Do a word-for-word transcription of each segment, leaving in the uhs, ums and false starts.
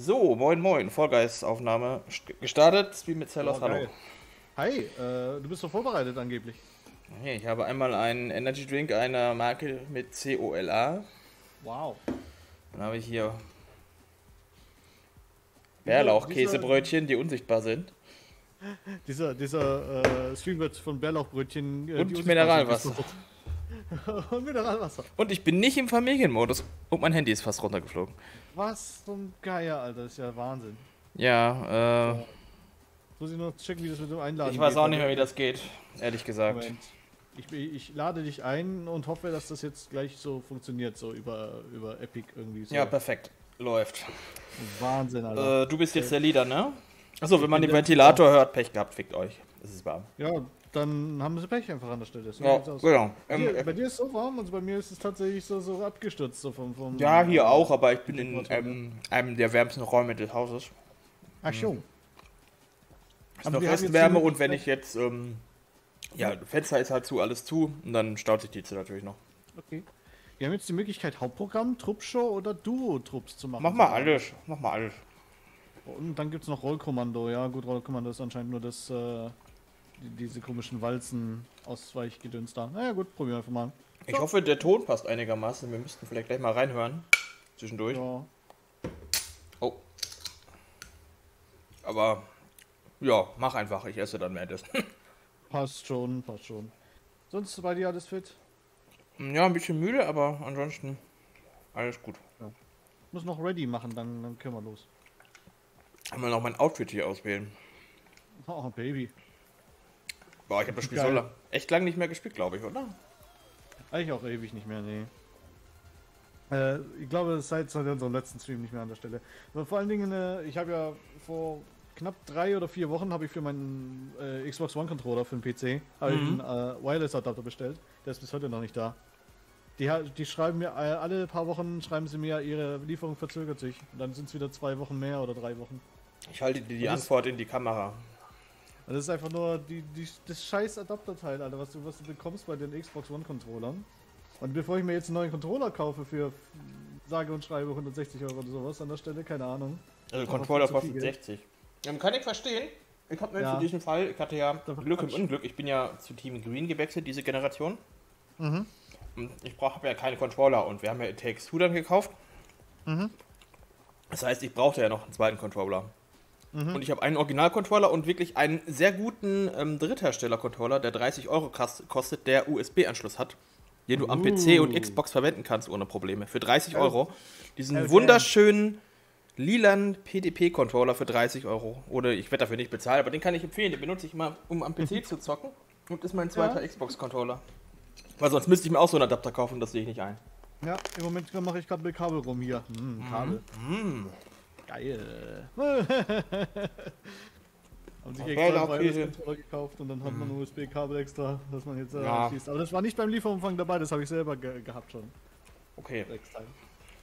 So, moin moin, Fall Guys Aufnahme gestartet, Spiel mit Zelos, oh, hallo. Hi, äh, du bist doch vorbereitet angeblich. Okay, ich habe einmal einen Energy Drink einer Marke mit C O L A. Wow. Dann habe ich hier Bärlauch-Käsebrötchen, die unsichtbar sind. Dieser, dieser äh, Stream wird von Bärlauchbrötchen äh, und Mineralwasser. Und Mineralwasser. Und ich bin nicht im Familienmodus und mein Handy ist fast runtergeflogen. Was zum Geier, Alter, das ist ja Wahnsinn. Ja, äh... So. Muss ich noch checken, wie das mit dem Einladen geht. Ich weiß geht, auch nicht mehr, wie das geht, ehrlich gesagt. Ich, ich lade dich ein und hoffe, dass das jetzt gleich so funktioniert, so über, über Epic irgendwie. So. Ja, perfekt. Läuft. Wahnsinn, Alter. Äh, du bist jetzt der Leader, ne? Achso, wenn man den Ventilator ja. hört, Pech gehabt, fickt euch. Es ist warm. Ja, dann haben sie Pech einfach an der Stelle. So ja, genau. Hier, ähm, bei dir ist es so warm, also bei mir ist es tatsächlich so, so abgestürzt. So vom, vom, ja, hier äh, auch, aber ich bin in ähm, einem der wärmsten Räume des Hauses. Ach schon. Ist aber noch Restwärme und wenn ich jetzt, ähm, ja, Fenster ist halt zu, alles zu und dann staut sich die Zeit natürlich noch. Okay. Wir haben jetzt die Möglichkeit, Hauptprogramm, Truppshow oder Duo-Trupps zu machen. Mach mal alles, mach mal alles. Und dann gibt es noch Rollkommando, ja gut, Rollkommando ist anscheinend nur das, äh, die, diese komischen Walzen-Ausweichgedöns da. Naja gut, probieren wir einfach mal. So. Ich hoffe, der Ton passt einigermaßen, wir müssten vielleicht gleich mal reinhören, zwischendurch. Ja. Oh. Aber... Ja, mach einfach, ich esse dann währenddessen. Passt schon, passt schon. Sonst bei dir alles fit? Ja, ein bisschen müde, aber ansonsten alles gut. Ja. Ich muss noch ready machen, dann, dann können wir los. Kann man noch mein Outfit hier auswählen. Oh, Baby. Boah, ich hab das Spiel so lang, echt lang nicht mehr gespielt, glaube ich, oder? Eigentlich auch ewig nicht mehr, nee. Äh, ich glaube, seit unserem letzten Stream nicht mehr an der Stelle. Aber vor allen Dingen, äh, ich habe ja vor... Knapp drei oder vier Wochen habe ich für meinen äh, Xbox One Controller für den P C einen mhm. äh, Wireless Adapter bestellt. Der ist bis heute noch nicht da. Die, die schreiben mir, alle paar Wochen schreiben sie mir, ihre Lieferung verzögert sich. Und dann sind es wieder zwei Wochen mehr oder drei Wochen. Ich halte die, die Antwort in die Kamera. Das ist einfach nur die, die, das scheiß Adapterteil, Alter, was du, was du bekommst bei den Xbox One Controllern. Und bevor ich mir jetzt einen neuen Controller kaufe für, sage und schreibe, hundertsechzig Euro oder sowas an der Stelle, keine Ahnung. Also Controller kostet sechzig. Kann ich verstehen. Ich habe mir ja. für diesen Fall, ich hatte ja Glück im Unglück, ich bin ja zu Team Green gewechselt, diese Generation. Mhm. Und ich brauche ja keine Controller und wir haben ja Takes Two dann gekauft. Mhm. Das heißt, ich brauchte ja noch einen zweiten Controller. Mhm. Und ich habe einen Original-Controller und wirklich einen sehr guten ähm, Dritthersteller-Controller, der dreißig Euro kostet, der U S B-Anschluss hat, den du uh. am P C und Xbox verwenden kannst ohne Probleme. Für dreißig Euro. Diesen okay. wunderschönen lilan P D P-Controller für dreißig Euro. Oder ich werde dafür nicht bezahlen, aber den kann ich empfehlen. Den benutze ich mal, um am P C zu zocken. Und ist mein zweiter ja. Xbox-Controller. Weil sonst müsste ich mir auch so einen Adapter kaufen, das sehe ich nicht ein. Ja, im Moment mache ich gerade mit Kabel rum hier. Hm, Kabel. Mm. Geil. Haben sich extra einen Wireless-Controller gekauft und dann hat man ein U S B-Kabel extra, dass man jetzt äh, ja. schießt. Aber das war nicht beim Lieferumfang dabei, das habe ich selber ge gehabt schon. Okay.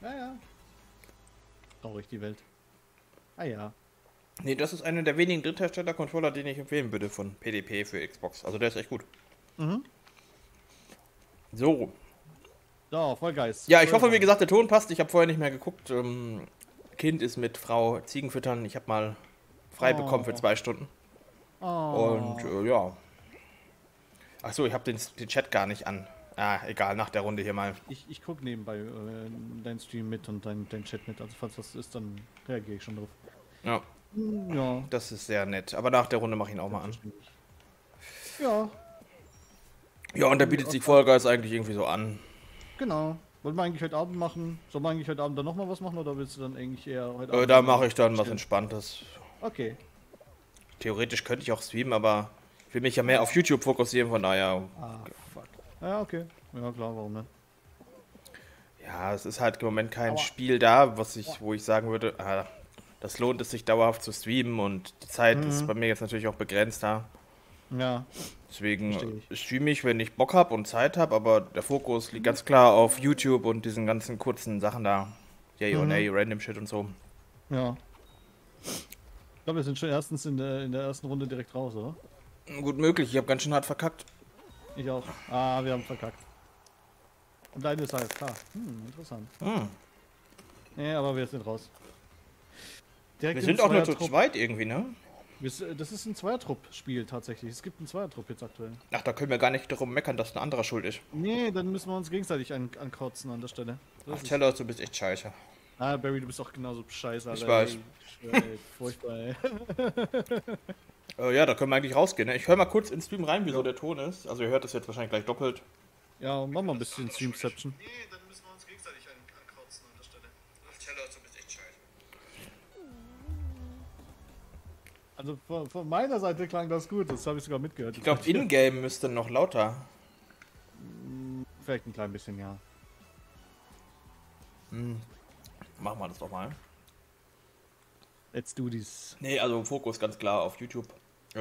Ja, ja. Traurig, die Welt. Ah ja. Nee, das ist einer der wenigen Dritthersteller-Controller, den ich empfehlen würde von P D P für Xbox. Also der ist echt gut. Mhm. So. So, voll Geist. Ja, ich hoffe, wie gesagt, der Ton passt. Ich habe vorher nicht mehr geguckt. Ähm, Kind ist mit Frau Ziegen füttern. Ich habe mal frei oh. bekommen für zwei Stunden. Oh. Und äh, ja. Achso, ich habe den, den Chat gar nicht an. Ah, egal, nach der Runde hier mal. Ich, ich gucke nebenbei äh, deinen Stream mit und deinen dein Chat mit. Also falls was ist, dann reagiere ich schon drauf. Ja. Ja. Das ist sehr nett. Aber nach der Runde mache ich ihn auch mal an. Ja. Ja, und da bietet sich Fall Guys eigentlich irgendwie so an. Genau. Wollen wir eigentlich heute Abend machen? Sollen wir eigentlich heute Abend dann nochmal was machen oder willst du dann eigentlich eher heute Abend? Äh, da mache ich dann was stehen? Entspanntes. Okay. Theoretisch könnte ich auch streamen, aber ich will mich ja mehr auf YouTube fokussieren, von daher. Ah, fuck. Ja, okay. Ja, klar, warum nicht? Ja, es ist halt im Moment kein Aua. Spiel da, was ich, wo ich sagen würde, ah, das lohnt es sich dauerhaft zu streamen und die Zeit mhm. ist bei mir jetzt natürlich auch begrenzt da. Ja. Deswegen streame ich, wenn ich Bock habe und Zeit habe, aber der Fokus liegt ganz klar auf YouTube und diesen ganzen kurzen Sachen da. Yay yeah, mhm. or nay, Random Shit und so. Ja. Ich glaube, wir sind schon erstens in der, in der ersten Runde direkt raus, oder? Gut möglich, ich habe ganz schön hart verkackt. Ich auch. Ah, wir haben verkackt. Und deine ist halt klar. Hm, interessant. Hm. Nee, aber wir sind raus. direkt. Wir sind auch nur zu zweit irgendwie, ne? Das ist ein Zweiertrupp-Spiel tatsächlich. Es gibt einen Zweiertrupp jetzt aktuell. Ach, da können wir gar nicht darum meckern, dass ein anderer schuld ist. Nee, dann müssen wir uns gegenseitig an ankotzen an der Stelle. Das Ach, Telos, du bist echt scheiße. Ah, Barry, du bist auch genauso scheiße, Alter. Ich weiß. Ey, furchtbar, äh, ja, da können wir eigentlich rausgehen, ne? Ich höre mal kurz in den Stream rein, wieso der Ton ist. Also ihr hört das jetzt wahrscheinlich gleich doppelt. Ja, mach mal ein bisschen Streamception. Nee, dann müssen wir uns gegenseitig an ankotzen an der Stelle. Ach, Telos, du bist echt scheiße. Also von, von meiner Seite klang das gut, das habe ich sogar mitgehört. Ich glaube, in-game müsste noch lauter. Vielleicht ein klein bisschen, ja. Hm. Machen wir das doch mal. Let's do this. Nee, also Fokus ganz klar auf YouTube.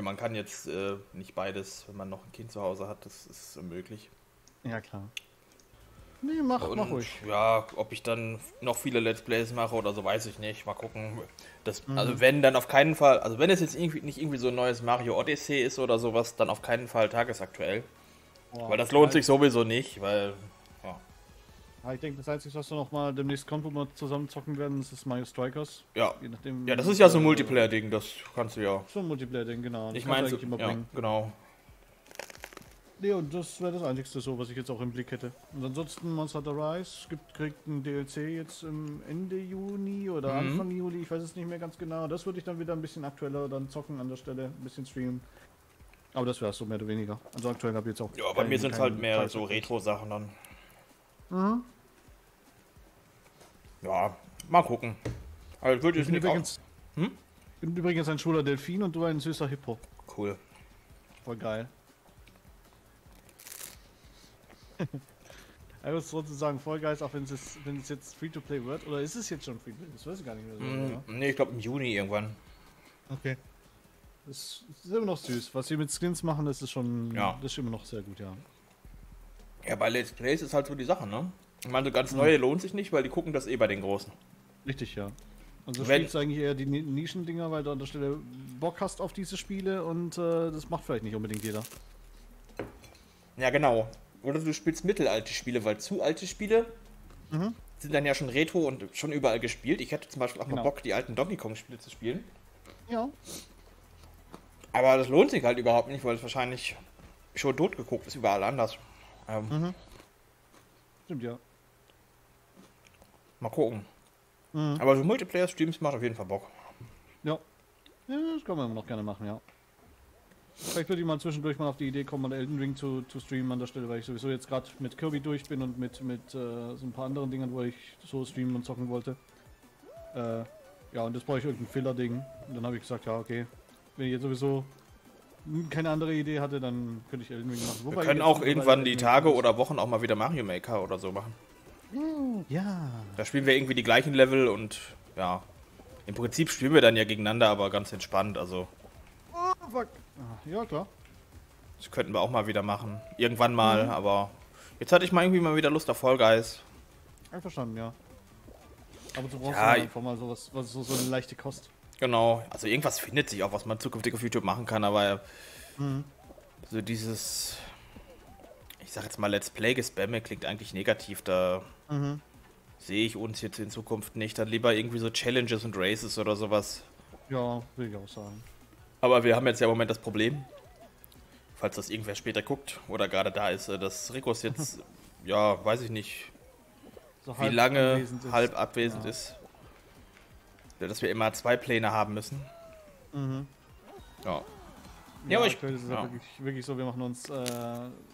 Man kann jetzt äh, nicht beides, wenn man noch ein Kind zu Hause hat, das ist möglich. Ja, klar. Nee, mach, und, mach ruhig. Ja, ob ich dann noch viele Let's Plays mache oder so, weiß ich nicht. Mal gucken. Das, mhm. Also wenn, dann auf keinen Fall. Also wenn es jetzt irgendwie, nicht irgendwie so ein neues Mario Odyssey ist oder sowas, dann auf keinen Fall tagesaktuell. Boah, weil das lohnt sich sowieso nicht, weil... Ja. Ja, ich denke, das Einzige, was wir noch mal demnächst kommen, zusammen zocken werden, ist das Mario Strikers. Ja, Je nachdem, ja das ist ja so ein äh, Multiplayer-Ding, das kannst du ja... So ein Multiplayer-Ding, genau. Das ich meine, so, ja, bringen. genau. Nee, und das wäre das Einzige so, was ich jetzt auch im Blick hätte. Und ansonsten Monster Hunter Rise gibt, kriegt ein D L C jetzt im Ende Juni oder mhm. Anfang Juli, ich weiß es nicht mehr ganz genau. Das würde ich dann wieder ein bisschen aktueller dann zocken an der Stelle, ein bisschen streamen. Aber das wäre es so mehr oder weniger. Also aktuell habe ich jetzt auch... Ja, bei mir sind es halt mehr Zeit so Retro-Sachen dann. Mhm. Ja, mal gucken. Also würde ich, ich bin übrigens, hm? bin übrigens ein schwuler Delfin und du ein süßer Hippo. Cool. Voll geil. Ich muss sozusagen Fall Guys, auch wenn es, wenn es jetzt Free-to-Play wird, oder ist es jetzt schon Free-to-Play? Das weiß ich gar nicht mehr so. Mm, ne, ich glaube im Juni irgendwann. Okay. Das ist immer noch süß. Was sie mit Skins machen, das ist schon ja. das ist immer noch sehr gut, ja. Ja, bei Let's Plays ist halt so die Sache, ne? Ich meine, so ganz neue mhm. lohnt sich nicht, weil die gucken das eh bei den Großen. Richtig, ja. Also spielst du eigentlich eher die Nischendinger, weil du an der Stelle Bock hast auf diese Spiele und äh, das macht vielleicht nicht unbedingt jeder. Ja, genau. Oder du spielst mittelalte Spiele, weil zu alte Spiele mhm. sind dann ja schon retro und schon überall gespielt. Ich hätte zum Beispiel auch genau. mal Bock, die alten Donkey Kong Spiele zu spielen. Ja. Aber das lohnt sich halt überhaupt nicht, weil es wahrscheinlich schon tot geguckt ist, überall anders. Ähm, mhm. Stimmt, ja. Mal gucken. Mhm. Aber so Multiplayer-Streams macht auf jeden Fall Bock. Ja. Ja, das können wir immer noch gerne machen, ja. Vielleicht würde ich mal zwischendurch mal auf die Idee kommen, mal Elden Ring zu, zu streamen an der Stelle, weil ich sowieso jetzt gerade mit Kirby durch bin und mit, mit äh, so ein paar anderen Dingen, wo ich so streamen und zocken wollte. Äh, ja, und das brauche ich irgendein Filler-Ding. Und dann habe ich gesagt, ja, okay, wenn ich jetzt sowieso keine andere Idee hatte, dann könnte ich Elden Ring machen. Wobei wir können auch irgendwann die Tage oder Wochen auch mal wieder Mario Maker oder so machen. Ja. Da spielen wir irgendwie die gleichen Level und ja, im Prinzip spielen wir dann ja gegeneinander, aber ganz entspannt, also... Oh, fuck. Ja, klar. Das könnten wir auch mal wieder machen. Irgendwann mal, mhm. aber... Jetzt hatte ich mal irgendwie mal wieder Lust auf Fall Guys. Einverstanden, ja. Aber du brauchst ja einfach mal sowas, was so, so eine leichte Kost. Genau. Also irgendwas findet sich auch, was man zukünftig auf YouTube machen kann, aber... Mhm. So dieses... Ich sag jetzt mal Let's Play gespamme klingt eigentlich negativ, da... Mhm. Sehe ich uns jetzt in Zukunft nicht. Dann lieber irgendwie so Challenges und Races oder sowas. Ja, will ich auch sagen. Aber wir haben jetzt ja im Moment das Problem, falls das irgendwer später guckt oder gerade da ist, dass Rickus jetzt, ja, weiß ich nicht, so wie lange abwesend halb ist. abwesend ja. ist. Ja, dass wir immer zwei Pläne haben müssen. Mhm. Ja. Ja, aber ich... Das ist ja. wirklich, wirklich so, wir machen uns, äh,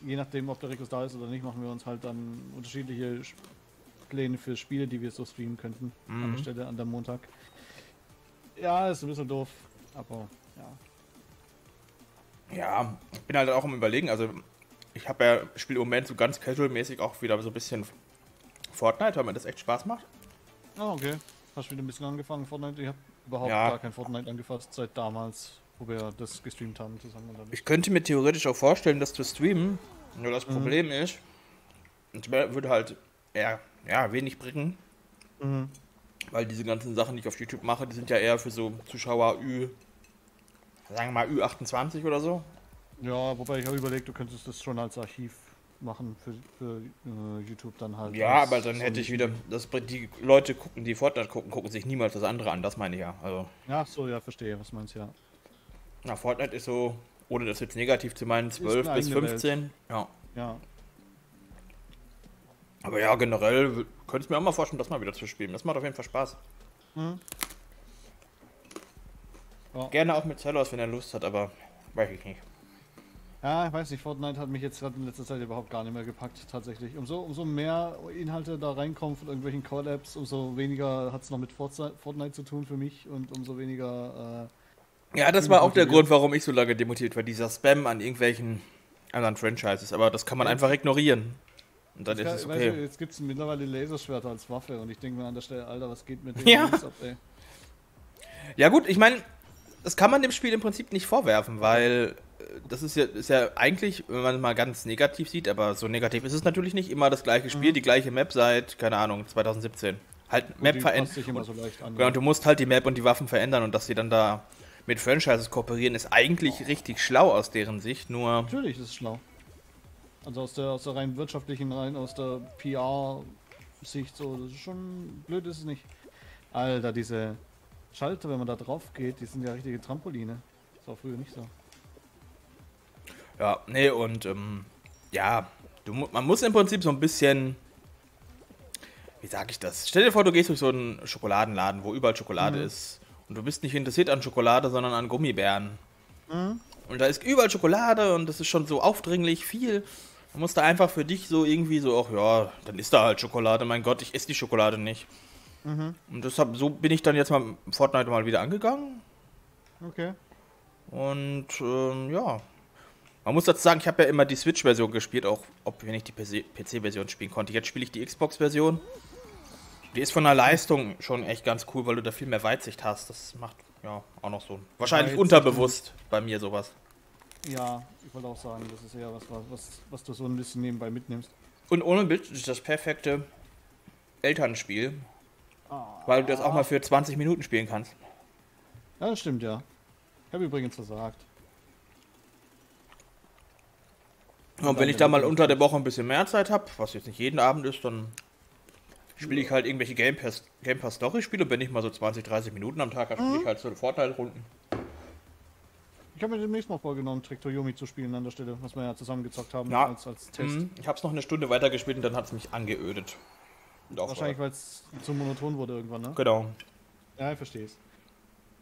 je nachdem, ob der Rickus da ist oder nicht, machen wir uns halt dann unterschiedliche Pläne für Spiele, die wir so streamen könnten, mhm. an der Stelle, an dem Montag. Ja, ist ein bisschen doof, aber... Ja. ja, ich bin halt auch am Überlegen, also ich habe ja, spiele im Moment so ganz casual-mäßig auch wieder so ein bisschen Fortnite, weil mir das echt Spaß macht. Ah, oh, okay. Hast wieder ein bisschen angefangen, Fortnite? Ich habe überhaupt ja. gar kein Fortnite angefasst seit damals, wo wir das gestreamt haben zusammen. Ich könnte mir theoretisch auch vorstellen, das zu streamen, nur das mhm. Problem ist, ich würde halt eher ja, wenig bringen, mhm. weil diese ganzen Sachen, die ich auf YouTube mache, die sind ja eher für so Zuschauer ü... Sagen wir mal Ü achtundzwanzig oder so. Ja, wobei ich habe überlegt, du könntest das schon als Archiv machen für, für äh, YouTube dann halt. Ja, aber dann so hätte ich wieder, das, die Leute gucken, die Fortnite gucken, gucken sich niemals das andere an, das meine ich ja. Also. Ach so, ja, verstehe, was meinst du ja. Na, Fortnite ist so, ohne das jetzt negativ zu meinen, zwölf bis fünfzehn. Welt. Ja. Ja. Aber ja, generell könnte ich mir auch mal vorstellen, das mal wieder zu spielen. Das macht auf jeden Fall Spaß. Mhm. Ja. Gerne auch mit Zelos, wenn er Lust hat, aber weiß ich nicht. Ja, ich weiß nicht, Fortnite hat mich jetzt in letzter Zeit überhaupt gar nicht mehr gepackt, tatsächlich. Umso, umso mehr Inhalte da reinkommen von irgendwelchen Collabs, umso weniger hat es noch mit Fortnite zu tun für mich und umso weniger... Äh, ja, das war auch der Grund, warum ich so lange demotiviert war, dieser Spam an irgendwelchen anderen Franchises, aber das kann man einfach ignorieren. Und dann ist es okay. Weißt du, jetzt gibt es mittlerweile Laserschwerter als Waffe und ich denke mir an der Stelle, Alter, was geht mit dem ja. ab, ey? Ja gut, ich meine, das kann man dem Spiel im Prinzip nicht vorwerfen, weil... Das ist ja, ist ja eigentlich, wenn man mal ganz negativ sieht, aber so negativ ist es natürlich nicht, immer das gleiche Spiel, mhm. die gleiche Map seit, keine Ahnung, zweitausendsiebzehn. Halt Map verändert. So genau, und du musst halt die Map und die Waffen verändern und dass sie dann da mit Franchises kooperieren, ist eigentlich oh. richtig schlau aus deren Sicht, nur... Natürlich ist es schlau. Also aus der, aus der rein wirtschaftlichen, rein aus der P R-Sicht so, das ist schon blöd, ist es nicht. Alter, diese Schalter, wenn man da drauf geht, die sind ja richtige Trampoline. Das war früher nicht so. Ja, nee, und ähm, ja, du, man muss im Prinzip so ein bisschen, wie sag ich das? Stell dir vor, du gehst durch so einen Schokoladenladen, wo überall Schokolade mhm. ist und du bist nicht interessiert an Schokolade, sondern an Gummibären. Mhm. Und da ist überall Schokolade und das ist schon so aufdringlich viel. Man muss da einfach für dich so irgendwie so, ach ja, dann ist da halt Schokolade, mein Gott, ich esse die Schokolade nicht. Mhm. Und deshalb, so bin ich dann jetzt mal Fortnite mal wieder angegangen. Okay. Und ähm, ja. Man muss dazu sagen, ich habe ja immer die Switch-Version gespielt, auch ob wir nicht die P C-Version spielen konnte. Jetzt spiele ich die Xbox-Version. Die ist von der Leistung schon echt ganz cool, weil du da viel mehr Weitsicht hast. Das macht ja auch noch so. Wahrscheinlich Weitsicht unterbewusst bei mir sowas. Ja, ich wollte auch sagen, das ist eher was, was, was du so ein bisschen nebenbei mitnimmst. Und ohne Bild ist das perfekte Elternspiel, ah. weil du das auch mal für zwanzig Minuten spielen kannst. Ja, das stimmt, ja. Ich habe übrigens versagt. Und wenn ich da mal unter der Woche ein bisschen mehr Zeit habe, was jetzt nicht jeden Abend ist, dann spiele ich halt irgendwelche Game Pass, Game Pass Story-Spiele. Wenn ich mal so zwanzig, dreißig Minuten am Tag habe, spiele ich halt so Fortnite-Runden. Ich habe mir demnächst mal vorgenommen, Traktor Yumi zu spielen an der Stelle, was wir ja zusammengezockt haben ja. als, als Test. Mhm. Ich habe es noch eine Stunde weitergespielt und dann hat es mich angeödet. Wahrscheinlich, weil es zu monoton wurde irgendwann, ne? Genau. Ja, ich verstehe es.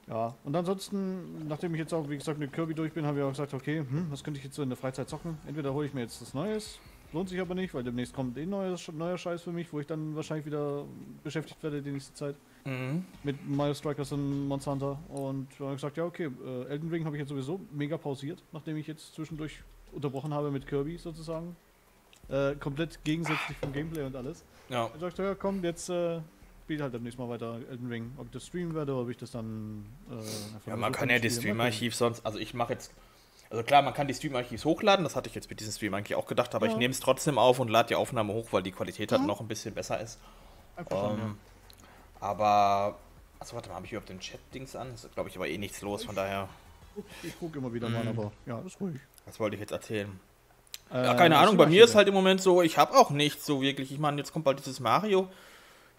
Ja, und ansonsten, nachdem ich jetzt auch, wie gesagt, mit Kirby durch bin, habe ich auch gesagt, okay, hm, was könnte ich jetzt so in der Freizeit zocken? Entweder hole ich mir jetzt das Neues, lohnt sich aber nicht, weil demnächst kommt eh neues, neuer Scheiß für mich, wo ich dann wahrscheinlich wieder beschäftigt werde die nächste Zeit. Mhm. Mit Mario Strikers und Monster Hunter. Und dann habe ich gesagt, ja okay, äh, Elden Ring habe ich jetzt sowieso mega pausiert, nachdem ich jetzt zwischendurch unterbrochen habe mit Kirby sozusagen. Äh, komplett gegensätzlich vom Gameplay und alles. Ja. Ich habe gesagt, ja komm, jetzt... Äh, spielt halt demnächst mal weiter Elden Ring. Ob ich das streamen werde oder ob ich das dann... Äh, ja, man kann ja die Stream-Archiv sonst... Also ich mache jetzt... Also klar, man kann die Stream-Archivs hochladen. Das hatte ich jetzt mit diesem Stream eigentlich auch gedacht. Aber ja. ich nehme es trotzdem auf und lade die Aufnahme hoch, weil die Qualität halt ja. noch ein bisschen besser ist. Einfach ähm, ja. Aber... Achso, warte mal, habe ich überhaupt den Chat-Dings an? Ist, glaube ich, aber eh nichts los, von daher... Ich gucke immer wieder mal, mhm. aber ja, ist ruhig. Was wollte ich jetzt erzählen? Äh, ja, keine Ahnung, bei mir ist halt im Moment so, ich habe auch nichts so wirklich. Ich meine, jetzt kommt bald dieses Mario...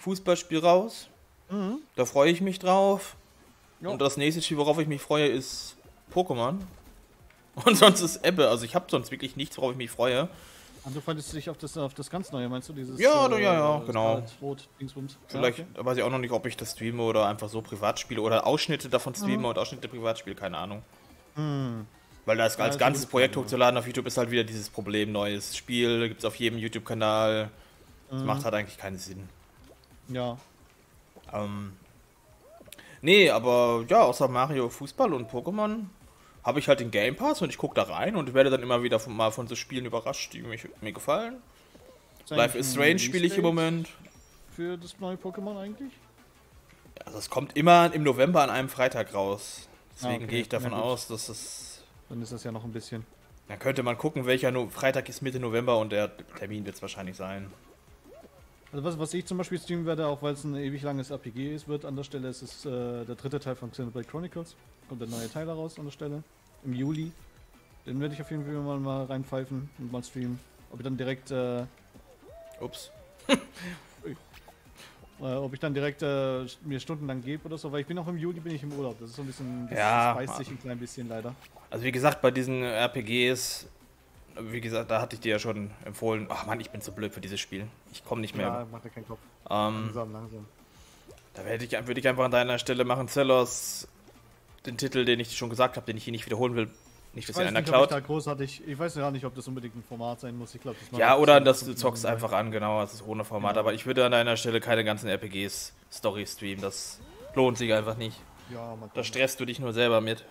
Fußballspiel raus. Mhm. Da freue ich mich drauf. Jo. Und das nächste Spiel, worauf ich mich freue, ist Pokémon. Und sonst ist Ebbe. Also ich habe sonst wirklich nichts, worauf ich mich freue. Und du freust dich auf das, auf das ganz Neue, meinst du? Dieses, ja, äh, ja, ja, genau. Rot, Dingsbums. Vielleicht ja, okay. weiß ich auch noch nicht, ob ich das streame oder einfach so privat spiele oder Ausschnitte davon streame mhm. und Ausschnitte privat spiele, keine Ahnung. Mhm. Weil das ja, als das ganzes Projekt hochzuladen auf YouTube ist halt wieder dieses Problem. Neues Spiel gibt es auf jedem YouTube-Kanal. Das mhm. macht halt eigentlich keinen Sinn. Ja. Ähm. Nee, aber ja, außer Mario, Fußball und Pokémon habe ich halt den Game Pass und ich gucke da rein und werde dann immer wieder von, mal von so Spielen überrascht, die mich, mir gefallen. Life is Strange spiele ich im Moment. Für das neue Pokémon eigentlich? Also es kommt immer im November an einem Freitag raus. Deswegen ah, okay. gehe ich davon ja, aus, dass es... Dann ist das ja noch ein bisschen... Dann könnte man gucken, welcher no Freitag ist Mitte November und der Termin wird es wahrscheinlich sein. Also was, was ich zum Beispiel streamen werde, auch weil es ein ewig langes R P G ist, wird an der Stelle, es ist äh, der dritte Teil von Xenoblade Chronicles, kommt der neue Teil raus an der Stelle, im Juli. Den werde ich auf jeden Fall mal, mal reinpfeifen und mal streamen. ob ich dann direkt äh, ups äh, ob ich dann direkt äh, mir stundenlang gebe oder so, weil ich bin auch im Juli bin ich im Urlaub. Das ist so ein bisschen, das, ja, das beißt sich ein klein bisschen leider. Also wie gesagt, bei diesen R P Gs, wie gesagt, da hatte ich dir ja schon empfohlen, ach Mann, ich bin so blöd für dieses Spiel. Ich komme nicht mehr. Ja, mach dir keinen Kopf. Ähm, langsam, langsam. Da würde ich, würd ich einfach an deiner Stelle machen, Zelos, den Titel, den ich schon gesagt habe, den ich hier nicht wiederholen will, nicht, dass ihr einer klaut. Ich, ich weiß gar nicht, ob das unbedingt ein Format sein muss. Ich glaub, das ja, oder dass du zockst einfach an, genau, das ist ohne Format. Ja. Aber ich würde an deiner Stelle keine ganzen R P Gs Story streamen, das lohnt sich einfach nicht. Ja, da stresst du dich nur selber mit.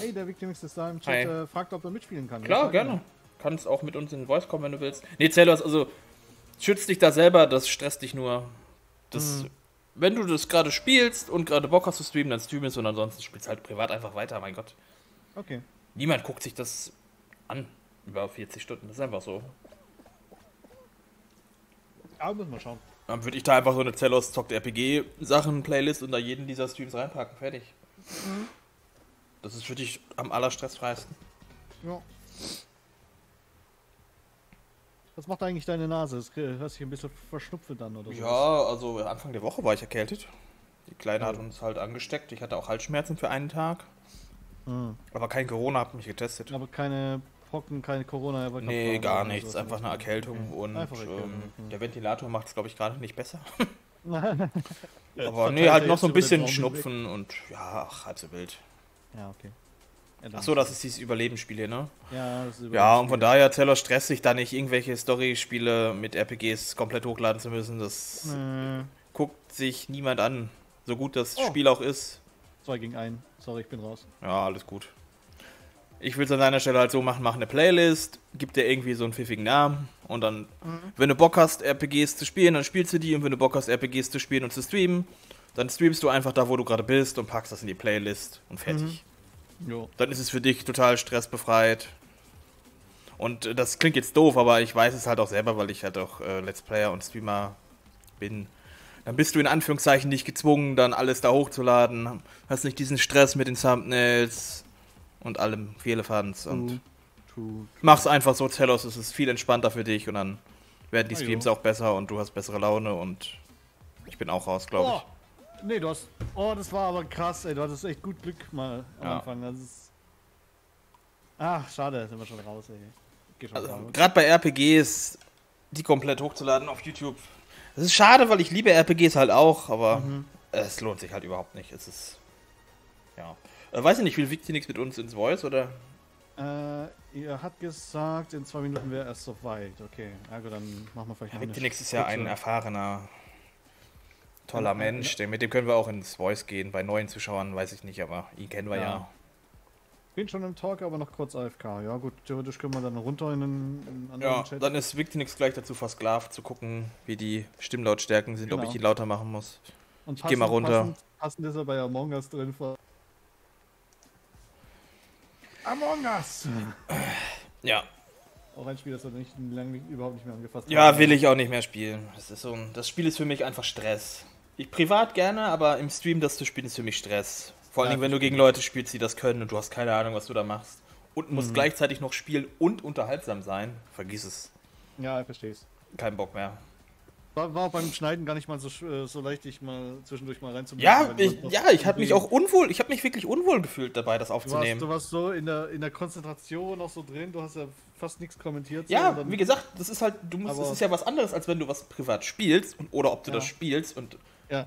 Hey, der Victinix ist da im Chat, äh, fragt, ob er mitspielen kann. Klar, gerne. Kannst auch mit uns in den Voice kommen, wenn du willst. Nee, Zelos, also schützt dich da selber, das stresst dich nur. Das, mhm. Wenn du das gerade spielst und gerade Bock hast zu streamen, dann stream es und ansonsten spielst halt privat einfach weiter, mein Gott. Okay. Niemand guckt sich das an über vierzig Stunden, das ist einfach so. Aber müssen wir schauen. Dann würde ich da einfach so eine Zelos zockt R P G-Sachen-Playlist und da jeden dieser Streams reinpacken, fertig. Mhm. Das ist für dich am allerstressfreisten. Ja. Was macht eigentlich deine Nase? Das hörst dich ein bisschen verschnupft an, oder so? Ja, also Anfang der Woche war ich erkältet. Die Kleine hat uns halt angesteckt. Ich hatte auch Halsschmerzen für einen Tag. Mhm. Aber kein Corona, hab mich getestet. Aber keine Pocken, keine Corona? Nee, gar nichts. So. Einfach eine Erkältung. Okay. Und ähm, mhm. der Ventilator macht es, glaube ich, gerade nicht besser. Aber nee, halt noch so ein bisschen Schnupfen und ja, ach, halb so wild. Ja, okay. Achso, das ist dieses Überlebensspiel hier, ne? Ja, das ist Überlebensspiel. Ja, und von daher, Zeller, stresst sich da nicht, irgendwelche Story-Spiele mit R P Gs komplett hochladen zu müssen. Das äh. guckt sich niemand an. So gut das oh. Spiel auch ist. zwei gegen eins. Sorry, ich bin raus. Ja, alles gut. Ich will es an deiner Stelle halt so machen: mach eine Playlist, gib dir irgendwie so einen pfiffigen Namen und dann, mhm. wenn du Bock hast, R P Gs zu spielen, dann spielst du die und wenn du Bock hast, R P Gs zu spielen und zu streamen, dann streamst du einfach da, wo du gerade bist und packst das in die Playlist und fertig. Mhm. Jo. Dann ist es für dich total stressbefreit. Und das klingt jetzt doof, aber ich weiß es halt auch selber, weil ich halt auch äh, Let's Player und Streamer bin. Dann bist du in Anführungszeichen nicht gezwungen, dann alles da hochzuladen. Hast nicht diesen Stress mit den Thumbnails und allem Fehlefanz. Und true, true. Mach's einfach so, Zelos, es ist viel entspannter für dich und dann werden die Streams ah, auch besser und du hast bessere Laune und ich bin auch raus, glaube ich. Oh. Nee, du hast. Oh, das war aber krass, ey. Du hattest echt gut Glück mal am ja. Anfang. Das ist. Ach, schade, sind wir schon raus, ey. Also, gerade bei R P Gs, die komplett hochzuladen auf YouTube. Das ist schade, weil ich liebe R P Gs halt auch, aber mhm. es lohnt sich halt überhaupt nicht. Es ist. Ja. Äh, weiß ich nicht, will Victinix mit uns ins Voice oder? Äh, ihr hat gesagt, in zwei Minuten wäre erst so weit. Okay. Also dann machen wir vielleicht. Ja, Victinix ist ja ein erfahrener. Toller Mensch, mit dem können wir auch ins Voice gehen. Bei neuen Zuschauern weiß ich nicht, aber ihn kennen wir ja. ja. Ich bin schon im Talk, aber noch kurz A F K. Ja gut, theoretisch können wir dann runter in den anderen ja, Chat. Ja, dann ist Victinix gleich dazu versklavt, zu gucken, wie die Stimmlautstärken sind, genau. ob ich die lauter machen muss. Und ich passend, geh mal runter. Passend, passend ist er bei Among Us drin. Vor Among Us! Ja. Auch ein Spiel, das hat nicht lange überhaupt nicht mehr angefasst hat. Ja, will ich auch nicht mehr spielen. Das ist so, das Spiel ist für mich einfach Stress. Ich privat gerne, aber im Stream das zu spielen ist für mich Stress. Vor allem, ja, wenn du gegen Leute spielst, die das können und du hast keine Ahnung, was du da machst. Und musst mhm. gleichzeitig noch spielen und unterhaltsam sein. Vergiss es. Ja, ich verstehe es. Kein Bock mehr. War, war auch beim Schneiden gar nicht mal so, so leicht, dich mal zwischendurch mal reinzumachen. Ja, ich, ja, ich habe mich auch unwohl, ich habe mich wirklich unwohl gefühlt dabei, das aufzunehmen. Du warst, du warst so in der, in der Konzentration noch so drin, du hast ja fast nichts kommentiert. So ja, dann, wie gesagt, das ist halt, du musst, das ist ja was anderes, als wenn du was privat spielst und, oder ob du ja. das spielst und ja.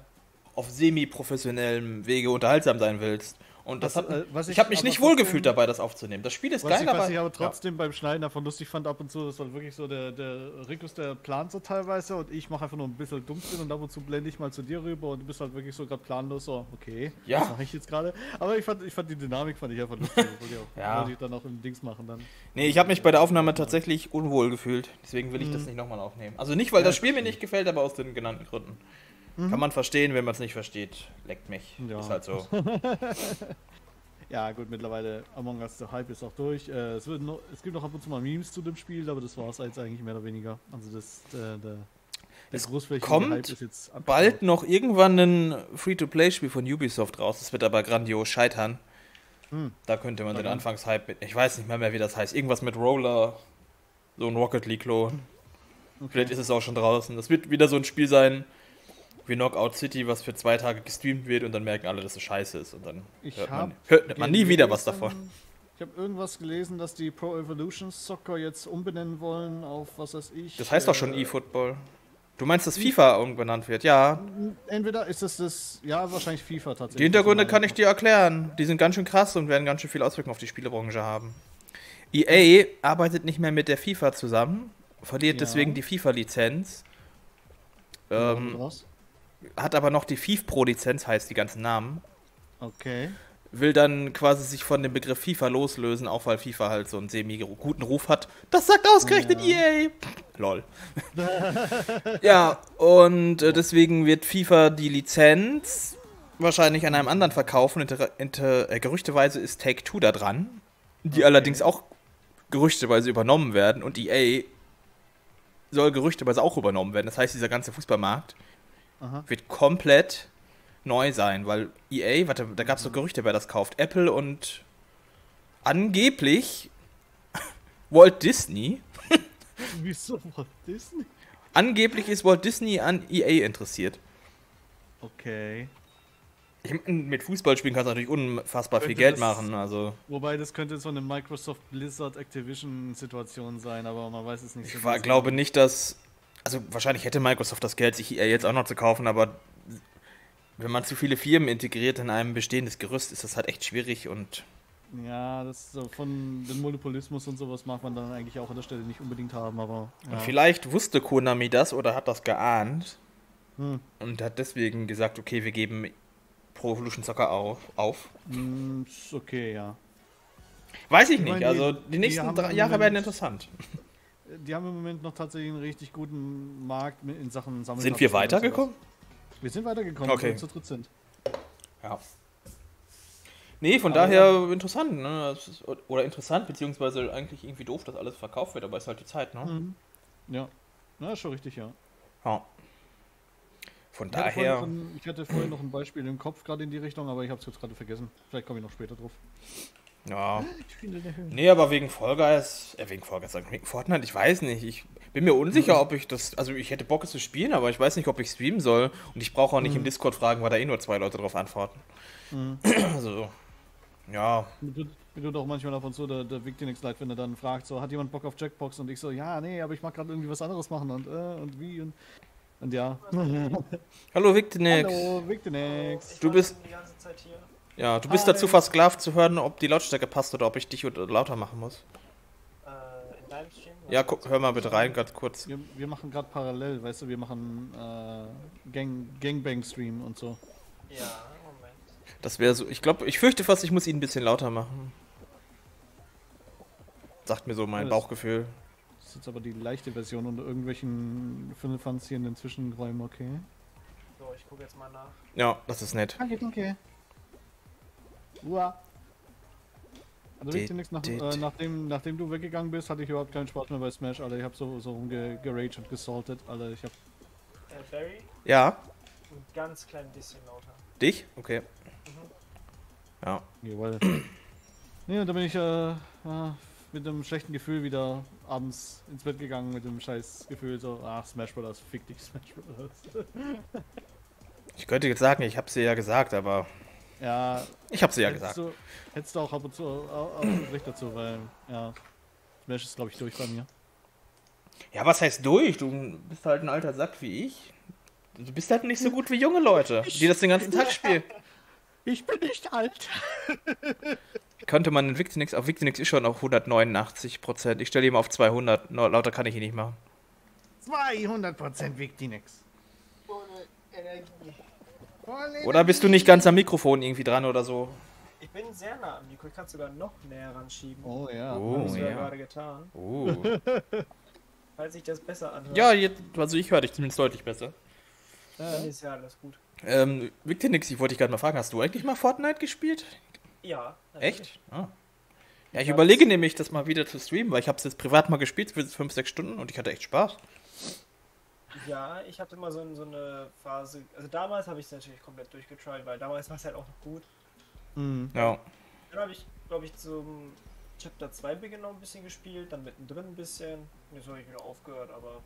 auf semi-professionellem Wege unterhaltsam sein willst. Und das was, hat, was ich, ich habe mich nicht wohlgefühlt dabei, das aufzunehmen. Das Spiel ist geil, ich, aber... Was ich aber trotzdem ja. beim Schneiden davon lustig fand, ab und zu, das war wirklich so, der, der Rickus, der plant so teilweise und ich mache einfach nur ein bisschen Dummsinn und ab und zu blende ich mal zu dir rüber und du bist halt wirklich so gerade planlos, so, okay, ja. was mache ich jetzt gerade? Aber ich fand, ich fand die Dynamik fand ich einfach lustig. auch, ja. Wollte ich dann auch im Dings machen dann. Nee, ich habe mich bei der Aufnahme tatsächlich unwohl gefühlt, deswegen will ich mhm. das nicht nochmal aufnehmen. Also nicht, weil ja, das Spiel mir nicht gefällt, aber aus den genannten Gründen. Mhm. Kann man verstehen, wenn man es nicht versteht. Leckt mich. Ja. Ist halt so. ja, gut, mittlerweile Among Us, der Hype ist auch durch. Äh, es, wird noch, es gibt noch ab und zu mal Memes zu dem Spiel, aber das war es jetzt eigentlich mehr oder weniger. Also das äh, der, es kommt Hype ist jetzt bald noch irgendwann ein Free-to-Play-Spiel von Ubisoft raus. Das wird aber grandios scheitern. Mhm. Da könnte man dann den Anfangshype mit... Ich weiß nicht mehr, mehr, wie das heißt. Irgendwas mit Roller... So ein Rocket League-Klon. Okay. Vielleicht ist es auch schon draußen. Das wird wieder so ein Spiel sein wie Knockout City, was für zwei Tage gestreamt wird und dann merken alle, dass es scheiße ist. Und dann ich hört, man, hört man nie wieder was davon. Ich habe irgendwas gelesen, dass die Pro Evolution Soccer jetzt umbenennen wollen auf was weiß ich. Das heißt äh, doch schon eFootball. Du meinst, dass FIFA umbenannt wird? Ja. Entweder ist es das, ja, wahrscheinlich FIFA tatsächlich. Die Hintergründe kann ich dir erklären. Die sind ganz schön krass und werden ganz schön viel Auswirkungen auf die Spielebranche haben. E A arbeitet nicht mehr mit der FIFA zusammen, verliert ja. deswegen die FIFA-Lizenz. Ähm, was? Hat aber noch die FIFPro-Lizenz, heißt die ganzen Namen. Okay. Will dann quasi sich von dem Begriff FIFA loslösen, auch weil FIFA halt so einen semi-guten Ruf hat. Das sagt ausgerechnet ja. E A! Lol. Ja, und deswegen wird FIFA die Lizenz wahrscheinlich an einem anderen verkaufen. Inter inter äh, gerüchteweise ist Take-Two da dran, die okay. allerdings auch gerüchteweise übernommen werden. Und E A soll gerüchteweise auch übernommen werden. Das heißt, dieser ganze Fußballmarkt Aha. wird komplett neu sein, weil E A, warte, da gab es doch Gerüchte, wer das kauft. Apple und angeblich Walt Disney. Wieso Walt Disney? Angeblich ist Walt Disney an E A interessiert. Okay. Ich mein, mit Fußballspielen kannst du natürlich unfassbar könnte viel Geld das, machen. Also. Wobei, das könnte so eine Microsoft Blizzard Activision Situation sein, aber man weiß es nicht so. Ich war, glaube nicht, dass... Also wahrscheinlich hätte Microsoft das Geld, sich E A jetzt auch noch zu kaufen, aber... Wenn man zu viele Firmen integriert in einem bestehendes Gerüst, ist das halt echt schwierig und... Ja, das so von dem Monopolismus und sowas mag man dann eigentlich auch an der Stelle nicht unbedingt haben, aber... Ja. Und vielleicht wusste Konami das oder hat das geahnt hm. und hat deswegen gesagt, okay, wir geben Pro Evolution Soccer auf. auf. Mm, okay, ja. Weiß ich, ich nicht, meine, also die, die nächsten drei Jahre Moment, werden interessant. Die haben im Moment noch tatsächlich einen richtig guten Markt in Sachen Sammeln. Sind wir weitergekommen? Wir sind weitergekommen, okay. Weil wir zu dritt sind. Ja. Nee, von aber daher ja. interessant, ne? Oder interessant, beziehungsweise eigentlich irgendwie doof, dass alles verkauft wird, aber ist halt die Zeit, ne? Mhm. Ja. Na, ist schon richtig, ja. Ja. Von ich daher... Hatte ein, ich hatte vorhin noch ein Beispiel im Kopf, gerade in die Richtung, aber ich hab's jetzt gerade vergessen. Vielleicht komme ich noch später drauf. Ja. Nee, aber wegen Fall Guys, äh, wegen Fall Guys, wegen Fortnite, ich weiß nicht. Ich bin mir unsicher, ob ich das, also ich hätte Bock es zu spielen, aber ich weiß nicht, ob ich streamen soll. Und ich brauche auch nicht mhm. im Discord fragen, weil da eh nur zwei Leute drauf antworten. Mhm. Also, ja. Mir tut auch manchmal davon so, der, der Victinix leid, wenn er dann fragt, so, hat jemand Bock auf Jackbox? Und ich so, ja, nee, aber ich mag gerade irgendwie was anderes machen und, äh, und wie und, und ja. Hallo Victinix. Hallo Victinix. Du bist... die ganze Zeit hier. Ja, du bist ah, dazu versklavt zu hören, ob die Lautstärke passt oder ob ich dich lauter machen muss. Äh, in deinem Stream? Ja, guck, hör mal bitte rein, ganz kurz. Wir, wir machen gerade parallel, weißt du, wir machen äh, Gang, Gangbang-Stream und so. Ja, Moment. Das wäre so, ich glaube, ich fürchte fast, ich muss ihn ein bisschen lauter machen. Sagt mir so mein das Bauchgefühl. Das ist jetzt aber die leichte Version unter irgendwelchen Fünfans hier in den Zwischenräumen, okay? So, ich gucke jetzt mal nach. Ja, das ist nett. Danke, danke. Uah. Also wirklich nichts. Nach, äh, nachdem, nachdem du weggegangen bist, hatte ich überhaupt keinen Spaß mehr bei Smash, Alter. Ich hab so, so rumgeraged und gesaltet, Alter. Ich hab... Äh, Barry? Ja? Ein ganz klein bisschen lauter. Dich? Okay. Mhm. Ja. Jawohl. Nee, und da bin ich äh, äh, mit einem schlechten Gefühl wieder abends ins Bett gegangen, mit dem scheiß Gefühl so, ach, Smash Brothers, fick dich, Smash Brothers. Ich könnte jetzt sagen, ich hab's dir ja gesagt, aber... Ja, ich hab's dir ja gesagt. Du, hättest du auch ab und zu auch, auch recht dazu, weil, ja, Smash ist, glaube ich, durch bei mir. Ja, was heißt durch? Du bist halt ein alter Sack wie ich. Du bist halt nicht so gut wie junge Leute, die das den ganzen Tag spielen. Ich bin nicht alt. Könnte man den Victinix, auf Victinix ist schon auf hundertneunundachtzig Prozent. Ich stelle ihn auf zweihundert, no, lauter kann ich ihn nicht machen. zweihundert Prozent Victinix. Ohne Energie. Oder bist du nicht ganz am Mikrofon irgendwie dran oder so? Ich bin sehr nah am Mikro, ich kann es sogar noch näher ranschieben. Oh ja, oh, das hast du ja gerade getan. Oh. Falls ich das besser anhöre. Ja, jetzt, also ich höre dich zumindest deutlich besser. Ja. Dann ist ja alles gut. Ähm, Victinix, ich wollte dich gerade mal fragen, hast du eigentlich mal Fortnite gespielt? Ja. Natürlich. Echt? Ah. Ja, ich, ich überlege nämlich, das mal wieder zu streamen, weil ich habe es jetzt privat mal gespielt für fünf, sechs Stunden und ich hatte echt Spaß. Ja, ich hatte immer so, so eine Phase, also damals habe ich es natürlich komplett durchgetried, weil damals war es halt auch noch gut. Mhm. Ja. Dann habe ich, glaube ich, zum Ich habe da zwei Beginn noch ein bisschen gespielt, dann mittendrin ein bisschen. Jetzt habe ich wieder aufgehört, aber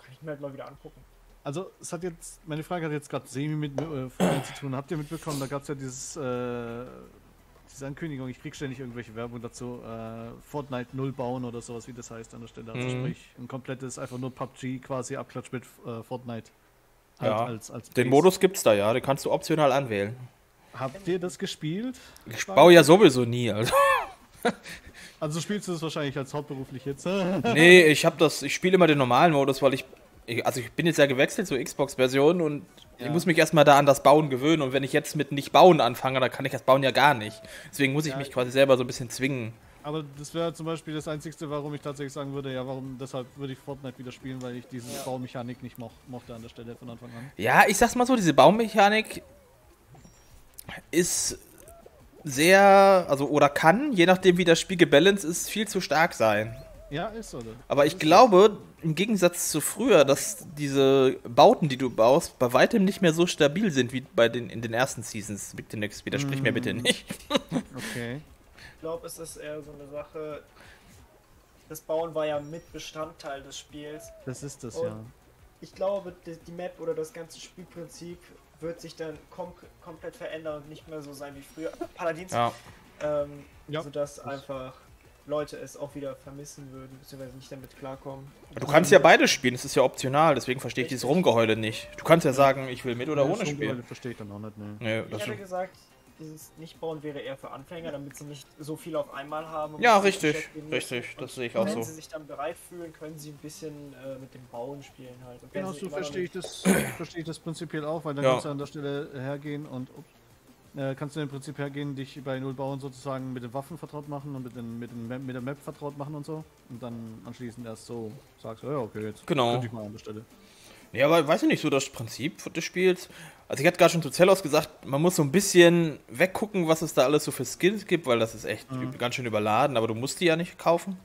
kann ich mir halt mal wieder angucken. Also, es hat jetzt, meine Frage hat jetzt gerade semi mit äh, Fortnite zu tun. Habt ihr mitbekommen, da gab es ja dieses, äh, diese Ankündigung, ich krieg ständig irgendwelche Werbung dazu, äh, Fortnite null bauen oder sowas, wie das heißt an der Stelle. Also mhm. sprich, ein komplettes, einfach nur P U B G quasi Abklatsch mit äh, Fortnite. Halt ja, als, als den Modus gibt's da ja, den kannst du optional anwählen. Habt ihr das gespielt? Ich baue ja sowieso nie, also. Also spielst du das wahrscheinlich als hauptberuflich jetzt? Nee, ich habe das, ich spiele immer den normalen Modus, weil ich, ich, also ich bin jetzt ja gewechselt zur Xbox-Version und ja. ich muss mich erstmal da an das Bauen gewöhnen und wenn ich jetzt mit nicht bauen anfange, dann kann ich das Bauen ja gar nicht. Deswegen muss ich ja, mich quasi selber so ein bisschen zwingen. Aber das wäre zum Beispiel das Einzige, warum ich tatsächlich sagen würde, ja, warum, deshalb würde ich Fortnite wieder spielen, weil ich diese ja. Baumechanik nicht mo mochte an der Stelle von Anfang an. Ja, ich sag's mal so, diese Baumechanik ist sehr, also oder kann, je nachdem wie das Spiel gebalanced ist, viel zu stark sein. Ja, ist so. Aber ich glaube, im Gegensatz zu früher, dass diese Bauten, die du baust, bei weitem nicht mehr so stabil sind wie bei den, in den ersten Seasons. Victinix, widersprich mm. mir bitte nicht. Okay. Ich glaube, es ist eher so eine Sache, das Bauen war ja mit Bestandteil des Spiels. Das ist das, und ja. ich glaube, die, die Map oder das ganze Spielprinzip wird sich dann kom komplett verändern und nicht mehr so sein wie früher. Paladins, ja. Ähm, ja. sodass einfach Leute es auch wieder vermissen würden, beziehungsweise nicht damit klarkommen. Aber du kannst ja beide spielen, das ist ja optional, deswegen verstehe ich dieses Rumgeheule nicht. Du kannst ja sagen, ich will mit oder ja, ohne spielen. Verstehe ich dann auch nicht, ne. Nee, ich hätte gesagt, dieses Nicht-Bauen wäre eher für Anfänger, damit sie nicht so viel auf einmal haben. Um ja, richtig, richtig, das sehe ich auch so. Wenn sie sich dann bereit fühlen, können sie ein bisschen äh, mit dem Bauen spielen halt. Und genau, so verstehe ich das, verstehe ich das prinzipiell auch, weil dann ja. kannst du an der Stelle hergehen und äh, kannst du im Prinzip hergehen, dich bei Null bauen sozusagen mit den Waffen vertraut machen und mit, den, mit, den Map, mit der Map vertraut machen und so. Und dann anschließend erst so sagst du, ja okay, jetzt genau. könnte ich mal an der Stelle. Ja, aber weiß ich nicht, so das Prinzip des Spiels. Also ich hatte gerade schon zu Zelos gesagt, man muss so ein bisschen weggucken, was es da alles so für Skins gibt, weil das ist echt mhm. ganz schön überladen, aber du musst die ja nicht kaufen.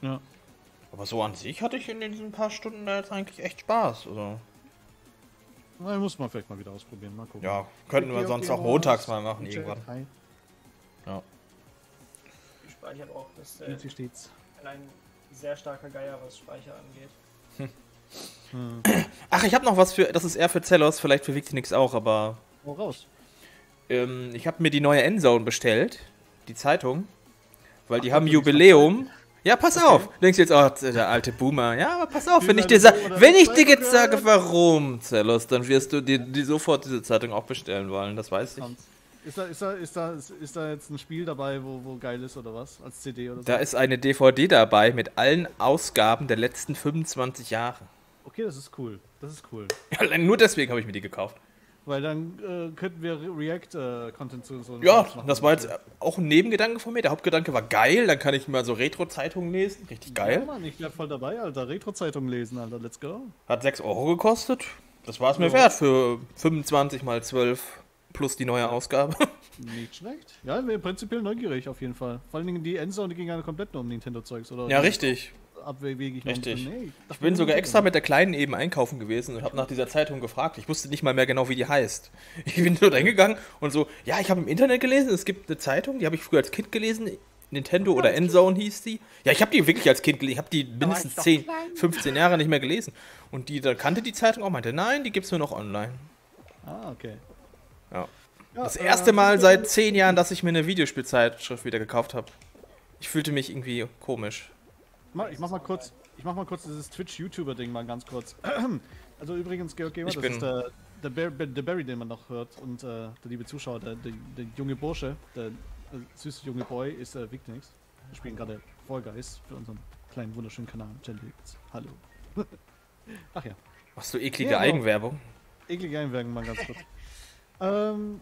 Ja. Aber so an sich hatte ich in diesen paar Stunden da jetzt eigentlich echt Spaß. Also. Na, muss man vielleicht mal wieder ausprobieren, mal gucken. Ja, könnten wir sonst auch montags mal machen irgendwann. Ja. Ich speichere auch, dass äh, ein sehr starker Geier, was Speicher angeht. Hm. Hm. Ach, ich habe noch was für, das ist eher für Zelos, vielleicht für Victinix auch, aber... Woraus? Ähm, ich habe mir die neue N-Zone bestellt, die Zeitung, weil Ach, die haben Jubiläum. Ja, pass okay. auf, du denkst jetzt, oh, der alte Boomer, ja, aber pass auf, wenn ich dir sage, wenn ich dir jetzt sage, warum, Zelos, dann wirst du dir die sofort diese Zeitung auch bestellen wollen, das weiß ich. Ist da, ist da, ist da, ist da jetzt ein Spiel dabei, wo, wo geil ist oder was? Als C D oder so? Da ist eine D V D dabei mit allen Ausgaben der letzten fünfundzwanzig Jahre. Okay, das ist cool. Das ist cool. Ja, nur deswegen habe ich mir die gekauft. Weil dann äh, könnten wir React-Content äh, zu so. Ja, machen. Das war jetzt auch ein Nebengedanke von mir. Der Hauptgedanke war geil, dann kann ich mal so Retro-Zeitungen lesen. Richtig geil. Ja, Mann, ich bleib voll dabei, Alter. Retro-Zeitungen lesen, Alter. Let's go. Hat sechs Euro gekostet. Das war es mir ja. wert für fünfundzwanzig mal zwölf. Plus die neue Ausgabe. Nicht schlecht. Ja, wir sind prinzipiell neugierig auf jeden Fall. Vor allen Dingen die Endzone, die ging ja komplett nur um Nintendo-Zeugs, oder? Ja, richtig. Abwegig. Richtig. Drin, hey, ich bin sogar extra mit der Kleinen eben einkaufen gewesen und habe nach dieser Zeitung gefragt. Ich wusste nicht mal mehr genau, wie die heißt. Ich bin dort hingegangen und so, ja, ich habe im Internet gelesen, es gibt eine Zeitung, die habe ich früher als Kind gelesen. Nintendo ja, oder N-Zone hieß die. Ja, ich habe die wirklich als Kind gelesen. Ich habe die mindestens zehn, fünfzehn Jahre nicht mehr gelesen. Und die, da kannte die Zeitung auch, meinte, nein, die gibt es nur noch online. Ah, okay. Ja. Ja, das erste äh, Mal seit zehn Jahren, dass ich mir eine Videospielzeitschrift wieder gekauft habe. Ich fühlte mich irgendwie komisch. Ich mach mal kurz, ich mach mal kurz dieses Twitch-YouTuber-Ding mal ganz kurz. Also übrigens, Georg Gamer, das ist der, der, Bar der Barry, den man noch hört. Und äh, der liebe Zuschauer, der, der, der junge Bursche, der äh, süße junge Boy ist äh, Victinix. Wir spielen gerade Fall Guys für unseren kleinen, wunderschönen Kanal. Hallo. Ach ja. Machst du eklige ja, Eigenwerbung? Eklige Eigenwerbung mal ganz kurz. Ähm,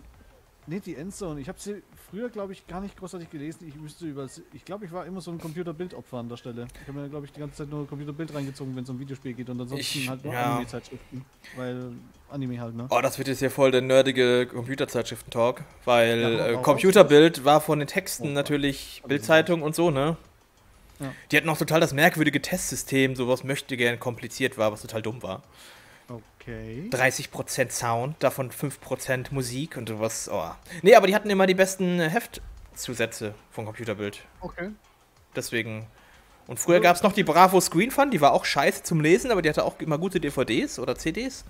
ne, die Endzone. Ich habe sie früher, glaube ich, gar nicht großartig gelesen. Ich müsste über, ich glaube, ich war immer so ein Computerbild-Opfer an der Stelle. Ich habe mir, glaube ich, die ganze Zeit nur Computerbild reingezogen, wenn es um Videospiel geht. Und ansonsten ich, halt nur ja. Anime-Zeitschriften. Weil Anime halt, ne? Oh, das wird jetzt hier voll der nerdige Computerzeitschriften-Talk. Weil ja, äh, Computerbild war von den Texten oh, natürlich Bildzeitung und so, ne? Ja. Die hatten auch total das merkwürdige Testsystem, sowas möchte gern kompliziert war, was total dumm war. Okay. dreißig Prozent Sound, davon fünf Prozent Musik und sowas. Oh. Nee, aber die hatten immer die besten Heft, Zusätze von Computerbild. Okay. Deswegen. Und früher gab es noch die Bravo Screen Fun, die war auch scheiße zum Lesen, aber die hatte auch immer gute D V Ds oder C Ds.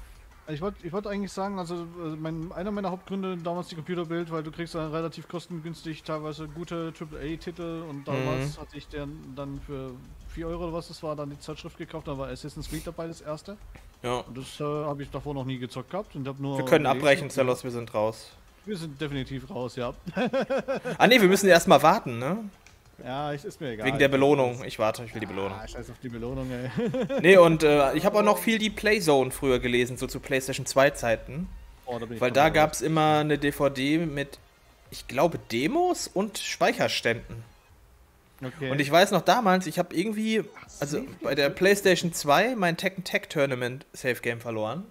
Ich wollte ich wollt eigentlich sagen, also mein, einer meiner Hauptgründe damals die Computerbild, weil du kriegst dann relativ kostengünstig teilweise gute Triple A Titel und damals mhm. hatte ich den dann für vier Euro oder was das war, dann die Zeitschrift gekauft, da war Assassin's Creed dabei, das erste. Ja. Und das äh, habe ich davor noch nie gezockt gehabt. Und hab nur wir können abbrechen, Zelos, wir sind raus. Wir sind definitiv raus, ja. Ah ne, wir müssen erstmal warten, ne? Ja, ist mir egal. Wegen der Belohnung. Ich warte, ich will die Belohnung. Ah, scheiß auf die Belohnung, ey. Nee, und äh, ich habe auch noch viel die Playzone früher gelesen, so zu PlayStation zwei Zeiten. Oh, da bin ich weil da gab es immer eine D V D mit, ich glaube, Demos und Speicherständen. Okay. Und ich weiß noch damals, ich habe irgendwie, also bei der PlayStation zwei, mein Tekken Tag Tournament Safe Game verloren.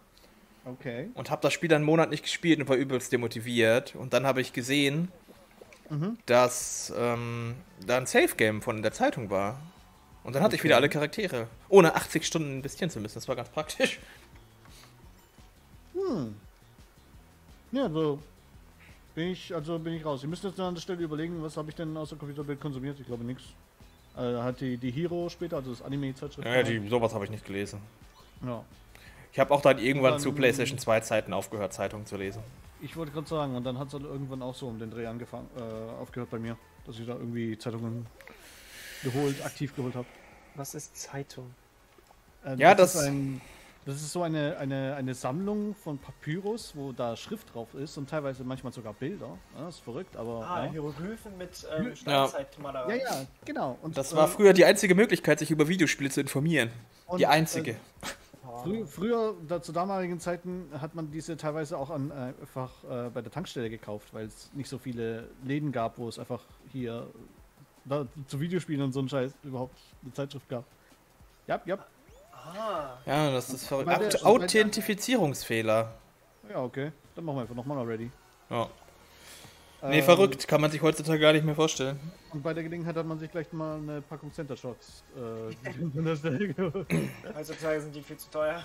Okay. Und habe das Spiel dann einen Monat nicht gespielt und war übelst demotiviert. Und dann habe ich gesehen, mhm. dass ähm, da ein Safe-Game von der Zeitung war. Und dann hatte okay. ich wieder alle Charaktere. Ohne achtzig Stunden investieren zu müssen. Das war ganz praktisch. Hm. Ja, so bin ich, also bin ich raus. Ihr müsst jetzt an der Stelle überlegen, was habe ich denn aus der Computerbild konsumiert? Ich glaube nichts. Also, hat die, die Hero später, also das Anime-Zeitschrift. Ja, die, sowas habe ich nicht gelesen. Ja. Ich habe auch dann irgendwann dann, zu PlayStation zwei Zeiten aufgehört, Zeitungen zu lesen. Ich wollte gerade sagen, und dann hat es halt irgendwann auch so um den Dreh angefangen, äh, aufgehört bei mir, dass ich da irgendwie Zeitungen geholt, aktiv geholt habe. Was ist Zeitung? Äh, ja, das, das ist ein, das ist so eine, eine, eine Sammlung von Papyrus, wo da Schrift drauf ist und teilweise manchmal sogar Bilder. Ja, das ist verrückt, aber... Ah, ja. Hieroglyphen mit ähm, Steinzeitmalerei. Ja, ja, genau. Und, das war äh, früher die einzige Möglichkeit, sich über Videospiele zu informieren. Und, die einzige. Äh, Frü früher, da, zu damaligen Zeiten, hat man diese teilweise auch an, äh, einfach äh, bei der Tankstelle gekauft, weil es nicht so viele Läden gab, wo es einfach hier da, zu Videospielen und so ein Scheiß überhaupt eine Zeitschrift gab. Ja, ja. Ah. Ja, das ist verrückt. Aut Authentifizierungsfehler. Ja, okay. Dann machen wir einfach nochmal already. Ja. Nee, ähm, verrückt. Kann man sich heutzutage gar nicht mehr vorstellen. Und bei der Gelegenheit hat man sich gleich mal eine Packung Center Shots äh, heutzutage sind die viel zu teuer.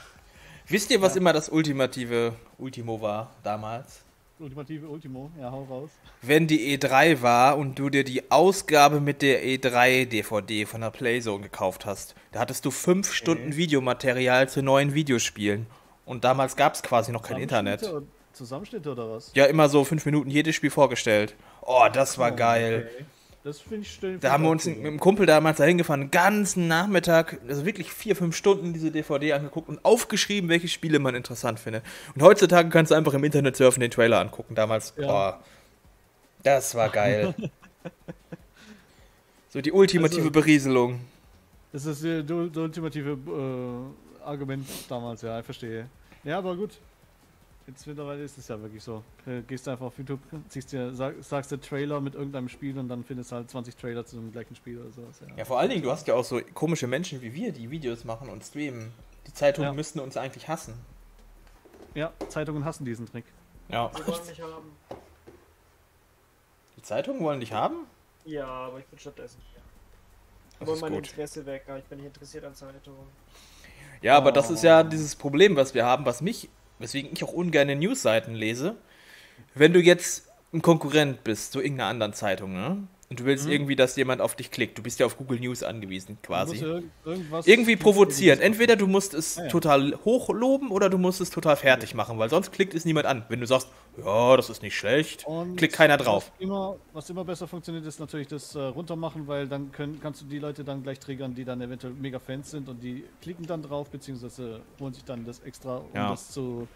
Wisst ihr, was ja. immer das ultimative Ultimo war damals? Ultimative Ultimo? Ja, hau raus. Wenn die E drei war und du dir die Ausgabe mit der E drei D V D von der Playzone gekauft hast, da hattest du fünf okay. Stunden Videomaterial zu neuen Videospielen. Und damals gab es quasi noch kein Internet. Zusammenschnitte oder was? Ja, immer so fünf Minuten jedes Spiel vorgestellt. Oh, das war oh, geil. Okay. Das finde ich schön. Da haben wir uns mit einem Kumpel damals dahin gefahren, den ganzen Nachmittag, also wirklich vier, fünf Stunden diese D V D angeguckt und aufgeschrieben, welche Spiele man interessant findet. Und heutzutage kannst du einfach im Internet surfen, den Trailer angucken. Damals, ja. oh, das war geil. So die ultimative also, Berieselung. Das ist das, das ultimative äh, Argument damals, ja, ich verstehe. Ja, aber gut. Jetzt mittlerweile ist es ja wirklich so. Du gehst einfach auf YouTube, ziehst dir, sag, sagst dir Trailer mit irgendeinem Spiel und dann findest du halt zwanzig Trailer zu dem gleichen Spiel oder sowas. Ja, ja vor allen Dingen, du hast ja auch so komische Menschen wie wir, die Videos machen und streamen. Die Zeitungen ja. müssten uns eigentlich hassen. Ja, Zeitungen hassen diesen Trick. Ja. Sie wollen dich haben. Die Zeitungen wollen dich haben? Ja, aber ich bin stattdessen hier. Ich wollen mein gut. Interesse weg, aber ich bin nicht interessiert an Zeitungen. Ja, aber oh. das ist ja dieses Problem, was wir haben, was mich... Weswegen ich auch ungern Newsseiten lese. Wenn du jetzt ein Konkurrent bist zu irgendeiner anderen Zeitung, ne? Und du willst mhm. irgendwie, dass jemand auf dich klickt. Du bist ja auf Google News angewiesen, quasi. Ir irgendwas irgendwie provozieren. Entweder du musst es ah, ja. total hochloben oder du musst es total fertig machen, weil sonst klickt es niemand an. Wenn du sagst, ja, das ist nicht schlecht, und klickt keiner drauf. Was immer, was immer besser funktioniert, ist natürlich das äh, runtermachen, weil dann können, kannst du die Leute dann gleich triggern, die dann eventuell mega Fans sind und die klicken dann drauf, beziehungsweise holen sich dann das extra, um ja. das zu...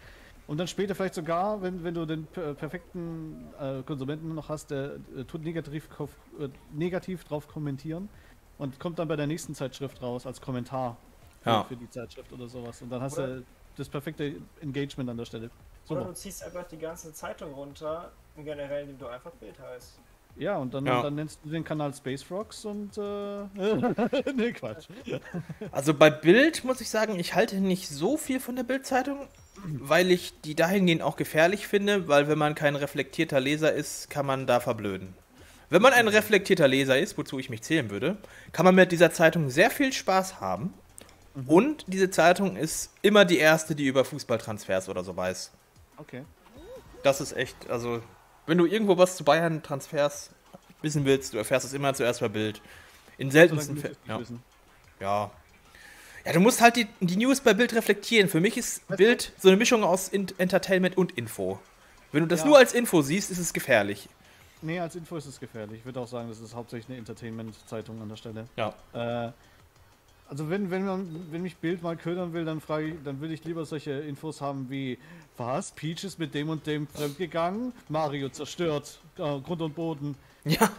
Und dann später vielleicht sogar, wenn, wenn du den per perfekten äh, Konsumenten noch hast, der äh, tut negativ, äh, negativ drauf kommentieren und kommt dann bei der nächsten Zeitschrift raus als Kommentar ja. für die Zeitschrift oder sowas. Und dann hast oder du das perfekte Engagement an der Stelle. Super. Oder du ziehst einfach die ganze Zeitung runter, im Generellen, indem du einfach Bild heißt. Ja, und dann, ja. dann nennst du den Kanal Space Frogs und äh, nee, Quatsch. Also bei Bild muss ich sagen, ich halte nicht so viel von der Bild-Zeitung, weil ich die dahingehend auch gefährlich finde, weil wenn man kein reflektierter Leser ist, kann man da verblöden. Wenn man ein reflektierter Leser ist, wozu ich mich zählen würde, kann man mit dieser Zeitung sehr viel Spaß haben mhm. und diese Zeitung ist immer die erste, die über Fußballtransfers oder so weiß. Okay. Das ist echt, also... Wenn du irgendwo was zu Bayern-Transfers wissen willst, du erfährst es immer zuerst bei Bild. In seltensten Fällen. Ja. ja. Ja, du musst halt die, die News bei Bild reflektieren. Für mich ist Bild so eine Mischung aus In- Entertainment und Info. Wenn du das ja. nur als Info siehst, ist es gefährlich. Nee, als Info ist es gefährlich. Ich würde auch sagen, das ist hauptsächlich eine Entertainment-Zeitung an der Stelle. Ja. Äh, also wenn, wenn, man, wenn mich Bild mal ködern will, dann frage ich, dann würde ich lieber solche Infos haben wie: Was? Peach ist mit dem und dem fremdgegangen? Mario zerstört äh, Grund und Boden. Ja.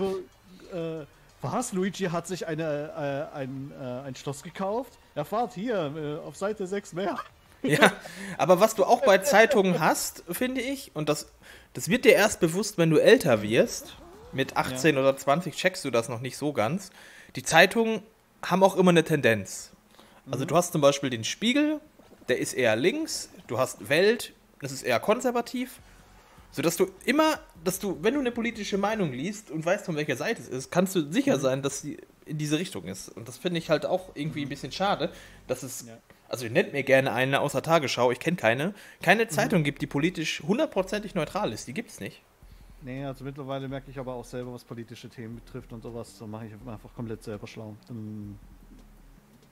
Äh, was? Luigi hat sich eine, äh, ein, äh, ein Schloss gekauft? Erfahrt hier, äh, auf Seite sechs mehr. Ja, aber was du auch bei Zeitungen hast, finde ich, und das, das wird dir erst bewusst, wenn du älter wirst, mit achtzehn ja. oder zwanzig checkst du das noch nicht so ganz, die Zeitungen haben auch immer eine Tendenz. Also mhm. du hast zum Beispiel den Spiegel, der ist eher links, du hast Welt, das ist eher konservativ, sodass du immer, dass du, wenn du eine politische Meinung liest und weißt, von welcher Seite es ist, kannst du sicher mhm. sein, dass sie in diese Richtung ist. Und das finde ich halt auch irgendwie ein bisschen schade, dass es... Ja. Also, ihr nennt mir gerne eine außer Tagesschau, ich kenne keine. Keine Zeitung gibt, die politisch hundertprozentig neutral ist, die gibt's nicht. Nee, also mittlerweile merke ich aber auch selber, was politische Themen betrifft und sowas. So mache ich einfach komplett selber schlau. Dann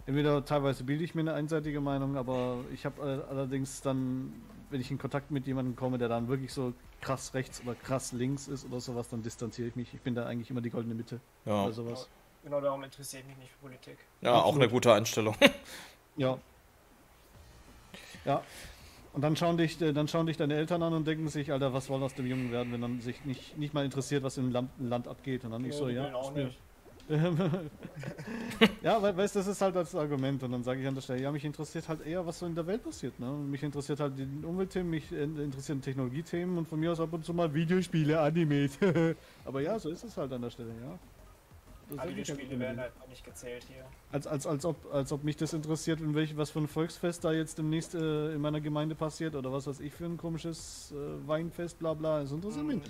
entweder teilweise bilde ich mir eine einseitige Meinung, aber ich habe allerdings dann, wenn ich in Kontakt mit jemandem komme, der dann wirklich so krass rechts oder krass links ist oder sowas, dann distanziere ich mich. Ich bin da eigentlich immer die goldene Mitte ja. oder sowas. Genau, darum interessiere ich mich nicht für Politik. Ja, Absolut. Auch eine gute Einstellung. Ja. Ja, und dann schauen, dich, dann schauen dich deine Eltern an und denken sich, Alter, was soll aus dem Jungen werden, wenn man sich nicht, nicht mal interessiert, was im Land, Land abgeht. Und dann nee, ich so, ja, nicht. Ja, weil, weißt du, das ist halt das Argument. Und dann sage ich an der Stelle, ja, mich interessiert halt eher, was so in der Welt passiert. Ne? Mich interessiert halt die Umweltthemen, mich interessieren Technologiethemen und von mir aus ab und zu mal Videospiele, Animes. Aber ja, so ist es halt an der Stelle, ja. Videospiele werden halt noch nicht gezählt hier. Als, als, als, ob, als ob mich das interessiert, in welch, was für ein Volksfest da jetzt demnächst äh, in meiner Gemeinde passiert oder was weiß ich für ein komisches äh, Weinfest, bla bla. Das interessiert mich.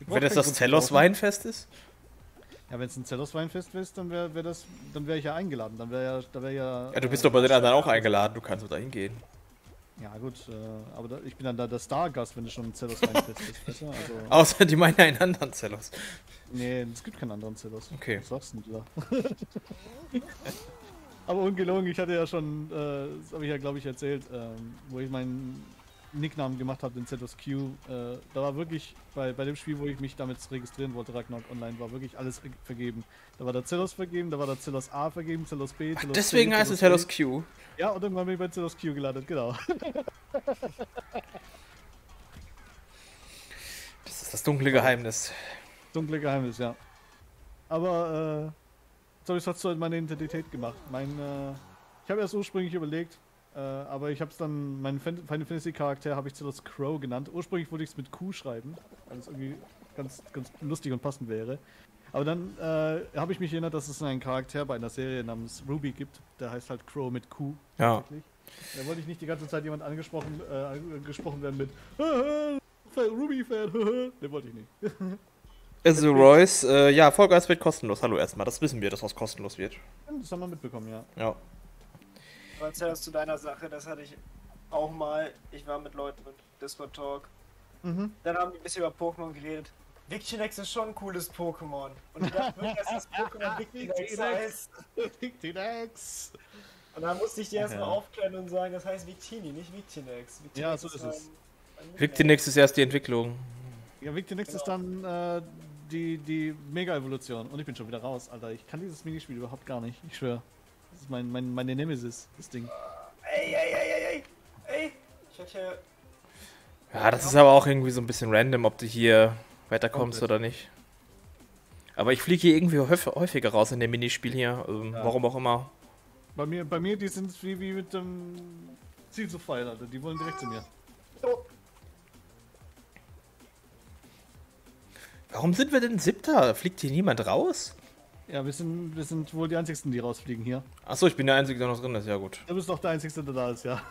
Wenn das das Zelos-Weinfest ist? Ja, wenn es ein Zelos-Weinfest ist, dann wäre wär das, dann wäre ich ja eingeladen. Dann wäre ja, da wär ja, ja, du bist äh, doch bei den anderen auch eingeladen, du kannst doch da hingehen. Ja gut, äh, aber da, ich bin dann da der Stargast, wenn du schon ein Zelos-Weinfest bist. Also, außer die meinen einen anderen Zelos. Nee, es gibt keinen anderen Zelos. Okay. Was sagst du denn da? Aber ungelogen, ich hatte ja schon, äh, das habe ich ja glaube ich erzählt, ähm, wo ich meinen Nicknamen gemacht habe, den Zelos Q. Äh, da war wirklich, bei, bei dem Spiel, wo ich mich damit registrieren wollte, Ragnarok Online, war wirklich alles vergeben. Da war der Zelos vergeben, da war der Zelos A vergeben, Zelos B, Zelos Ach, deswegen C, heißt es Zelos Q. Ja, und irgendwann bin ich bei Zelos Q gelandet, genau. Das ist das dunkle Geheimnis. Dunkle Geheimnis, ja. Aber, äh, so, das hat so in meine Identität gemacht. Mein, äh, ich habe erst ursprünglich überlegt, äh, aber ich habe es dann, meinen Final Fantasy Charakter habe ich Zelos Crow genannt. Ursprünglich wollte ich es mit Q schreiben, weil es irgendwie ganz, ganz lustig und passend wäre. Aber dann äh, habe ich mich erinnert, dass es einen Charakter bei einer Serie namens Ruby gibt. Der heißt halt Crow mit Q. Ja. Da wollte ich nicht die ganze Zeit jemand angesprochen, äh, angesprochen werden mit Ruby-Fan. Ne, wollte ich nicht. Also Royce, äh, ja, Fall Guys wird kostenlos. Hallo erstmal, das wissen wir, dass was kostenlos wird. Das haben wir mitbekommen, ja. Ja. Erzähl zu deiner Sache, das hatte ich auch mal. Ich war mit Leuten mit Discord-Talk. Mhm. Dann haben wir ein bisschen über Pokémon geredet. Victinix ist schon ein cooles Pokémon. Und ich dachte wirklich, dass das Pokémon Victinix heißt. Victinix! Und dann musste ich dir erstmal okay. aufklären und sagen, das heißt Victini, nicht Victinix. Victinix ja, so ist, ist es. Victinix ist erst die Entwicklung. Ja, Victinix genau. ist dann äh, die, die Mega-Evolution. Und ich bin schon wieder raus, Alter. Ich kann dieses Minispiel überhaupt gar nicht, ich schwöre. Das ist mein, mein, meine Nemesis, das Ding. Ey, ey, ey, ey, ey! Ey! Ich hätte ja... Ja, das ist aber auch irgendwie so ein bisschen random, ob du hier... weiterkommst oder nicht. Aber ich fliege hier irgendwie häufiger raus in dem Minispiel hier, ähm, ja. warum auch immer. Bei mir, bei mir, die sind wie, wie mit dem Ziel zu feiern, Alter. Die wollen direkt zu mir. Warum sind wir denn Siebter? Fliegt hier niemand raus? Ja, wir sind, wir sind wohl die Einzigsten, die rausfliegen hier. Achso, ich bin der Einzige, der noch drin ist, ja gut. Du bist doch der Einzige, der da ist, ja.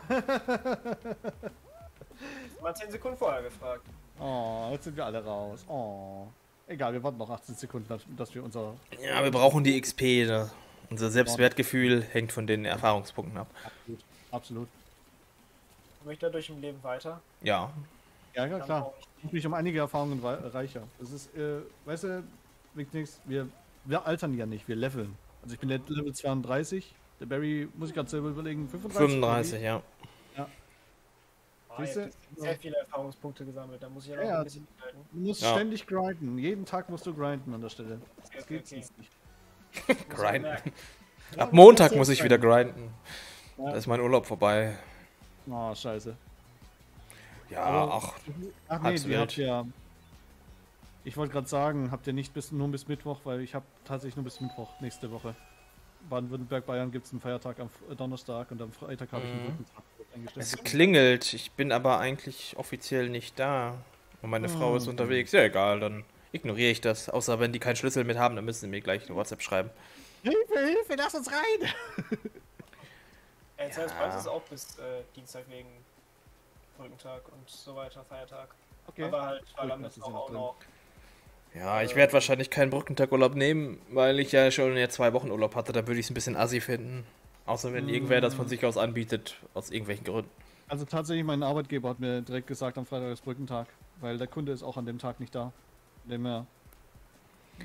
Mal zehn Sekunden vorher gefragt. Oh, jetzt sind wir alle raus. Oh. Egal, wir warten noch achtzehn Sekunden, dass wir unser... Ja, wir brauchen die X P. Ne? Unser Selbstwertgefühl hängt von den Erfahrungspunkten ab. Absolut. Absolut. Komme ich dadurch im Leben weiter? Ja. Ja, ja klar. Ich bin um einige Erfahrungen reicher. Das ist, äh, weißt du, Victinix, wir, wir altern ja nicht, wir leveln. Also ich bin Level zweiunddreißig, der Barry, muss ich gerade selber überlegen, fünfunddreißig? fünfunddreißig, ja. Ja. Ah, sehr viele Erfahrungspunkte gesammelt, da muss ich ja noch ja, ein bisschen mithalten. Du musst ja. ständig grinden, jeden Tag musst du grinden an der Stelle. Das, das geht okay. nicht. Grinden. Ab Montag muss ich wieder grinden. Ja. Da ist mein Urlaub vorbei. Oh, scheiße. Ja, aber, ach. Ach nee, ihr habt ja. Ich wollte gerade sagen, habt ihr nicht bis, nur bis Mittwoch, weil ich habe tatsächlich nur bis Mittwoch nächste Woche. Baden-Württemberg, Bayern gibt es einen Feiertag am Donnerstag und am Freitag habe ich einen Brückentag eingestellt. Es klingelt, ich bin aber eigentlich offiziell nicht da. Und meine hm. Frau ist unterwegs. Ja, egal, dann ignoriere ich das. Außer wenn die keinen Schlüssel mit haben, dann müssen sie mir gleich eine WhatsApp schreiben. Hilfe, Hilfe, lass uns rein! Jetzt heißt es auch bis äh, Dienstag wegen Brückentag und so weiter, Feiertag. Okay. Aber halt, weil am Mittwoch auch noch. Ja, ich werde wahrscheinlich keinen Brückentagurlaub nehmen, weil ich ja schon ja zwei Wochen Urlaub hatte. Da würde ich es ein bisschen assi finden. Außer wenn mm. irgendwer das von sich aus anbietet, aus irgendwelchen Gründen. Also tatsächlich, mein Arbeitgeber hat mir direkt gesagt, am Freitag ist Brückentag. Weil der Kunde ist auch an dem Tag nicht da. Dem er...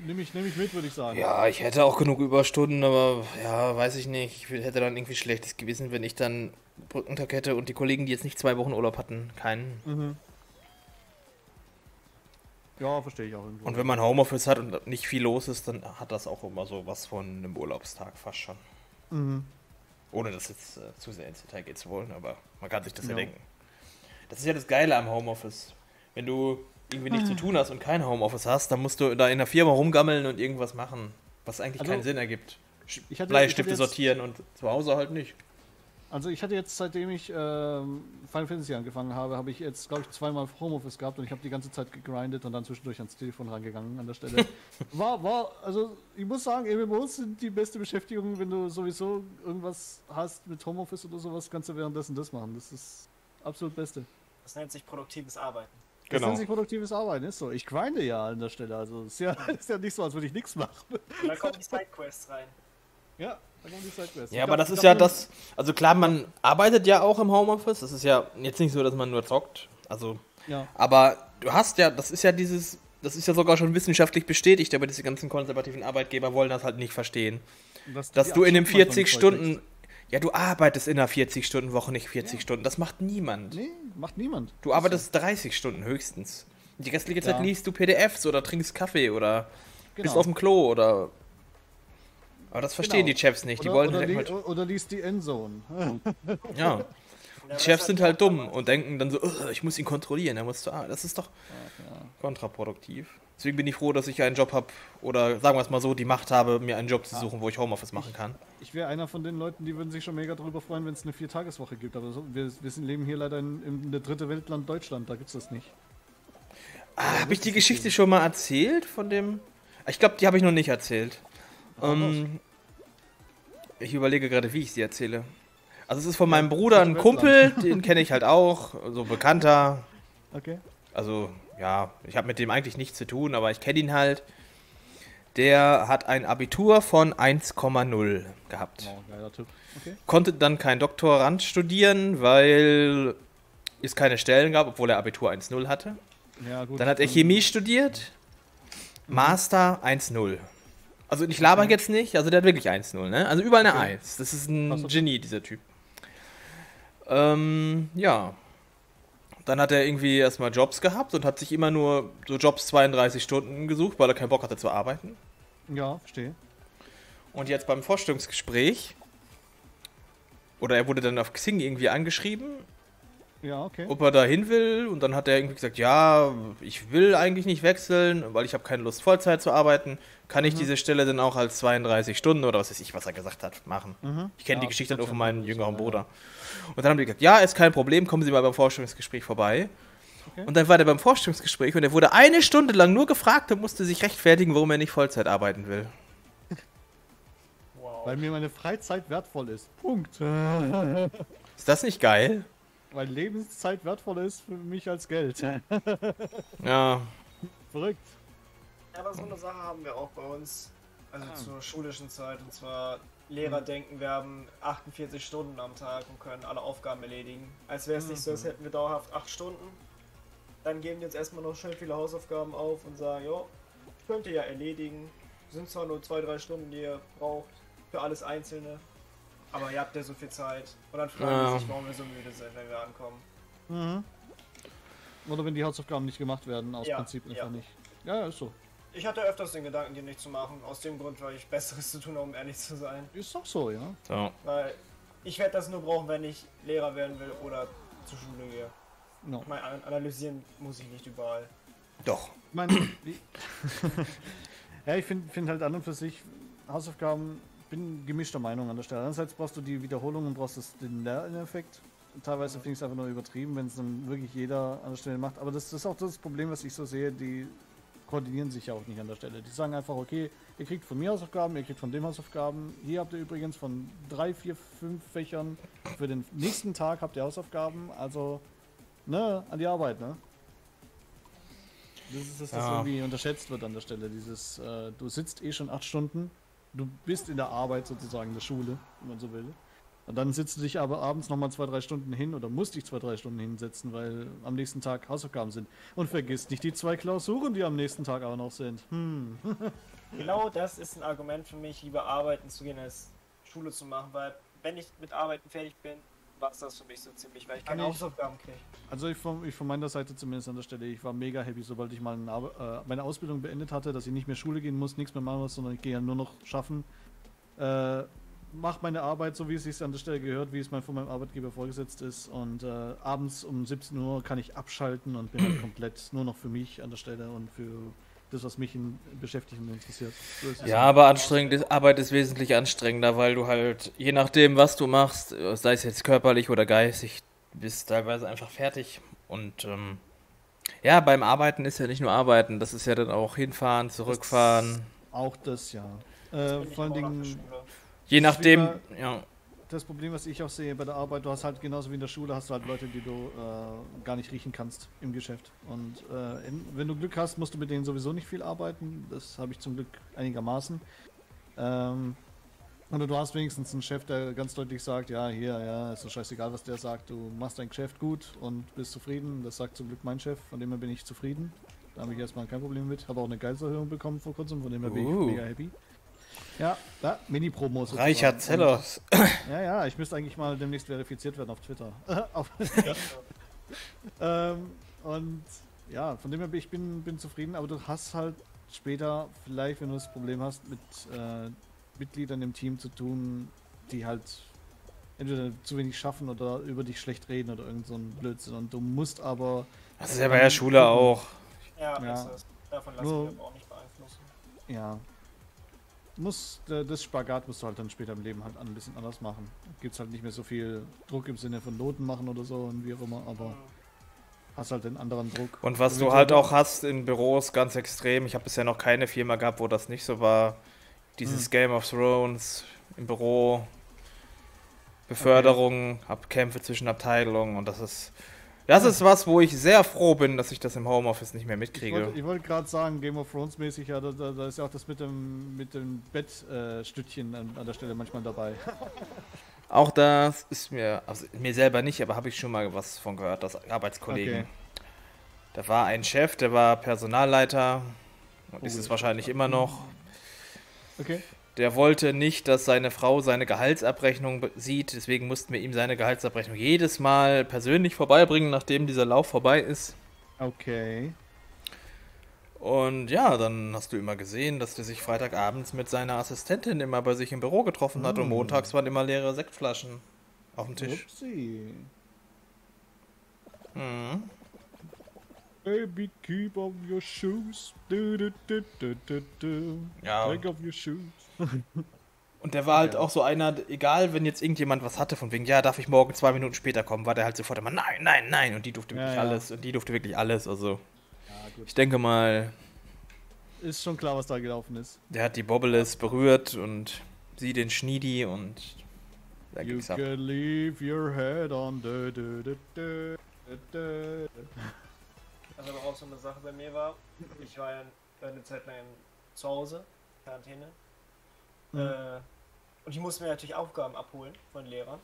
Nimm ich, nimm ich mit, würde ich sagen. Ja, ich hätte auch genug Überstunden, aber ja, weiß ich nicht. Ich hätte dann irgendwie schlechtes Gewissen, wenn ich dann Brückentag hätte und die Kollegen, die jetzt nicht zwei Wochen Urlaub hatten, keinen. Mhm. Ja, verstehe ich auch irgendwo. Und wenn man Homeoffice hat und nicht viel los ist, dann hat das auch immer so was von einem Urlaubstag fast schon. Mhm. Ohne dass jetzt äh, zu sehr ins Detail geht zu wollen, aber man kann sich das ja. ja denken. Das ist ja das Geile am Homeoffice. Wenn du irgendwie nichts ah. zu tun hast und kein Homeoffice hast, dann musst du da in der Firma rumgammeln und irgendwas machen, was eigentlich also, keinen Sinn ergibt. Ich hatte, Bleistifte ich jetzt, sortieren und zu Hause halt nicht. Also ich hatte jetzt, seitdem ich äh, Final Fantasy angefangen habe, habe ich jetzt, glaube ich, zweimal Homeoffice gehabt und ich habe die ganze Zeit gegrindet und dann zwischendurch ans Telefon rangegangen an der Stelle. War, war, also ich muss sagen, M M Os sind die beste Beschäftigung, wenn du sowieso irgendwas hast mit Homeoffice oder sowas, kannst du währenddessen das machen. Das ist absolut Beste. Das nennt sich produktives Arbeiten. Das genau. nennt sich produktives Arbeiten, ist so. Ich grinde ja an der Stelle, also ist ja, ist ja nicht so, als würde ich nichts machen. Und dann kommen die Sidequests rein. Ja, dann kommen die Sidequests. Ja, ich aber glaub, das ist ja das, also klar, man arbeitet ja auch im Homeoffice, das ist ja jetzt nicht so, dass man nur zockt, also, ja. aber du hast ja, das ist ja dieses, das ist ja sogar schon wissenschaftlich bestätigt, aber diese ganzen konservativen Arbeitgeber wollen das halt nicht verstehen. Dass, dass du in den vierzig Stunden... Ja, du arbeitest in einer vierzig Stunden Woche, nicht vierzig ja. Stunden. Das macht niemand. Nee, macht niemand. Du arbeitest so. dreißig Stunden höchstens. Die restliche ja. Zeit liest du P D Fs oder trinkst Kaffee oder genau. bist auf dem Klo oder... Aber das verstehen genau. die Chefs nicht. Oder, die wollen oder, li halt oder liest die N-Zone. ja. Die Chefs sind halt dumm und denken dann so, oh, ich muss ihn kontrollieren, er muss zu arbeiten. Das ist doch ja, ja. kontraproduktiv. Deswegen bin ich froh, dass ich einen Job habe oder sagen wir es mal so, die Macht habe, mir einen Job zu suchen, wo ich Homeoffice machen kann. Ich, ich wäre einer von den Leuten, die würden sich schon mega darüber freuen, wenn es eine Viertageswoche gibt. Aber so, wir, wir sind, leben hier leider in, in der dritte Weltland Deutschland, da gibt es das nicht. Ah, habe ich die Geschichte geben. schon mal erzählt von dem? Ich glaube, die habe ich noch nicht erzählt. Ähm, ich überlege gerade, wie ich sie erzähle. Also es ist von meinem Bruder ein Kumpel, den kenne ich halt auch, so Bekannter. Okay. Also... Ja, ich habe mit dem eigentlich nichts zu tun, aber ich kenne ihn halt. Der hat ein Abitur von eins Komma null gehabt. Oh, geiler Typ. Okay. Konnte dann kein Doktorand studieren, weil es keine Stellen gab, obwohl er Abitur eins Komma null hatte. Ja, gut. Dann hat er Chemie studiert, mhm. Master eins Komma null. Also ich laber jetzt nicht, also der hat wirklich eins Komma null, ne? Also überall eine okay. eins. Das ist ein Genie, dieser Typ. Ähm, ja. Dann hat er irgendwie erstmal Jobs gehabt und hat sich immer nur so Jobs zweiunddreißig Stunden gesucht, weil er keinen Bock hatte zu arbeiten. Ja, verstehe. Und jetzt beim Vorstellungsgespräch, oder er wurde dann auf Xing irgendwie angeschrieben, ja, okay. ob er da hin will. Und dann hat er irgendwie gesagt, ja, ich will eigentlich nicht wechseln, weil ich habe keine Lust, Vollzeit zu arbeiten. Kann mhm. ich diese Stelle dann auch als zweiunddreißig Stunden oder was weiß ich, was er gesagt hat, machen? Mhm. Ich kenne ja, die Geschichte nur von meinem jüngeren Bruder. Und dann haben die gesagt, ja, ist kein Problem, kommen Sie mal beim Vorstellungsgespräch vorbei. Okay. Und dann war der beim Vorstellungsgespräch und er wurde eine Stunde lang nur gefragt und musste sich rechtfertigen, warum er nicht Vollzeit arbeiten will. Wow. Weil mir meine Freizeit wertvoll ist. Punkt. Ist das nicht geil? Weil Lebenszeit wertvoller ist für mich als Geld. Ja. Verrückt. Aber so eine Sache haben wir auch bei uns, also ah. zur schulischen Zeit, und zwar Lehrer denken, wir haben achtundvierzig Stunden am Tag und können alle Aufgaben erledigen. Als wäre es mhm. nicht so, als hätten wir dauerhaft acht Stunden. Dann geben die uns erstmal noch schön viele Hausaufgaben auf und sagen, jo, könnt ihr ja erledigen. Sind zwar nur zwei, drei Stunden, die ihr braucht für alles Einzelne, aber ihr habt ja so viel Zeit. Und dann fragen ja. Sie sich, warum wir so müde sind, wenn wir ankommen. Mhm. Oder wenn die Hausaufgaben nicht gemacht werden, aus ja. Prinzip einfach ja. nicht. Ja, ist so. Ich hatte öfters den Gedanken, die nicht zu machen, aus dem Grund, weil ich Besseres zu tun habe, um ehrlich zu sein. Ist doch so, ja. ja. Weil ich werde das nur brauchen, wenn ich Lehrer werden will oder zur Schule gehe. No. Ich meine, analysieren muss ich nicht überall. Doch. Ich meine, ja, ich finde find halt an und für sich Hausaufgaben, bin gemischter Meinung an der Stelle. Andererseits brauchst du die Wiederholung und brauchst das, den Lerneffekt. Teilweise ja. finde ich es einfach nur übertrieben, wenn es dann wirklich jeder an der Stelle macht. Aber das, das ist auch das Problem, was ich so sehe, die koordinieren sich ja auch nicht an der Stelle. Die sagen einfach, okay, ihr kriegt von mir Hausaufgaben, ihr kriegt von dem Hausaufgaben. Hier habt ihr übrigens von drei, vier, fünf Fächern für den nächsten Tag habt ihr Hausaufgaben. Also, ne, an die Arbeit, ne? Das ist das, was ja. irgendwie unterschätzt wird an der Stelle. Dieses, äh, du sitzt eh schon acht Stunden, du bist in der Arbeit sozusagen, in der Schule, wenn man so will. Und dann sitzt du dich aber abends nochmal zwei, drei Stunden hin oder musst dich zwei, drei Stunden hinsetzen, weil am nächsten Tag Hausaufgaben sind. Und vergiss nicht die zwei Klausuren, die am nächsten Tag aber noch sind. Hm. Genau das ist ein Argument für mich, lieber arbeiten zu gehen, als Schule zu machen, weil wenn ich mit Arbeiten fertig bin, war es das für mich so ziemlich, weil ich keine also Hausaufgaben kriege. Also ich von, ich von meiner Seite zumindest an der Stelle, ich war mega happy, sobald ich mal eine, äh, meine Ausbildung beendet hatte, dass ich nicht mehr Schule gehen muss, nichts mehr machen muss, sondern ich gehe ja nur noch schaffen. Äh... Mache meine Arbeit so, wie es sich an der Stelle gehört, wie es mein, von meinem Arbeitgeber vorgesetzt ist. Und äh, abends um siebzehn Uhr kann ich abschalten und bin halt komplett nur noch für mich an der Stelle und für das, was mich in, beschäftigt und interessiert. So ist es ja, aber anstrengend, Arbeit ist wesentlich anstrengender, weil du halt, je nachdem, was du machst, sei es jetzt körperlich oder geistig, bist teilweise einfach fertig. Und ähm, ja, beim Arbeiten ist ja nicht nur Arbeiten, das ist ja dann auch hinfahren, zurückfahren. Das auch das, ja. Äh, vor allen Dingen... Je nachdem, das ja. Das Problem, was ich auch sehe bei der Arbeit, du hast halt genauso wie in der Schule, hast du halt Leute, die du äh, gar nicht riechen kannst im Geschäft. Und äh, in, wenn du Glück hast, musst du mit denen sowieso nicht viel arbeiten. Das habe ich zum Glück einigermaßen. Ähm, oder du hast wenigstens einen Chef, der ganz deutlich sagt, ja, hier, ja, ist doch scheißegal, was der sagt. Du machst dein Geschäft gut und bist zufrieden. Das sagt zum Glück mein Chef, von dem her bin ich zufrieden. Da habe ich erstmal kein Problem mit. Habe auch eine Gehaltserhöhung bekommen vor kurzem, von dem her uh. bin ich mega happy. Ja, da, Mini-Promos. Reicher Zelos. Ja, ja, ich müsste eigentlich mal demnächst verifiziert werden auf Twitter. auf ähm, und ja, von dem her bin ich bin, bin zufrieden, aber du hast halt später vielleicht, wenn du das Problem hast, mit äh, Mitgliedern im Team zu tun, die halt entweder zu wenig schaffen oder über dich schlecht reden oder irgend so ein Blödsinn. Und du musst aber... Das ist ja bei der Schule auch. Ja, ja. Das, davon lassen wir aber auch nicht beeinflussen. Ja. Muss, das Spagat musst du halt dann später im Leben halt ein bisschen anders machen. Gibt es halt nicht mehr so viel Druck im Sinne von Noten machen oder so und wie auch immer, aber hast halt den anderen Druck. Und was du halt auch hast in Büros, ganz extrem, ich habe bisher noch keine Firma gehabt, wo das nicht so war. Dieses hm. Game of Thrones im Büro, Beförderung, okay. Kämpfe zwischen Abteilungen und das ist... Das ist was, wo ich sehr froh bin, dass ich das im Homeoffice nicht mehr mitkriege. Ich wollte gerade sagen, Game of Thrones mäßig, ja, da, da ist ja auch das mit dem, mit dem Bettstückchen äh, an, an der Stelle manchmal dabei. Auch das ist mir, also mir selber nicht, aber habe ich schon mal was von gehört, dass Arbeitskollegen. Okay. Da war ein Chef, der war Personalleiter und oh, ist es wahrscheinlich immer noch. Okay. Der wollte nicht, dass seine Frau seine Gehaltsabrechnung sieht, deswegen mussten wir ihm seine Gehaltsabrechnung jedes Mal persönlich vorbeibringen, nachdem dieser Lauf vorbei ist. Okay. Und ja, dann hast du immer gesehen, dass der sich freitagabends mit seiner Assistentin immer bei sich im Büro getroffen hat mm. und montags waren immer leere Sektflaschen auf dem Tisch. Upsi. Mhm. Baby, keep off your shoes. Du, du, du, du, du, du. Ja. Take off your shoes. Und der war halt ja. auch so einer, egal wenn jetzt irgendjemand was hatte, von wegen, ja, darf ich morgen zwei Minuten später kommen, war der halt sofort immer, nein, nein, nein. Und die durfte ja, wirklich ja. alles. Und die durfte wirklich alles. Also, ja, gut. Ich denke mal. Ist schon klar, was da gelaufen ist. Der hat die Bobbles berührt und sie den Schniedi und. Da you ging's ab. Can leave your head on. Du, du, du, du, du. Also aber auch so eine Sache bei mir war, ich war ja eine Zeit lang zu Hause, Quarantäne, mhm. äh, und ich musste mir natürlich Aufgaben abholen von Lehrern.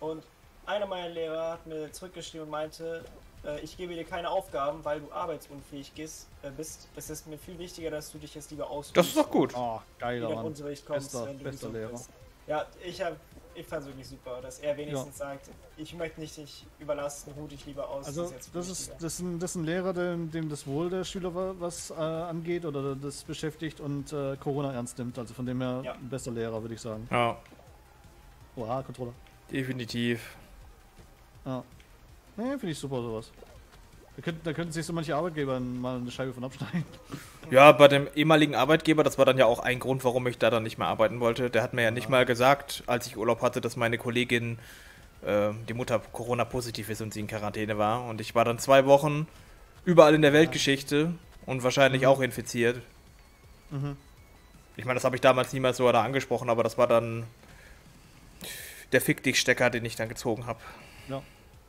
Und einer meiner Lehrer hat mir zurückgeschrieben und meinte, äh, äh, ich gebe dir keine Aufgaben, weil du arbeitsunfähig gehst, äh, bist. Es ist mir viel wichtiger, dass du dich jetzt lieber ausruhst. Das ist doch gut. Oh, geiler Mann. Bester, wenn du bester Lehrer. Bist. Ja, ich habe... Ich fand es wirklich super, dass er wenigstens ja. sagt, ich möchte nicht dich überlasten, ruh dich lieber aus. Also das ist, das ist, das ist, ein, das ist ein Lehrer, dem, dem das Wohl der Schüler was äh, angeht oder das beschäftigt und äh, Corona ernst nimmt. Also von dem her ja. ein bester Lehrer, würde ich sagen. Ja. Oha, Controller. Definitiv. Ja. Nee, finde ich super sowas. Da könnten, da könnten sich so manche Arbeitgeber mal eine Scheibe von abschneiden. Ja, bei dem ehemaligen Arbeitgeber, das war dann ja auch ein Grund, warum ich da dann nicht mehr arbeiten wollte. Der hat mir ja nicht ja. mal gesagt, als ich Urlaub hatte, dass meine Kollegin, äh, die Mutter Corona-positiv ist und sie in Quarantäne war. Und ich war dann zwei Wochen überall in der Weltgeschichte und wahrscheinlich mhm. auch infiziert. Mhm. Ich meine, das habe ich damals niemals so da angesprochen, aber das war dann der Fick-Dich-Stecker, den ich dann gezogen habe. Ja.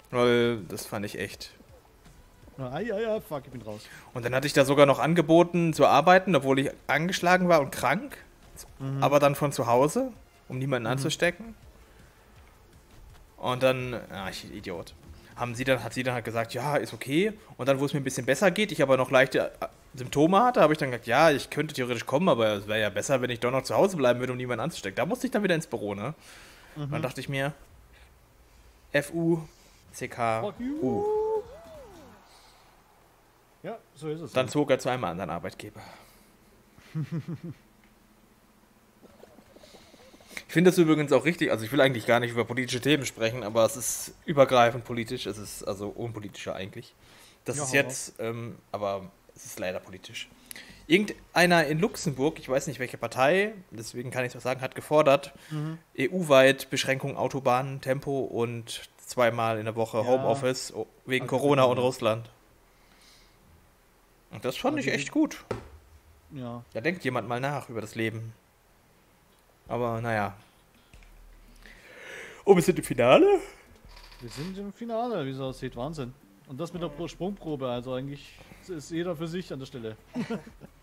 Weil das fand ich echt... Ah, ja, ja, fuck, ich bin raus. Und dann hatte ich da sogar noch angeboten zu arbeiten, obwohl ich angeschlagen war und krank. Mhm. Aber dann von zu Hause, um niemanden mhm. anzustecken. Und dann, ah, ich Idiot. Haben sie dann, hat sie dann halt gesagt, ja, ist okay. Und dann, wo es mir ein bisschen besser geht, ich aber noch leichte Symptome hatte, habe ich dann gesagt, ja, ich könnte theoretisch kommen, aber es wäre ja besser, wenn ich doch noch zu Hause bleiben würde, um niemanden anzustecken. Da musste ich dann wieder ins Büro, ne? Mhm. Und dann dachte ich mir, F U C K U. Ja, so ist es. Dann zog er zu einem anderen Arbeitgeber. Ich finde das übrigens auch richtig, also ich will eigentlich gar nicht über politische Themen sprechen, aber es ist übergreifend politisch, es ist also unpolitischer eigentlich. Das ja, ist jetzt, ähm, aber es ist leider politisch. Irgendeiner in Luxemburg, ich weiß nicht welche Partei, deswegen kann ich es auch sagen, hat gefordert, mhm. E U-weit Beschränkung Autobahnen, Tempo und zweimal in der Woche ja. Homeoffice wegen also Corona und Russland. Und das fand also ich echt gut. Ja. Da denkt jemand mal nach über das Leben. Aber naja. Oh, wir sind im Finale? Wir sind im Finale, wie es aussieht. Wahnsinn. Und das mit der Sprungprobe. Also eigentlich ist jeder für sich an der Stelle.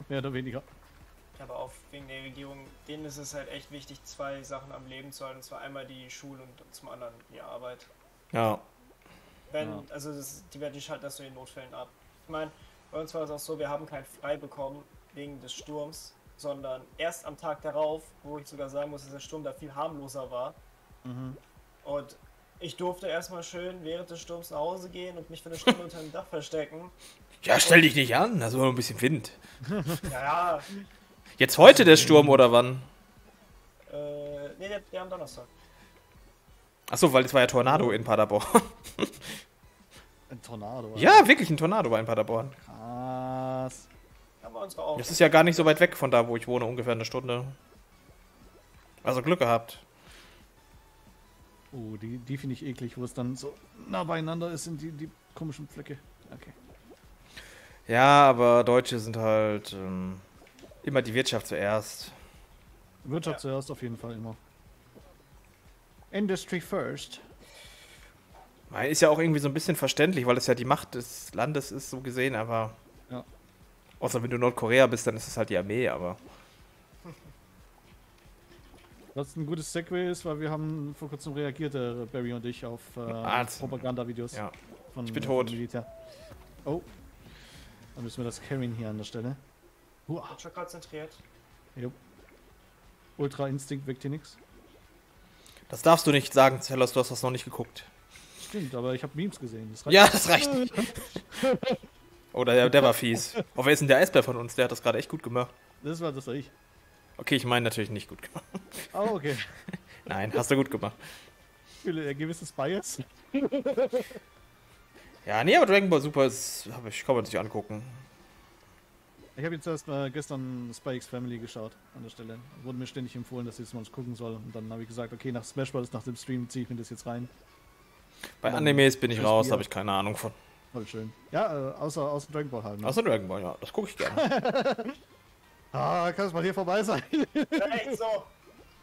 Mehr oder weniger. Aber auch wegen der Regierung, denen ist es halt echt wichtig, zwei Sachen am Leben zu halten. Und zwar einmal die Schule und zum anderen die Arbeit. Ja. Wenn, ja. Also das, die werden schalten das so in Notfällen ab. Ich meine... Bei uns war es auch so, wir haben kein Frei bekommen wegen des Sturms, sondern erst am Tag darauf, wo ich sogar sagen muss, dass der Sturm da viel harmloser war. Mhm. Und ich durfte erstmal schön während des Sturms nach Hause gehen und mich für eine Stunde unter dem Dach verstecken. Ja, stell und dich nicht an, da ist nur ein bisschen Wind. Ja, ja. Jetzt heute der Sturm oder wann? Äh, nee, der, der am Donnerstag. Achso, weil es war ja Tornado in Paderborn. Ein Tornado? Oder? Ja, wirklich ein Tornado bei Paderborn. Krass. Das ist ja gar nicht so weit weg von da, wo ich wohne, ungefähr eine Stunde. Also Glück gehabt. Oh, die, die finde ich eklig, wo es dann so nah beieinander ist, sind die, die komischen Pflöcke. Okay. Ja, aber Deutsche sind halt ähm, immer die Wirtschaft zuerst. Wirtschaft ja. zuerst auf jeden Fall immer. Industry first. Ist ja auch irgendwie so ein bisschen verständlich, weil es ja die Macht des Landes ist, so gesehen, aber... Ja. Außer wenn du Nordkorea bist, dann ist es halt die Armee, aber... Was ein gutes Segway ist, weil wir haben vor kurzem reagiert, äh, Barry und ich, auf äh, Propaganda-Videos. Ja. Ich bin tot. Militär. Oh. Dann müssen wir das carryen hier an der Stelle. Uah. Hat schon konzentriert. Jupp. Ultra-Instinkt, Victinix. Das darfst du nicht sagen, Zelos, du hast das noch nicht geguckt. Stimmt, aber ich habe Memes gesehen. Das reicht ja, das reicht nicht. Oh, der, der war fies. Oh, wer ist denn der Eisbär von uns? Der hat das gerade echt gut gemacht. Das war das war ich. Okay, ich meine natürlich nicht gut gemacht. Oh, okay. Nein, hast du gut gemacht. Ein gewisses Bias. Ja, nee, aber Dragon Ball Super ist, ich, kann man sich angucken. Ich habe jetzt erst mal gestern Spikes Family geschaut an der Stelle. Wurde mir ständig empfohlen, dass ich das mal gucken soll. Und dann habe ich gesagt, okay, nach Smash Brothers, nach dem Stream ziehe ich mir das jetzt rein. Bei Animes bin ich raus, habe ich keine Ahnung von. Voll schön. Ja, äh, außer, außer Dragon Ball halt. Ne? Außer Dragon Ball, ja. Das gucke ich gerne. Ah, kannst mal hier vorbei sein. Ja, echt so.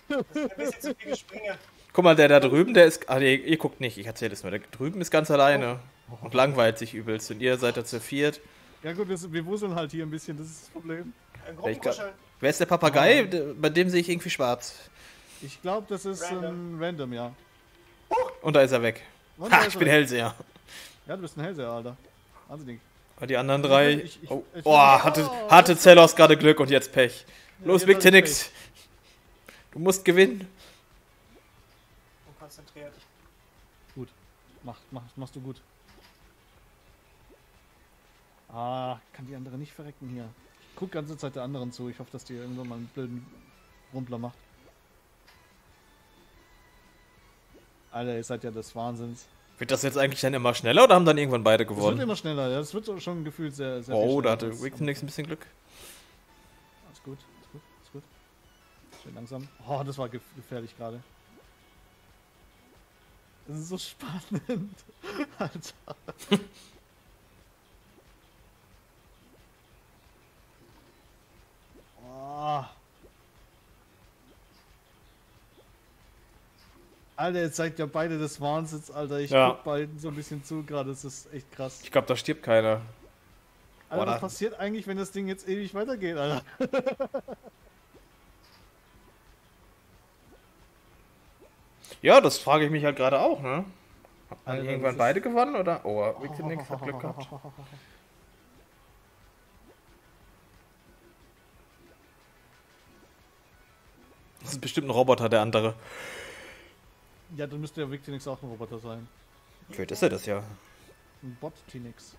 Das ist ein bisschen zu viel Gespringe. Guck mal, der da drüben, der ist... Ah, nee, ihr guckt nicht, ich erzähle es nur. Der drüben ist ganz alleine oh. Oh. und langweilt sich übelst. Und ihr seid da zu viert. Ja gut, wir, wir wuseln halt hier ein bisschen, das ist das Problem. Ich glaub, wer ist der Papagei? Oh. Bei dem sehe ich irgendwie schwarz. Ich glaube, das ist random. Ähm, random, ja. Und da ist er weg. Ha, ich bin Hellseher. Ja, du bist ein Hellseher, Alter. Wahnsinnig. Die anderen drei... Ich, ich, oh, ich, oh, hatte, hatte Zelos gerade Glück und jetzt Pech. Los, ja, Victinix. Du musst gewinnen. Und konzentriert. Gut. Mach, mach, machst du gut. Ah, kann die andere nicht verrecken hier. Ich guck ganze Zeit der anderen zu. Ich hoffe, dass die irgendwann mal einen blöden Rumpler macht. Alter, ihr seid ja des Wahnsinns. Wird das jetzt eigentlich dann immer schneller oder haben dann irgendwann beide gewonnen? Das wird immer schneller, ja. Das wird schon gefühlt sehr, sehr oh, da hatte Victinix ein bisschen Glück. Alles gut, alles gut, alles gut. Schön langsam. Oh, das war gefährlich gerade. Das ist so spannend. Alter. Oh. Alter, jetzt zeigt ja beide des Wahnsinns, Alter. Ich ja. guck beiden so ein bisschen zu gerade, das ist echt krass. Ich glaube, da stirbt keiner. Alter, was passiert eigentlich, wenn das Ding jetzt ewig weitergeht, Alter? Ja, das frage ich mich halt gerade auch, ne? Haben Alter, irgendwann beide gewonnen, oder? Oh, Victinix hat Glück gehabt. Das ist bestimmt ein Roboter, der andere. Ja, dann müsste ja Victinix auch ein Roboter sein. Vielleicht ist er das ja. Ein Bot-Tinix.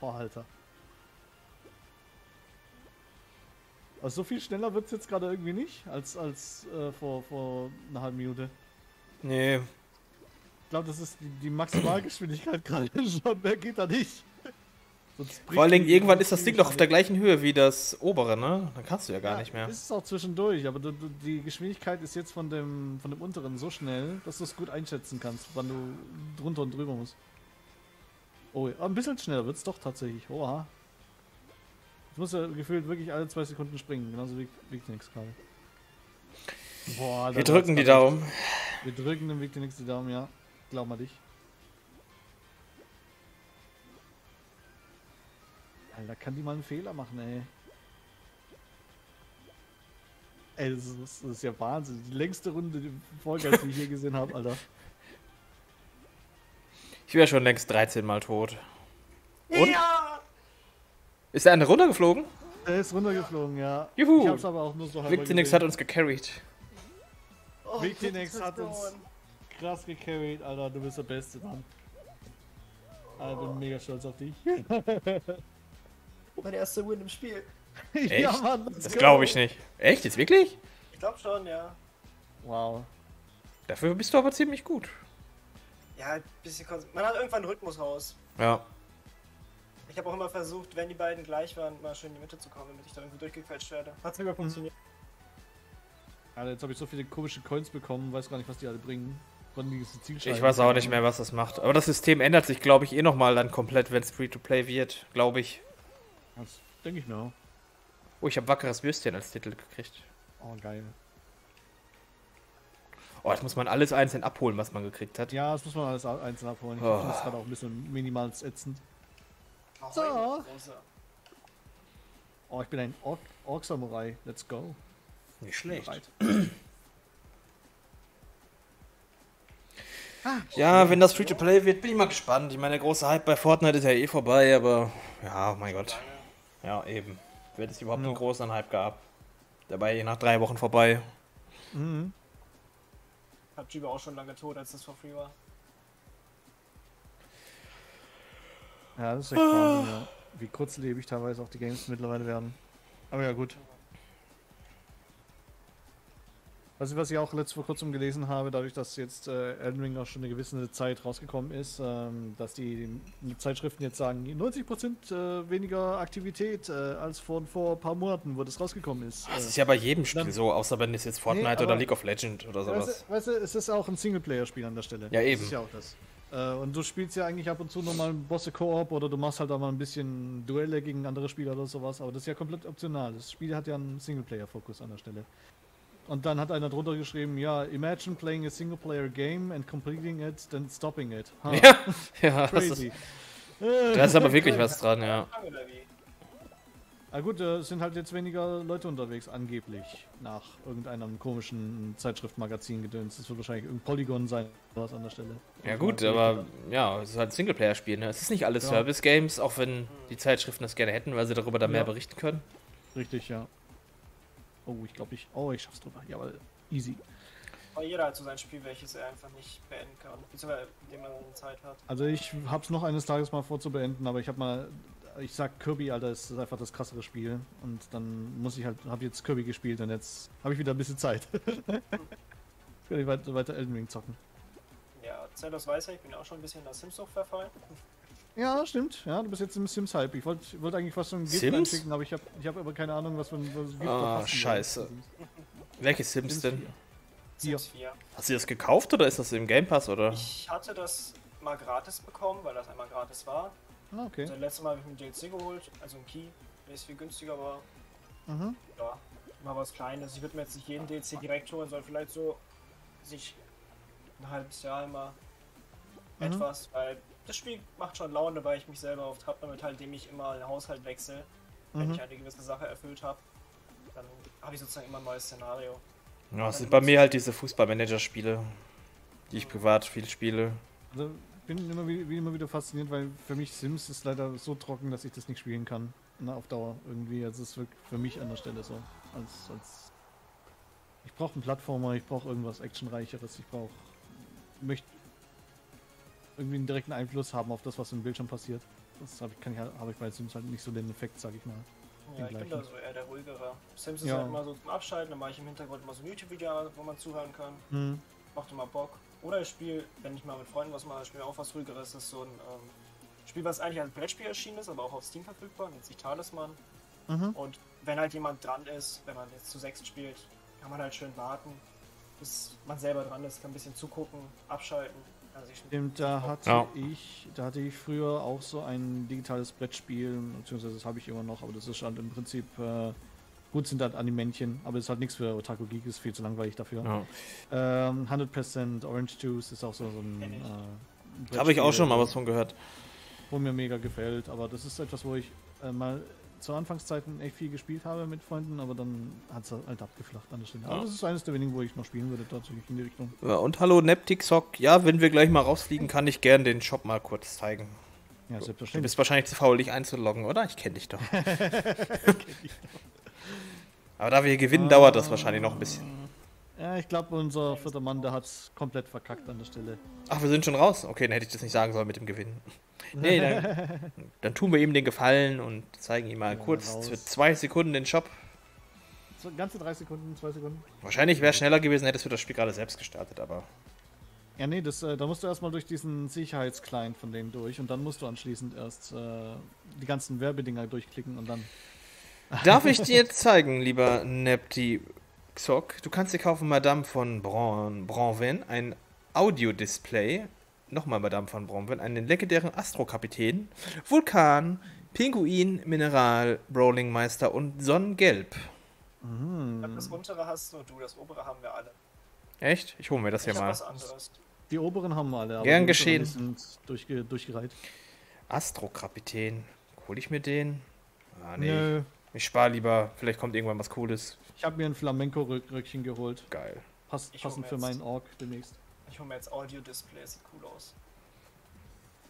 Oha, Alter. Also so viel schneller wird es jetzt gerade irgendwie nicht, als, als äh, vor, vor einer halben Minute. Nee. Ich glaube, das ist die, die Maximalgeschwindigkeit gerade schon, mehr geht da nicht. Vor allen Dingen, irgendwann ist das Ding doch auf der gleichen Höhe wie das obere, ne? Dann kannst du ja gar ja, nicht mehr. Ist es auch zwischendurch, aber du, du, die Geschwindigkeit ist jetzt von dem, von dem unteren so schnell, dass du es gut einschätzen kannst, wann du drunter und drüber musst. Oh, ein bisschen schneller wird es doch tatsächlich. Oha. Ich muss ja gefühlt wirklich alle zwei Sekunden springen, genauso wie Victinix gerade. Boah, wir drücken die Daumen. Wir drücken dem Victinix die Daumen, ja. Glaub mal dich. Da kann die mal einen Fehler machen, ey. Ey, das ist, das ist ja Wahnsinn. Die längste Runde die Vollgeist, die ich je gesehen habe, Alter. Ich wäre schon längst dreizehn Mal tot. Und? Ja! Ist der eine runtergeflogen? Er ist runtergeflogen, ja. Juhu! Ich hab's aber auch nur so halb Victinix hat uns gecarried. Oh, Victinix hat uns krass gecarried, Alter. Du bist der Beste, Mann. Alter, bin mega stolz auf dich. Mein erster Win im Spiel. Echt? Ja, Mann, das glaube ich nicht. Echt? Jetzt wirklich? Ich glaube schon, ja. Wow. Dafür bist du aber ziemlich gut. Ja, ein bisschen. Man hat irgendwann einen Rhythmus raus. Ja. Ich habe auch immer versucht, wenn die beiden gleich waren, mal schön in die Mitte zu kommen, damit ich da irgendwie durchgequetscht werde. Hat sogar funktioniert. Alter, jetzt habe ich so viele komische Coins bekommen, weiß gar nicht, was die alle bringen. Ich weiß auch nicht mehr, was das macht. Aber das System ändert sich, glaube ich, eh nochmal dann komplett, wenn es Free-to-Play wird, glaube ich. Das denke ich mir auch. Oh, ich habe wackeres Würstchen als Titel gekriegt. Oh, geil. Oh, jetzt muss man alles einzeln abholen, was man gekriegt hat. Ja, das muss man alles einzeln abholen. Ich oh. finde das gerade auch ein bisschen minimal ätzend. So. Oh, ich bin ein Ork-Samurai. Let's go. Nicht schlecht. Ah, ja, wenn das Free-to-Play wird, bin ich mal gespannt. Ich meine, der große Hype bei Fortnite ist ja eh vorbei, aber... Ja, oh mein Gott. Ja, eben. Wenn es überhaupt no. einen großen Hype gab. Dabei je nach drei Wochen vorbei. Mhm. P U B G war auch schon lange tot, als das for free war. Ja, das ist echt Wahnsinn, ja. Wie kurzlebig teilweise auch die Games mittlerweile werden. Aber ja, gut. Was ich, was ich auch letzt vor kurzem gelesen habe, dadurch, dass jetzt äh, Elden Ring auch schon eine gewisse Zeit rausgekommen ist, ähm, dass die, die Zeitschriften jetzt sagen, neunzig Prozent äh, weniger Aktivität äh, als vor, vor ein paar Monaten, wo das rausgekommen ist. Das äh, ist ja bei jedem Spiel dann, so, außer wenn es jetzt Fortnite nee, aber, oder League of Legends oder sowas. Weißt du, weißt du, es ist auch ein Singleplayer-Spiel an der Stelle. Ja, eben. Das ist ja auch das. Äh, und du spielst ja eigentlich ab und zu nochmal Bosse Koop oder du machst halt auch mal ein bisschen Duelle gegen andere Spieler oder sowas, aber das ist ja komplett optional. Das Spiel hat ja einen Singleplayer-Fokus an der Stelle. Und dann hat einer drunter geschrieben, ja, imagine playing a single-player game and completing it, then stopping it. Huh. Ja, ja, crazy. Das ist, da ist aber wirklich was dran, ja. Ah gut, es sind halt jetzt weniger Leute unterwegs, angeblich. Nach irgendeinem komischen Zeitschriftmagazin-Gedöns. Das wird wahrscheinlich irgendein Polygon sein oder was an der Stelle. Ja gut, aber ja, es ist halt ein Singleplayer-Spiel. Ne? Es ist nicht alles ja. Service-Games, auch wenn die Zeitschriften das gerne hätten, weil sie darüber dann ja. mehr berichten können. Richtig, ja. Oh, ich glaube ich... Oh, ich schaff's drüber. Jawohl, easy. Aber jeder hat so sein Spiel, welches er einfach nicht beenden kann. Beziehungsweise, indem man Zeit hat. Also ich hab's noch eines Tages mal vor zu beenden, aber ich hab mal... Ich sag Kirby, Alter, ist einfach das krassere Spiel. Und dann muss ich halt, hab jetzt Kirby gespielt und jetzt habe ich wieder ein bisschen Zeit. Jetzt kann ich weiter, weiter Elden Ring zocken. Ja, Zelos weiß ja, ich bin auch schon ein bisschen in der Sims-Sucht verfallen. Ja, stimmt. Ja, du bist jetzt im Sims-Hype. Ich wollte wollt eigentlich fast so ein Gift einschicken, aber ich habe ich hab aber keine Ahnung, was für ein Gift. Ah, scheiße. Welches Sims, Sims denn? Sims vier. Hast du das gekauft oder ist das im Game Pass, oder? Ich hatte das mal gratis bekommen, weil das einmal gratis war. Ah, okay. Das letzte Mal habe ich mir einen D L C geholt, also einen Key, der es viel günstiger war. Mhm. Ja, mal was Kleines. Ich würde mir jetzt nicht jeden D L C direkt holen, sondern vielleicht so sich ein halbes Jahr immer mhm. etwas, weil das Spiel macht schon Laune, weil ich mich selber oft habe, damit halt, indem ich immer den Haushalt wechsle. Wenn mhm. ich eine gewisse Sache erfüllt habe, dann habe ich sozusagen immer ein neues Szenario. Ja, es sind bei mir halt diese Fußball-Manager-Spiele, die ich privat viel spiele. Also ich bin immer wieder, immer wieder fasziniert, weil für mich Sims ist leider so trocken, dass ich das nicht spielen kann. Na, auf Dauer irgendwie. Also es ist für mich an der Stelle so. Als, als ich brauche einen Plattformer, ich brauche irgendwas Actionreicheres, ich brauche... möchte irgendwie einen direkten Einfluss haben auf das, was im Bildschirm passiert. Das habe ich, kann ich, habe ich bei Sims halt nicht so den Effekt, sag ich mal. Ja, ich bin da so eher der ruhigere. Sims ist ja halt immer so zum Abschalten, dann mache ich im Hintergrund mal so ein YouTube-Video, wo man zuhören kann. Hm. Macht immer Bock. Oder ich spiele, wenn ich mal mit Freunden was mache, ich spiele auch was Ruhigeres. Das ist so ein ähm, Spiel, was eigentlich als Brettspiel erschienen ist, aber auch auf Steam verfügbar, nennt sich Talisman. Mhm. Und wenn halt jemand dran ist, wenn man jetzt zu sechs spielt, kann man halt schön warten, bis man selber dran ist, kann ein bisschen zugucken, abschalten. Also ich Stimmt, da hatte, ja. ich, da hatte ich früher auch so ein digitales Brettspiel, beziehungsweise das habe ich immer noch, aber das ist halt im Prinzip... Äh, Gut, sind halt Animännchen, aber ist halt nichts für Otaku Geek, ist viel zu langweilig dafür. No. Ähm, hundert Prozent Orange Juice ist auch so, so ein. Äh, Habe ich auch schon mal was von gehört. Wo mir mega gefällt, aber das ist etwas, wo ich äh, mal zu Anfangszeiten echt viel gespielt habe mit Freunden, aber dann hat es halt abgeflacht an der Stelle. Ja. Aber das ist eines der wenigen, wo ich noch spielen würde, tatsächlich in die Richtung. Ja, und hallo Neptixock, ja, wenn wir gleich mal rausfliegen, kann ich gern den Shop mal kurz zeigen. Ja, selbstverständlich. Du bist wahrscheinlich zu faul, dich einzuloggen, oder? Ich kenne dich doch. Ich kenn dich doch. Aber da wir gewinnen, ah, dauert das wahrscheinlich noch ein bisschen. Ja, ich glaube, unser vierter Mann, der hat es komplett verkackt an der Stelle. Ach, wir sind schon raus? Okay, dann hätte ich das nicht sagen sollen mit dem Gewinnen. Nee, dann, dann tun wir ihm den Gefallen und zeigen ihm mal ja, kurz raus. Für zwei Sekunden den Shop. So, ganze drei Sekunden, zwei Sekunden. Wahrscheinlich wäre schneller gewesen, hättest du das Spiel gerade selbst gestartet, aber... Ja, nee, das, äh, da musst du erstmal durch diesen Sicherheitsclient von denen durch und dann musst du anschließend erst äh, die ganzen Werbedinger durchklicken und dann... Darf ich dir zeigen, lieber Neptixock? Du kannst dir kaufen, Madame von Bron Bronwyn, ein Audio-Display. Nochmal Madame von Bronwyn, einen legendären Astro-Kapitän, Vulkan, Pinguin, Mineral, Brawling-Meister und Sonnengelb. Mhm. Das untere hast nur du, das obere haben wir alle. Echt? Ich hole mir das ich hier mal. Was anderes. Die oberen haben wir alle. Aber gern geschehen. Sind durchge durchgereiht. Astro-Kapitän. Hol ich mir den? Ah, nee. Nö. Ich spare lieber, vielleicht kommt irgendwann was Cooles. Ich habe mir ein Flamenco-Röckchen geholt. Geil. Pass, passend für meinen Ork demnächst. Ich hole mir jetzt Audio-Display, sieht cool aus.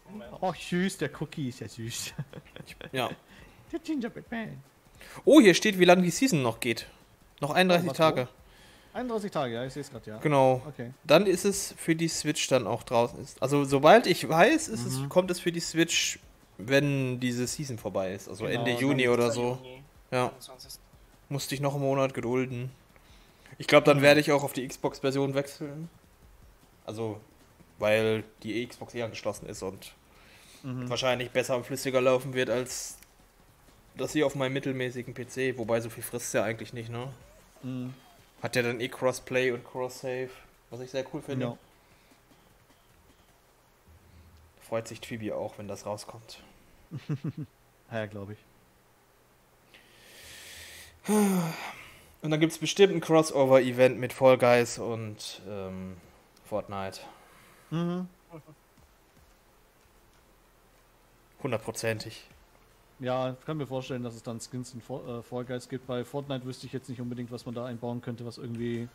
Moment. Oh, süß, der Cookie ist ja süß. Ja. Der Gingerbread Man. Oh, hier steht, wie lange die Season noch geht. Noch einunddreißig oh, Tage. Wo? einunddreißig Tage, ja, ich sehe es gerade, ja. Genau. Okay. Dann ist es für die Switch dann auch draußen. Also, soweit ich weiß, ist mhm. es, kommt es für die Switch, wenn diese Season vorbei ist. Also genau, Ende Juni oder so. Juni. Ja, musste ich noch einen Monat gedulden. Ich glaube, dann werde ich auch auf die Xbox-Version wechseln. Also, weil die Xbox eher angeschlossen ist und mhm. wahrscheinlich besser und flüssiger laufen wird, als das hier auf meinem mittelmäßigen P C. Wobei, so viel frisst es ja eigentlich nicht, ne? Mhm. Hat ja dann eh Crossplay und Cross-Save, was ich sehr cool finde. Ja. Freut sich Twibi auch, wenn das rauskommt. Ja, glaube ich. Und dann gibt es bestimmt ein Crossover-Event mit Fall Guys und ähm, Fortnite. Mhm. Hundertprozentig. Ja, ich kann mir vorstellen, dass es dann Skins in Fall Guys gibt. Bei Fortnite wüsste ich jetzt nicht unbedingt, was man da einbauen könnte, was irgendwie...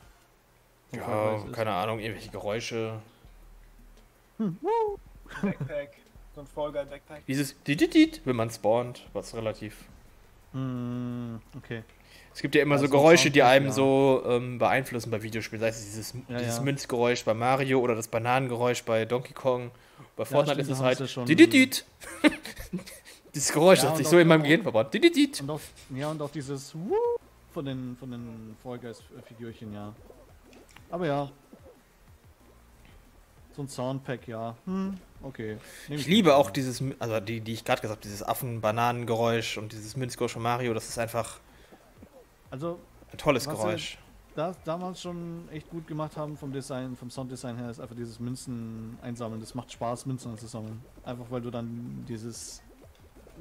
Ja, keine Ahnung, irgendwelche Geräusche. Hm. Backpack. So ein Fall Guy Backpack. Dieses Diditit, wenn man spawnt, was relativ... Mm, okay. Es gibt ja immer also so Geräusche, die einem ja. so ähm, beeinflussen bei Videospielen. Sei es dieses, ja, dieses ja. Münzgeräusch bei Mario oder das Bananengeräusch bei Donkey Kong. Bei Fortnite ja, stimmt, ist es halt... Ja schon Dididit. Dieses Geräusch, ja, das sich so in meinem Gehirn verbaut. Dididit. Und auf, ja, und auch dieses Woo von den, von den Fall Guys-Figürchen, ja. Aber ja. So ein Soundpack, ja. Hm, okay. Nehm ich ich liebe auch dieses, also die, die ich gerade gesagt habe, dieses Affen-Bananen-Geräusch und dieses Münzgeräusch von Mario, das ist einfach also, ein tolles Geräusch. Da damals schon echt gut gemacht haben vom Design, vom Sounddesign her, ist einfach dieses Münzen einsammeln. Das macht Spaß, Münzen einzusammeln. Einfach weil du dann dieses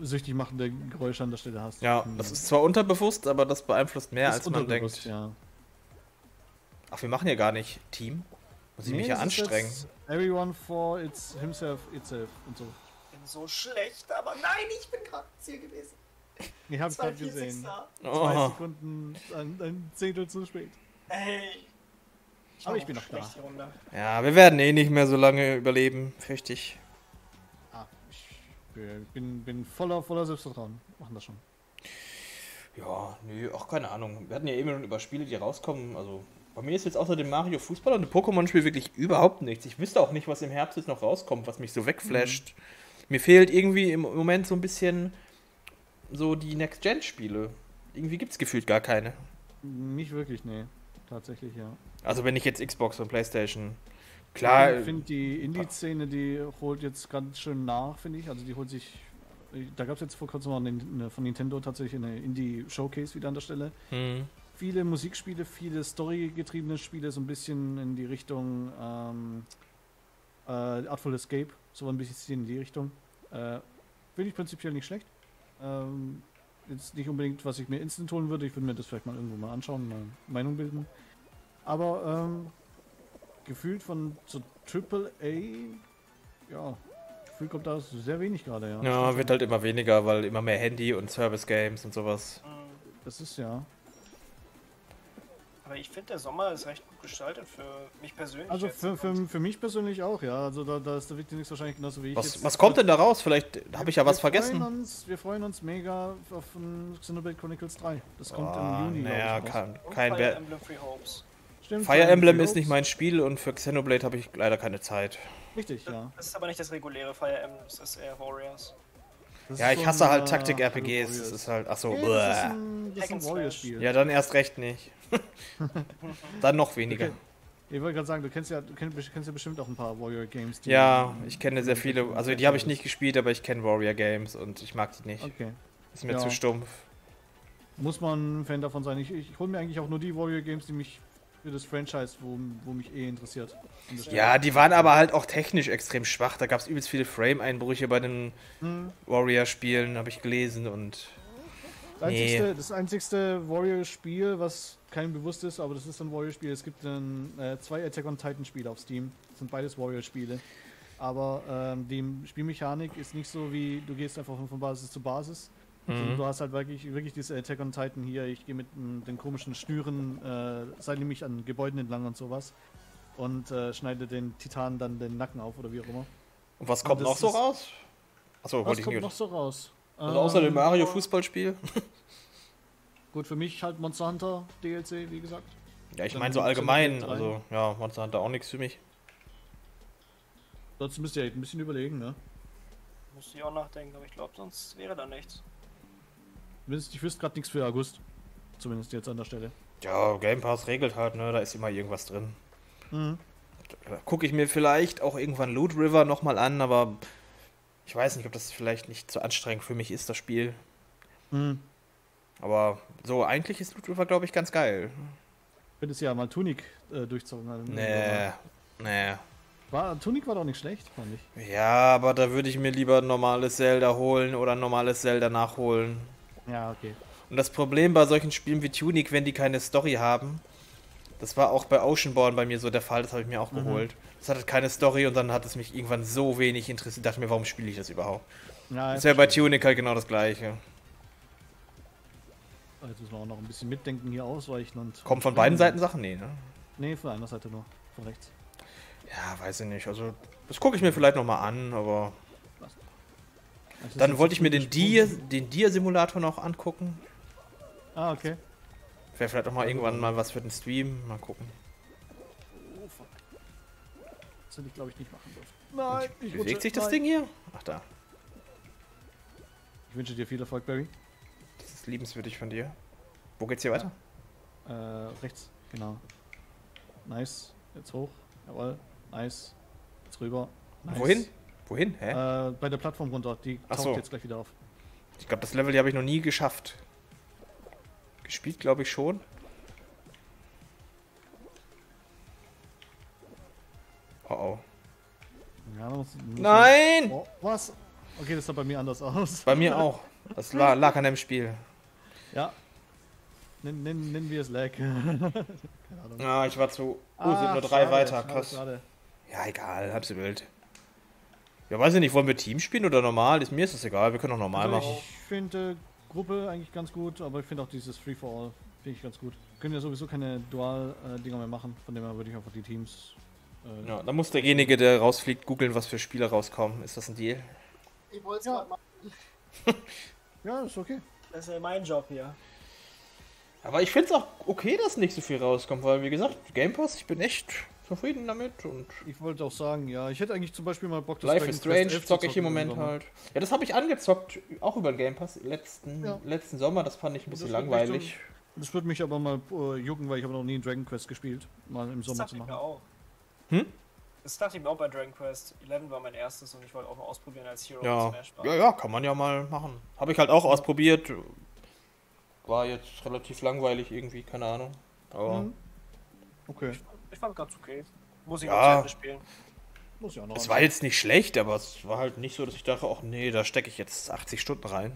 süchtig machende Geräusch an der Stelle hast. Ja, das ist zwar unterbewusst, aber das beeinflusst mehr, als man denkt. Ja. Ach, wir machen ja gar nicht Team. Muss ich nee, mich ja anstrengen. Everyone for its himself, itself und so. Ich bin so schlecht, aber nein, ich bin gerade Ziel gewesen. Ich hab's gerade gesehen. Oh. Zwei Sekunden, ein, ein Zehntel zu spät. Ey. Ich aber ich bin noch da. Runde. Ja, wir werden eh nicht mehr so lange überleben, fürchte ich. Ah, ich bin, bin voller, voller Selbstvertrauen. Machen das schon. Ja, nö, auch keine Ahnung. Wir hatten ja eben schon über Spiele, die rauskommen, also... Bei mir ist jetzt außer dem Mario Fußball und dem Pokémon-Spiel wirklich überhaupt nichts. Ich wüsste auch nicht, was im Herbst jetzt noch rauskommt, was mich so wegflasht. Mhm. Mir fehlt irgendwie im Moment so ein bisschen so die Next-Gen-Spiele. Irgendwie gibt's gefühlt gar keine. Nicht wirklich, nee. Tatsächlich, ja. Also wenn ich jetzt Xbox und Playstation... Klar... Ja, ich finde die Indie-Szene, die holt jetzt ganz schön nach, finde ich. Also die holt sich... Da gab's jetzt vor kurzem mal von Nintendo tatsächlich eine Indie-Showcase wieder an der Stelle. Mhm. Viele Musikspiele, viele storygetriebene Spiele, so ein bisschen in die Richtung ähm, äh, Artful Escape, so ein bisschen in die Richtung. Äh, Finde ich prinzipiell nicht schlecht. Ähm, jetzt nicht unbedingt, was ich mir instant holen würde. Ich würde mir das vielleicht mal irgendwo mal anschauen, mal Meinung bilden. Aber ähm, gefühlt von so Triple A, ja, gefühlt kommt da sehr wenig gerade, ja. Ja, wird halt immer weniger, weil immer mehr Handy- und Service-Games und sowas. Das ist ja... Aber ich finde, der Sommer ist recht gut gestaltet für mich persönlich. Also für, für, für mich persönlich auch, ja. Also da, da ist der Victinix wahrscheinlich genauso wie ich. Was, jetzt was kommt denn da raus? Vielleicht habe ich ja was wir vergessen. Freuen uns, wir freuen uns mega auf Xenoblade Chronicles drei. Das kommt oh, im Juni. Naja, kein, kein Fire Emblem Free Hopes. Stimmt, Fire Emblem ist nicht mein Spiel und für Xenoblade habe ich leider keine Zeit. Richtig, das, ja. Das ist aber nicht das reguläre Fire Emblem, das ist eher Warriors. Das ja, ich hasse halt Taktik-R P Gs, das ist halt, achso, nee, das ist ein, das ist ein Spiel. Ja, dann erst recht nicht. Dann noch weniger. Okay. Ich wollte gerade sagen, du kennst ja, du kennst, kennst ja bestimmt auch ein paar Warrior-Games. Ja, ich kenne sehr viele, also die habe ich nicht gespielt, aber ich kenne Warrior-Games und ich mag die nicht. Okay. Ist mir ja. zu stumpf. Muss man ein Fan davon sein. Ich, ich hole mir eigentlich auch nur die Warrior-Games, die mich für das Franchise, wo, wo mich eh interessiert. Ja, die waren aber halt auch technisch extrem schwach. Da gab es übelst viele Frame-Einbrüche bei den hm. Warrior-Spielen, habe ich gelesen und... Das einzigste, nee. das einzigste Warrior-Spiel, was keinem bewusst ist, aber das ist ein Warrior-Spiel. Es gibt einen, äh, zwei Attack on Titan-Spiele auf Steam. Das sind beides Warrior-Spiele. Aber ähm, die Spielmechanik ist nicht so wie, du gehst einfach von Basis zu Basis. Mhm. Also, du hast halt wirklich, wirklich diese Attack on Titan hier. Ich gehe mit m, den komischen Schnüren, äh, seile mich an Gebäuden entlang und sowas. Und äh, schneide den Titanen dann den Nacken auf oder wie auch immer. Und was kommt und noch so ist, raus? Achso, wollte ich nicht. Was kommt noch so raus? Also außer dem Mario-Fußballspiel. Gut, für mich halt Monster Hunter D L C, wie gesagt. Ja, ich meine so allgemein, also ja, Monster Hunter auch nichts für mich. Sonst müsst ihr halt ein bisschen überlegen, ne? Muss ich auch nachdenken, aber ich glaube, sonst wäre da nichts. Ich wüsste gerade nichts für August. Zumindest jetzt an der Stelle. Ja, Game Pass regelt halt, ne? Da ist immer irgendwas drin. Mhm. Gucke ich mir vielleicht auch irgendwann Loot River nochmal an, aber... Ich weiß nicht, ob das vielleicht nicht so anstrengend für mich ist, das Spiel. Mhm. Aber so, eigentlich ist Loot River, glaube ich, ganz geil. Ich könnte es ja mal Tunic äh, durchzogen haben. Nee, nee. War, Tunic war doch nicht schlecht, fand ich. Ja, aber da würde ich mir lieber ein normales Zelda holen oder ein normales Zelda nachholen. Ja, okay. Und das Problem bei solchen Spielen wie Tunic, wenn die keine Story haben, das war auch bei Oceanborn bei mir so der Fall, das habe ich mir auch mhm. geholt. Das hatte keine Story und dann hat es mich irgendwann so wenig interessiert. Ich dachte mir, warum spiele ich das überhaupt? Ja, ist ja bei Tunic halt genau das gleiche. Jetzt müssen wir auch noch ein bisschen mitdenken, hier ausweichen und... Kommt von beiden Seiten Sachen? Nee, ne? Nee, von einer Seite nur. Von rechts. Ja, weiß ich nicht. Also, das gucke ich mir vielleicht nochmal an, aber... Also dann wollte ich mir den Dia-Simulator noch angucken. Ah, okay. Wäre vielleicht auch mal irgendwann mal was für den Stream. Mal gucken. Oh, fuck. Das hätte ich, glaube ich, nicht machen dürfen. Nein, ich bewegt rutsche, sich das nein. Ding hier? Ach, da. Ich wünsche dir viel Erfolg, Barry. Das ist liebenswürdig von dir. Wo geht's hier ja. weiter? Äh, rechts, genau. Nice. Jetzt hoch. Jawohl. Nice. Jetzt rüber. Nice. Wohin? Wohin? Hä? Äh, bei der Plattform runter. Die taucht so. Jetzt gleich wieder auf. Ich glaube, das Level hier habe ich noch nie geschafft. Gespielt, glaube ich, schon. Oh oh. Ja, muss, muss nein! Oh, was? Okay, das sah bei mir anders aus. Bei mir auch. Das lag, lag an dem Spiel. Ja. Nennen, nennen, nennen wir es Lag. Keine Ahnung. Ah, ich war zu... Oh, sind nur drei weiter. Krass. Schade. Ja, egal. Halb so wild. Ja, weiß ich nicht. Wollen wir Team spielen oder normal? Ist, mir ist das egal. Wir können auch normal also, machen. Ich finde äh, Gruppe eigentlich ganz gut, aber ich finde auch dieses Free-for-All finde ich ganz gut. Wir können ja sowieso keine Dual-Dinger mehr machen. Von dem her würde ich einfach die Teams... Äh, ja, dann muss derjenige, der rausfliegt, googeln, was für Spieler rauskommen. Ist das ein Deal? Ich wollte es ja. gerade machen. Ja, ist okay. Das ist ja mein Job hier. Aber ich finde es auch okay, dass nicht so viel rauskommt, weil wie gesagt, Game Pass, ich bin echt zufrieden damit und... Ich wollte auch sagen, ja, ich hätte eigentlich zum Beispiel mal Bock... Life is Strange zocke ich im Moment halt. Ja, das habe ich angezockt, auch über den Game Pass, letzten, ja. letzten Sommer, das fand ich ein bisschen das langweilig. Dann, das würde mich aber mal äh, jucken, weil ich habe noch nie Dragon Quest gespielt, mal im Sommer zu machen. Das dachte ich mir auch. Hm? Das dachte ich mir auch bei Dragon Quest. elf war mein erstes und ich wollte auch mal ausprobieren als Hero ja. Smash war. Ja, ja, kann man ja mal machen. Habe ich halt auch ausprobiert. War jetzt relativ langweilig irgendwie, keine Ahnung. Aber mhm. Okay. Ich, ich fand ganz okay. Muss ich ja. noch spielen. Muss ich auch noch. Es war jetzt nicht schlecht, aber es war halt nicht so, dass ich dachte, ach nee, da stecke ich jetzt achtzig Stunden rein.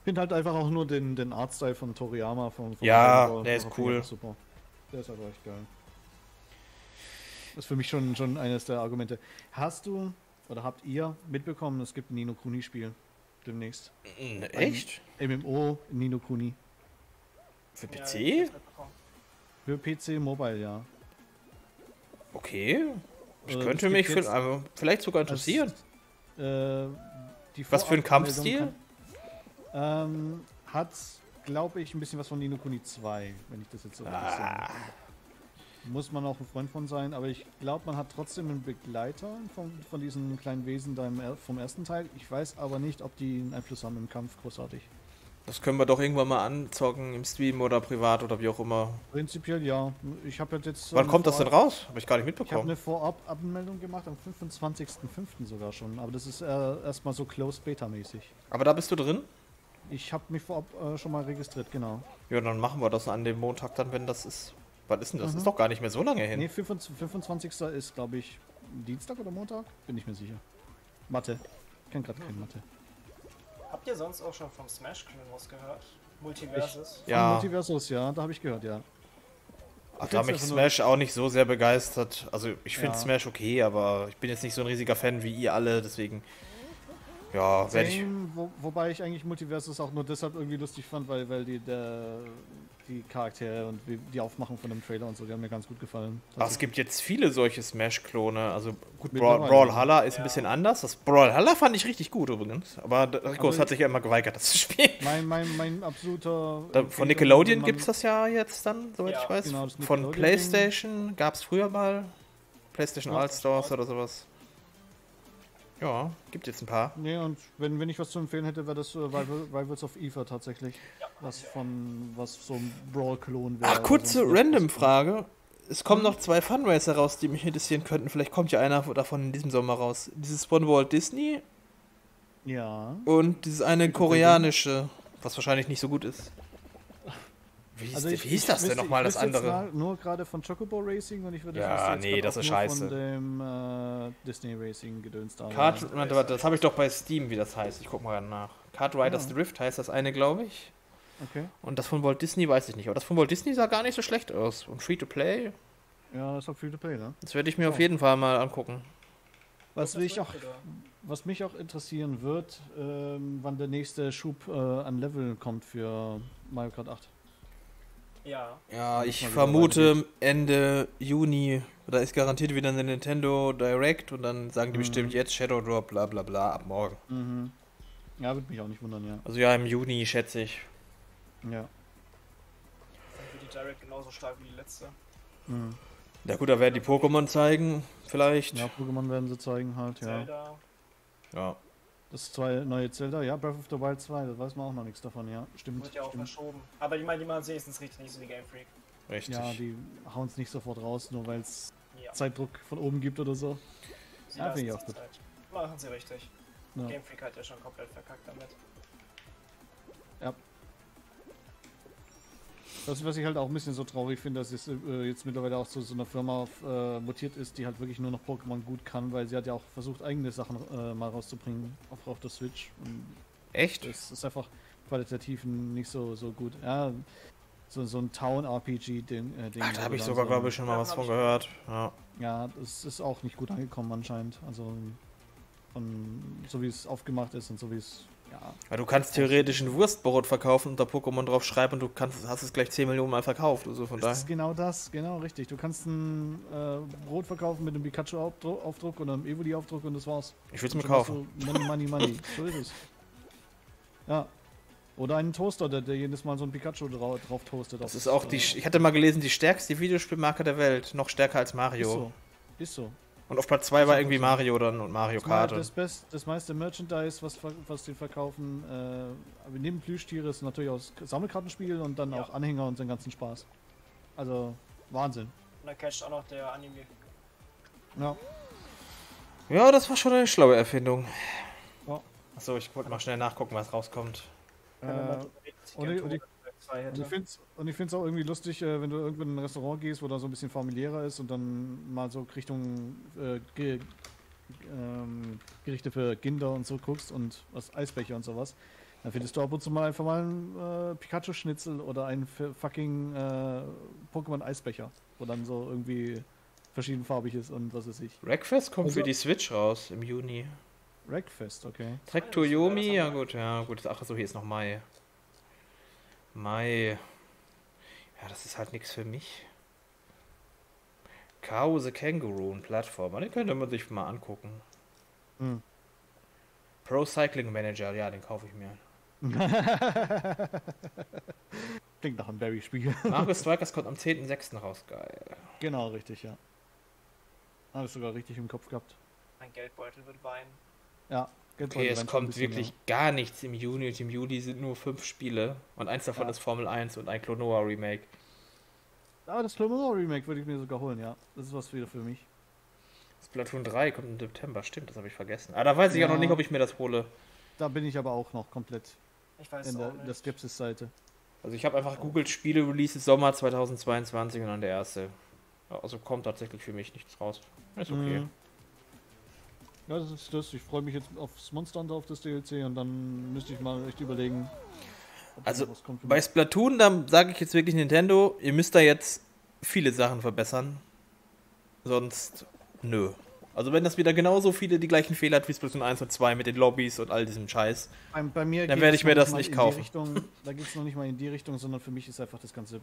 Ich finde halt einfach auch nur den, den Artstyle von Toriyama. Von, von ja, Rainbow, der ist cool. Super. Der ist halt echt geil. Das ist für mich schon, schon eines der Argumente. Hast du oder habt ihr mitbekommen, es gibt ein Ni no Kuni-Spiel demnächst? Echt? Ein M M O Ni no Kuni. Für P C? Ja, für P C Mobile, ja. Okay. Ich oder könnte mich für, aber vielleicht sogar interessieren. Als, äh, die was für ein Kampfstil? Kann, ähm, hat, glaube ich, ein bisschen was von Ni no Kuni zwei, wenn ich das jetzt so ah. Muss man auch ein Freund von sein, aber ich glaube, man hat trotzdem einen Begleiter von, von diesem kleinen Wesen da im, vom ersten Teil. Ich weiß aber nicht, ob die einen Einfluss haben im Kampf, großartig. Das können wir doch irgendwann mal anzocken im Stream oder privat oder wie auch immer. Prinzipiell ja. Ich habe jetzt... Wann ähm, kommt das denn raus? Habe ich gar nicht mitbekommen. Ich habe eine Vorab-Abmeldung gemacht, am fünfundzwanzigsten fünften sogar schon, aber das ist äh, erstmal so Close-Beta-mäßig. Aber da bist du drin? Ich habe mich vorab äh, schon mal registriert, genau. Ja, dann machen wir das an dem Montag dann, wenn das ist... Was ist denn das? Mhm. Ist doch gar nicht mehr so lange hin. Ne, fünfundzwanzigsten ist, glaube ich, Dienstag oder Montag? Bin ich mir sicher. Mathe. Ich kann gerade keine Mathe. Habt ihr sonst auch schon vom Smash Chronicles gehört? Multiversus? Ich, ja. Multiversus, ja, da habe ich gehört, ja. Ach, da mich Smash auch nicht so sehr begeistert. Also, ich finde ja. Smash okay, aber ich bin jetzt nicht so ein riesiger Fan wie ihr alle, deswegen... Ja, werde ich... Wo, wobei ich eigentlich Multiversus auch nur deshalb irgendwie lustig fand, weil, weil die... Der, die Charaktere und die Aufmachung von dem Trailer und so, die haben mir ganz gut gefallen. Ach, es gibt jetzt viele solche Smash-Klone. Also gut, Bra Brawlhalla ist ja. ein bisschen anders. Das Brawlhalla fand ich richtig gut übrigens. Aber Rickus hat sich ja immer geweigert, das zu spielen. Mein, mein, mein absoluter... Da, von Nickelodeon gibt es das ja jetzt dann, soweit ja. ich weiß. Genau, von Playstation gab es früher mal. Playstation ja. All-Stars oder sowas. Ja, gibt jetzt ein paar. Nee, und wenn, wenn ich was zu empfehlen hätte, wäre das äh, Rivals of Eva tatsächlich. Was von, was so ein Brawl-Klon wäre. Ach, kurze Random-Frage. Es kommen noch zwei Funracer raus, die mich interessieren könnten. Vielleicht kommt ja einer davon in diesem Sommer raus. Dieses von Walt Disney. Ja. Und dieses eine koreanische, was wahrscheinlich nicht so gut ist. Wie hieß, also ich, wie hieß das denn nochmal das andere? Mal nur gerade von Chocobo Racing und ich würde ja, nee, das ist scheiße. Von dem äh, Disney Racing gedönst. Kart, das, das habe ich doch bei Steam, wie das heißt. Ich guck mal nach. Kart Riders ja. Drift heißt das eine, glaube ich. Okay. Und das von Walt Disney weiß ich nicht. Aber das von Walt Disney sah gar nicht so schlecht aus. Und Free to Play? Ja, das ist auch Free to Play, ne? Das werde ich mir ja. auf jeden Fall mal angucken. Was, mich auch, was mich auch interessieren wird, ähm, wann der nächste Schub äh, an Leveln kommt für Mario Kart acht. Ja, ja ich vermute Ende Juni, da ist garantiert wieder eine Nintendo Direct und dann sagen die mhm. bestimmt jetzt Shadow Drop, bla bla bla, ab morgen. Mhm. Ja, würde mich auch nicht wundern, ja. Also ja, im Juni schätze ich. Ja. Vielleicht wird die Direct genauso stark wie die letzte. Mhm. Ja gut, da werden die Pokémon zeigen, vielleicht. Ja, Pokémon werden sie zeigen halt, ja. Zelda. Ja. Das zwei neue Zelda, ja, Breath of the Wild zwei, das weiß man auch noch nichts davon, ja. Stimmt. Wird ja auch stimmt. verschoben. Aber die, die machen es wenigstens richtig, nicht so wie Game Freak. Richtig. Ja, die hauen es nicht sofort raus, nur weil es ja. Zeitdruck von oben gibt oder so. Sie ja, finde ich auch gut. Zeit. Machen sie richtig. Ja. Game Freak hat ja schon komplett verkackt damit. Ja. Das, was ich halt auch ein bisschen so traurig finde, dass es äh, jetzt mittlerweile auch zu so einer Firma auf, äh, mutiert ist, die halt wirklich nur noch Pokémon gut kann, weil sie hat ja auch versucht, eigene Sachen äh, mal rauszubringen auf, auf der Switch. Und echt? Das ist einfach qualitativ nicht so, so gut. Ja, so, so ein Town R P G-Ding. Äh, Ach, da habe ich sogar, so, glaube ich, schon mal was von gehört. Ja. ja, das ist auch nicht gut angekommen anscheinend. Also, von, so wie es aufgemacht ist und so wie es... Ja. Ja, du kannst theoretisch ein Wurstbrot verkaufen und da Pokémon drauf schreiben und du kannst, hast es gleich zehn Millionen Mal verkauft. Also von daher. Das ist genau das, genau richtig. Du kannst ein äh, Brot verkaufen mit einem Pikachu-Aufdruck oder einem Evoli-Aufdruck und das war's. Ich will's mir kaufen. Money, money, money. So ist es. Ja. Oder einen Toaster, der, der jedes Mal so ein Pikachu drauf, drauf toastet. Das, das ist auch die. Äh, ich hatte mal gelesen, die stärkste Videospielmarke der Welt. Noch stärker als Mario. Ist so. Ist so. Und auf Platz zwei war irgendwie Mario dann und Mario Kart. Das, Best, das meiste Merchandise, was, was die verkaufen, äh, neben Plüschtiere ist natürlich auch Sammelkartenspiel und dann ja. auch Anhänger und den ganzen Spaß. Also, Wahnsinn. Und da catcht auch noch der Anime. Ja. Ja, das war schon eine schlaue Erfindung. Ja. Achso, ich wollte mal schnell nachgucken, was rauskommt. Äh, und Und ich finde es auch irgendwie lustig, wenn du irgendwo in ein Restaurant gehst, wo da so ein bisschen familiärer ist und dann mal so Richtung äh, Ge ähm, Gerichte für Kinder und so guckst und was Eisbecher und sowas. Dann findest du ab und zu mal einfach mal einen äh, Pikachu-Schnitzel oder einen fucking äh, Pokémon-Eisbecher, wo dann so irgendwie verschiedenfarbig ist und was weiß ich. Wreckfest kommt also für die Switch raus im Juni. Wreckfest, okay. Traktor Yumi, ja gut, ja gut. Ach so, hier ist noch Mai. Mai. Ja, das ist halt nichts für mich. Kao the Kangaroo, ein Plattformer. Den könnte man sich mal angucken. Hm. Pro Cycling Manager, ja, den kaufe ich mir. Klingt nach einem Barry-Spiel. Mario Strikers kommt am zehnten sechsten raus, geil. Genau, richtig, ja. Habe ich sogar richtig im Kopf gehabt. Mein Geldbeutel wird weinen. Ja. Okay, es kommt wirklich mehr. Gar nichts im Juni und im Juli sind nur fünf Spiele und eins davon ja. ist Formel eins und ein Klonoa Remake. Aber das Klonoa Remake würde ich mir sogar holen, ja. Das ist was wieder für mich. Das Splatoon drei kommt im September, stimmt, das habe ich vergessen. Ah, da weiß ich ja auch noch nicht, ob ich mir das hole. Da bin ich aber auch noch komplett ich weiß in der, der Skepsis-Seite. Also ich habe einfach gegoogelt, Spiele Releases Sommer zweitausendzweiundzwanzig und dann der erste. Also kommt tatsächlich für mich nichts raus. Ist okay. Mhm. Ja, das ist das. Ich freue mich jetzt aufs Monster Hunter, auf das D L C und dann müsste ich mal echt überlegen. Also bei Splatoon, da sage ich jetzt wirklich Nintendo, ihr müsst da jetzt viele Sachen verbessern. Sonst, nö. Also wenn das wieder genauso viele die gleichen Fehler hat wie Splatoon eins und zwei mit den Lobbys und all diesem Scheiß, bei, bei mir dann werde ich mir das nicht kaufen. Richtung, da geht es noch nicht mal in die Richtung, sondern für mich ist einfach das ganze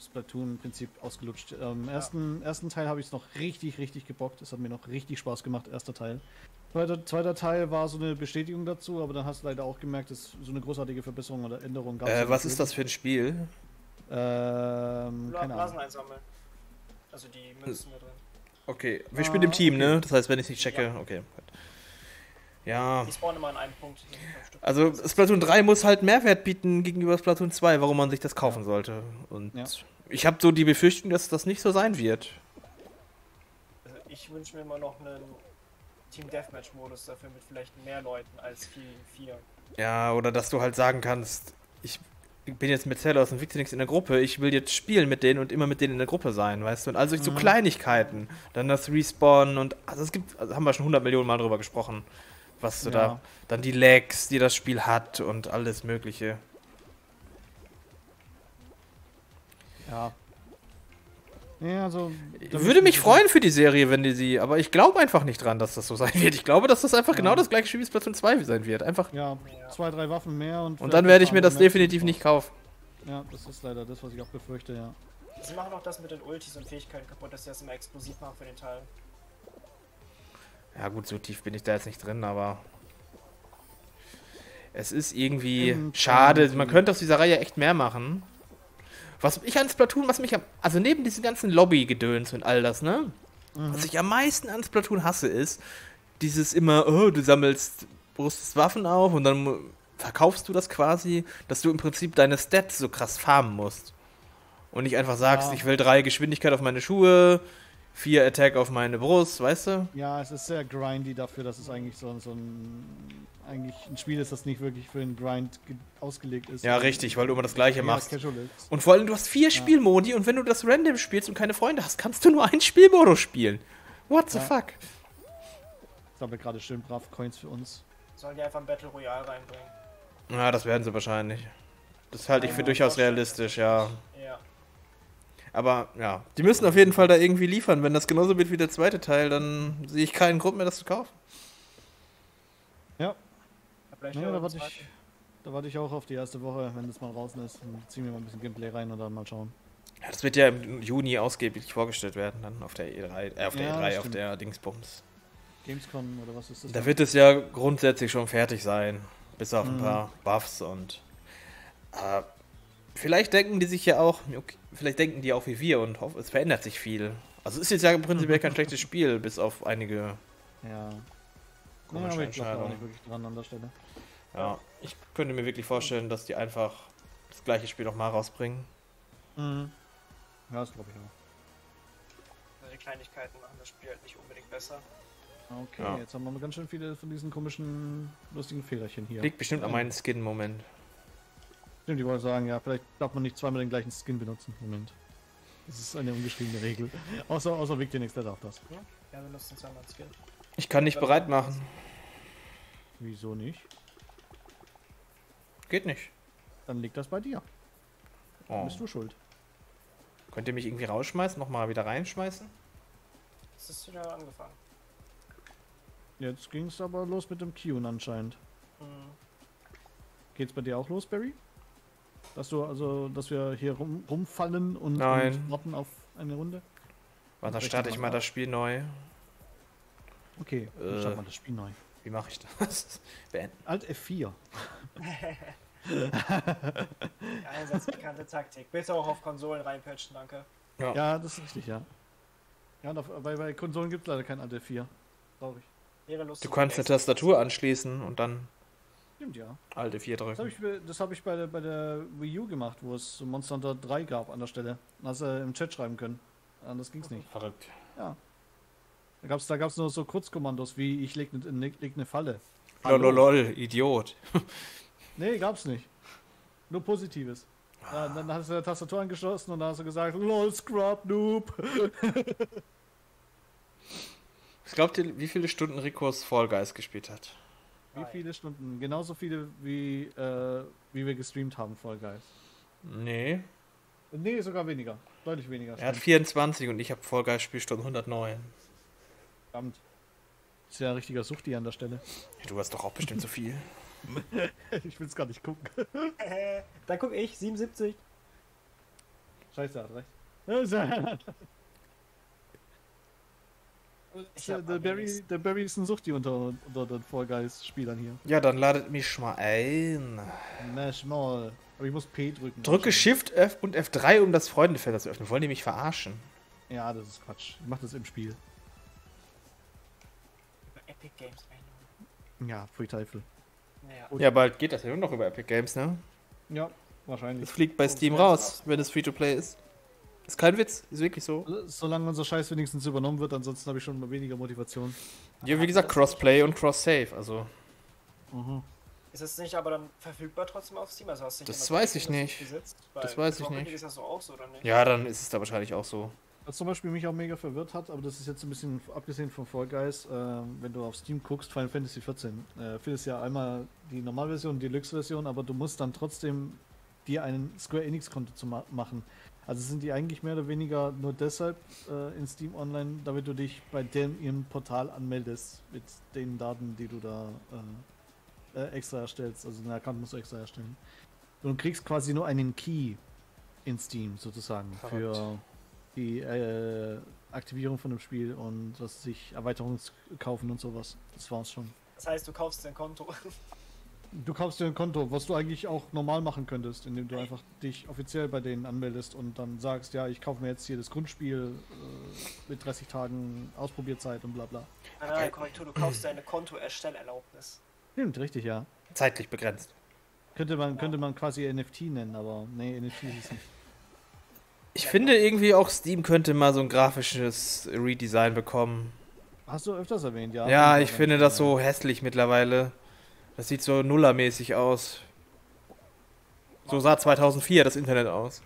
Splatoon-Prinzip ausgelutscht. Ähm, ja. ersten, ersten Teil habe ich es noch richtig, richtig gebockt. Es hat mir noch richtig Spaß gemacht, erster Teil. Zweiter, zweiter Teil war so eine Bestätigung dazu, aber dann hast du leider auch gemerkt, dass so eine großartige Verbesserung oder Änderung gab. Äh, was ist das für ein Spiel? Ähm, keine Blasen einsammeln. Also die Münzen da drin. Okay, wir ah, spielen im Team, okay. ne? Das heißt, wenn ich es nicht checke, ja. okay. Ja. Ich spawne mal an einem Punkt. Also Splatoon drei muss halt Mehrwert bieten gegenüber Splatoon zwei, warum man sich das kaufen sollte. Und ja. ich habe so die Befürchtung, dass das nicht so sein wird. Also ich wünsche mir immer noch einen Team Deathmatch-Modus dafür mit vielleicht mehr Leuten als vier gegen vier. Ja, oder dass du halt sagen kannst, ich bin jetzt mit Zelos und Victinix in der Gruppe, ich will jetzt spielen mit denen und immer mit denen in der Gruppe sein, weißt du? Und also mhm. so Kleinigkeiten, dann das Respawn und also es gibt, also haben wir schon hundert Millionen Mal drüber gesprochen. Was du ja. da, dann die Lags, die das Spiel hat und alles Mögliche. Ja. Ja, also, würde mich freuen für die Serie, wenn die sie, aber ich glaube einfach nicht dran, dass das so sein wird. Ich glaube, dass das einfach ja. genau das gleiche Spiel wie Splatoon zwei sein wird. Einfach ja, zwei, drei Waffen mehr. Und, und dann werde ich mir das definitiv nicht kaufen. Ja, das ist leider das, was ich auch befürchte, ja. Sie machen auch das mit den Ultis und Fähigkeiten kaputt, dass sie das immer explosiv machen für den Teil. Ja gut, so tief bin ich da jetzt nicht drin, aber... Es ist irgendwie Im schade. Man könnte aus dieser Reihe echt mehr machen. Was ich an Splatoon, was mich am... Also neben diesen ganzen Lobby-Gedöns und all das, ne? Mhm. Was ich am meisten an Splatoon hasse, ist dieses immer, oh, du sammelst, rüstest Waffen auf und dann verkaufst du das quasi, dass du im Prinzip deine Stats so krass farmen musst. Und nicht einfach sagst, ja. ich will drei Geschwindigkeit auf meine Schuhe, vier Attack auf meine Brust, weißt du? Ja, es ist sehr grindy dafür, dass es eigentlich so, so ein... Eigentlich ein Spiel ist, das nicht wirklich für den Grind ausgelegt ist. Ja, richtig, weil du immer das Gleiche ja, machst. Und vor allem, du hast vier ja. Spielmodi und wenn du das random spielst und keine Freunde hast, kannst du nur einen Spielmodus spielen. What ja. the fuck? Sammelt gerade schön brav Coins für uns. Sollen die einfach ein Battle Royale reinbringen? Ja, das werden sie wahrscheinlich. Das halte ich für ja, durchaus realistisch, ja. ja. Aber, ja. Die müssen auf jeden Fall da irgendwie liefern. Wenn das genauso wird wie der zweite Teil, dann sehe ich keinen Grund mehr, das zu kaufen. Ja. Nee, da warte ich, da warte ich auch auf die erste Woche, wenn das mal draußen ist. Dann ziehen wir mal ein bisschen Gameplay rein und dann mal schauen. Ja, das wird ja im Juni ausgiebig vorgestellt werden, dann auf der E drei, äh, auf der, ja, E drei auf der Dingsbums. Gamescom oder was ist das? Da dann? Wird es ja grundsätzlich schon fertig sein, bis auf mhm. ein paar Buffs und... Äh, vielleicht denken die sich ja auch, okay, vielleicht denken die auch wie wir und hoffen, es verändert sich viel. Also ist jetzt ja im Prinzip kein schlechtes Spiel, bis auf einige... Ja. Ja, aber ich glaube auch nicht wirklich dran an der Stelle. Ja, ich könnte mir wirklich vorstellen, dass die einfach das gleiche Spiel nochmal rausbringen. Mhm. Ja, das glaube ich auch. Die Kleinigkeiten machen das Spiel halt nicht unbedingt besser. Okay, ja. Jetzt haben wir ganz schön viele von diesen komischen, lustigen Fehlerchen hier. Liegt bestimmt ja. an meinem Skin-Moment. Stimmt, die wollen sagen, ja, vielleicht darf man nicht zweimal den gleichen Skin benutzen. Moment. Das ist eine ungeschriebene Regel. Außer, außer Victinix, der darf das. Ja, wir benutzen zweimal den Skin. Ich kann nicht bereit machen. Wieso nicht? Geht nicht. Dann liegt das bei dir. Dann oh. bist du schuld. Könnt ihr mich irgendwie rausschmeißen? Nochmal wieder reinschmeißen? Es ist wieder angefangen. Jetzt ging es aber los mit dem Queuen anscheinend. Mhm. Geht's bei dir auch los, Barry? Dass du also, dass wir hier rum, rumfallen und, und rotten auf eine Runde? Warte, dann starte ich mal das Spiel neu. Okay, dann starten wir das Spiel neu. Wie mache ich das? Beenden. Alt F vier. Einsatzbekannte Taktik. Bitte auch auf Konsolen reinpatchen, danke. Ja, ja das ist richtig, ja. Ja, und auf, bei, bei Konsolen gibt es leider kein Alt F vier. Traurig. Du kannst eine Tastatur anschließen und dann Stimmt, ja. Alt F vier drücken. Das habe ich, das hab ich bei, der, bei der Wii U gemacht, wo es Monster Hunter drei gab an der Stelle. Da hast du im Chat schreiben können. Anders ging es nicht. Verrückt. Ja. Da gab es da gab's nur so Kurzkommandos wie, ich leg eine ne, ne Falle. Lololol, Idiot. Nee, gab's nicht. Nur Positives. Ah. Dann, dann hast du der Tastatur angeschlossen und dann hast du gesagt, lol, Scrub, Noob. Ich glaube, wie viele Stunden Rickus Fall Guys gespielt hat? Wie viele Stunden? Genauso viele, wie, äh, wie wir gestreamt haben, Fall Guys. Nee. Nee, sogar weniger. Deutlich weniger. Er hat vierundzwanzig und ich habe Fall Guys Spielstunden hundertneun. Verdammt. Ist ja ein richtiger Suchti an der Stelle. Ja, du hast doch auch bestimmt so viel. Ich will's gar nicht gucken. Äh, da guck ich, siebenundsiebzig. Scheiße, er hat recht. Der Barry, der Barry ist ein Suchti unter, unter den Fall Guys Spielern hier. Ja, dann ladet mich mal ein. Mesh mal. Aber ich muss P drücken. Drücke Shift F und F drei, um das Freundefenster zu öffnen. Wollen die mich verarschen? Ja, das ist Quatsch. Ich mach das im Spiel. Epic Games. Ja, Free Teufel. Ja. ja, bald geht das ja nur noch über Epic Games, ne? Ja, wahrscheinlich. Es fliegt bei Steam raus, wenn es Free-to-Play ist. Ist kein Witz, ist wirklich so. Solange unser Scheiß wenigstens übernommen wird, ansonsten habe ich schon mal weniger Motivation. Ja, wie gesagt, Cross-Play und Cross-Save, also. Mhm. Ist es nicht aber dann verfügbar trotzdem auf Steam? Also hast du nicht das weiß ich nicht. Das weiß ich nicht. Ist das so auch so, oder nicht? Ja, dann ist es da wahrscheinlich auch so. Was zum Beispiel mich auch mega verwirrt hat, aber das ist jetzt ein bisschen abgesehen von Fall Guys, äh, wenn du auf Steam guckst, Final Fantasy vierzehn, äh, findest ja einmal die Normalversion, die Deluxe-Version, aber du musst dann trotzdem dir einen Square Enix-Konto zu ma machen. Also sind die eigentlich mehr oder weniger nur deshalb äh, in Steam online, damit du dich bei dem ihrem Portal anmeldest mit den Daten, die du da äh, extra erstellst. Also einen Account musst du extra erstellen. Du kriegst quasi nur einen Key in Steam sozusagen Verrückt. für die äh, Aktivierung von dem Spiel und was sich Erweiterungen kaufen und sowas. Das war's schon. Das heißt, du kaufst dir ein Konto. Du kaufst dir ein Konto, was du eigentlich auch normal machen könntest, indem du einfach dich offiziell bei denen anmeldest und dann sagst, ja, ich kaufe mir jetzt hier das Grundspiel äh, mit dreißig Tagen Ausprobierzeit und bla bla. Nein, nein, Korrektur, du kaufst dir eine Kontoerstellerlaubnis. Stimmt, richtig, ja. Zeitlich begrenzt. Könnte man, könnte man quasi N F T nennen, aber nee, N F T ist es nicht. Ich finde irgendwie auch, Steam könnte mal so ein grafisches Redesign bekommen. Hast du öfters erwähnt, ja. Ja, ich finde das so hässlich mittlerweile. Das sieht so nullermäßig aus. So sah zweitausendvier das Internet aus.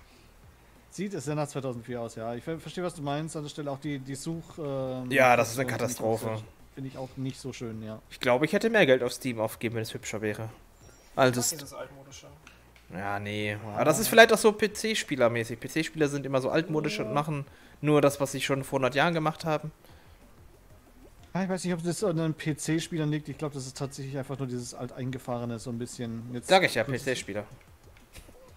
Sieht es denn nach zweitausendvier aus, ja. Ich verstehe, was du meinst. An der Stelle auch die, die Such... Ähm, ja, das ist eine Katastrophe. Finde ich auch nicht so schön, ja. Ich glaube, ich hätte mehr Geld auf Steam aufgegeben, wenn es hübscher wäre. Also ich mag dieses altmodische. Ja, nee. Aber das ist vielleicht auch so P C-Spieler-mäßig. P C-Spieler sind immer so altmodisch, ja, und machen nur das, was sie schon vor hundert Jahren gemacht haben. Ich weiß nicht, ob das an den P C-Spielern liegt. Ich glaube, das ist tatsächlich einfach nur dieses alteingefahrene so ein bisschen. Jetzt sag ich ja, P C-Spieler.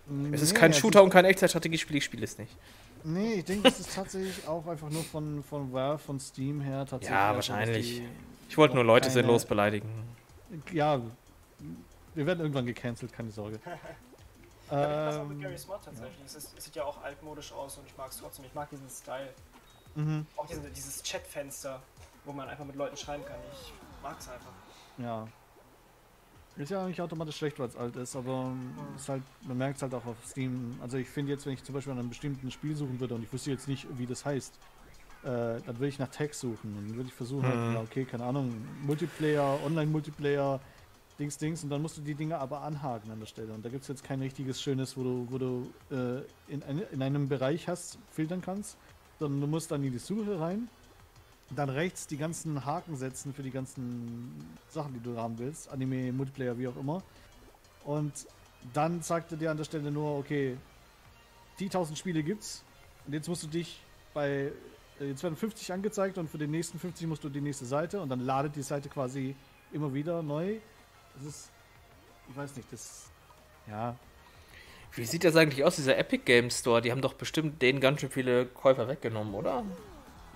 Nee, es ist kein Shooter und kein Echtzeitstrategiespiel, ich spiele es nicht. Nee, ich denke, das ist tatsächlich auch einfach nur von, von Valve, von Steam her tatsächlich. Ja, wahrscheinlich. Ich wollte nur Leute sinnlos beleidigen. Ja, wir werden irgendwann gecancelt, keine Sorge. Ja, ich weiß auch mit Gary Smart tatsächlich. Ja. Es, ist, es sieht ja auch altmodisch aus und ich mag es trotzdem. Ich mag diesen Style. Mhm. Auch diesen, dieses Chatfenster, wo man einfach mit Leuten schreiben kann. Ich mag's einfach. Ja. Ist ja nicht automatisch schlecht, weil es alt ist, aber ist halt, man merkt es halt auch auf Steam. Also ich finde jetzt, wenn ich zum Beispiel an einem bestimmten Spiel suchen würde und ich wüsste jetzt nicht, wie das heißt, äh, dann würde ich nach Tags suchen und würde ich versuchen, mhm. halt, okay, keine Ahnung, Multiplayer, Online-Multiplayer, Dings, Dings, und dann musst du die Dinge aber anhaken an der Stelle. Und da gibt es jetzt kein richtiges Schönes, wo du, wo du äh, in, ein, in einem Bereich hast, filtern kannst, sondern du musst dann in die Suche rein. Dann rechts die ganzen Haken setzen für die ganzen Sachen, die du haben willst. Anime, Multiplayer, wie auch immer. Und dann sagt er dir an der Stelle nur, okay, die tausend Spiele gibt's. Und jetzt musst du dich bei... Jetzt werden fünfzig angezeigt und für den nächsten fünfzig musst du die nächste Seite. Und dann ladet die Seite quasi immer wieder neu. Das ist... Ich weiß nicht, das... Ja. Wie sieht das eigentlich aus, dieser Epic Games Store? Die haben doch bestimmt denen ganz schön viele Käufer weggenommen, oder?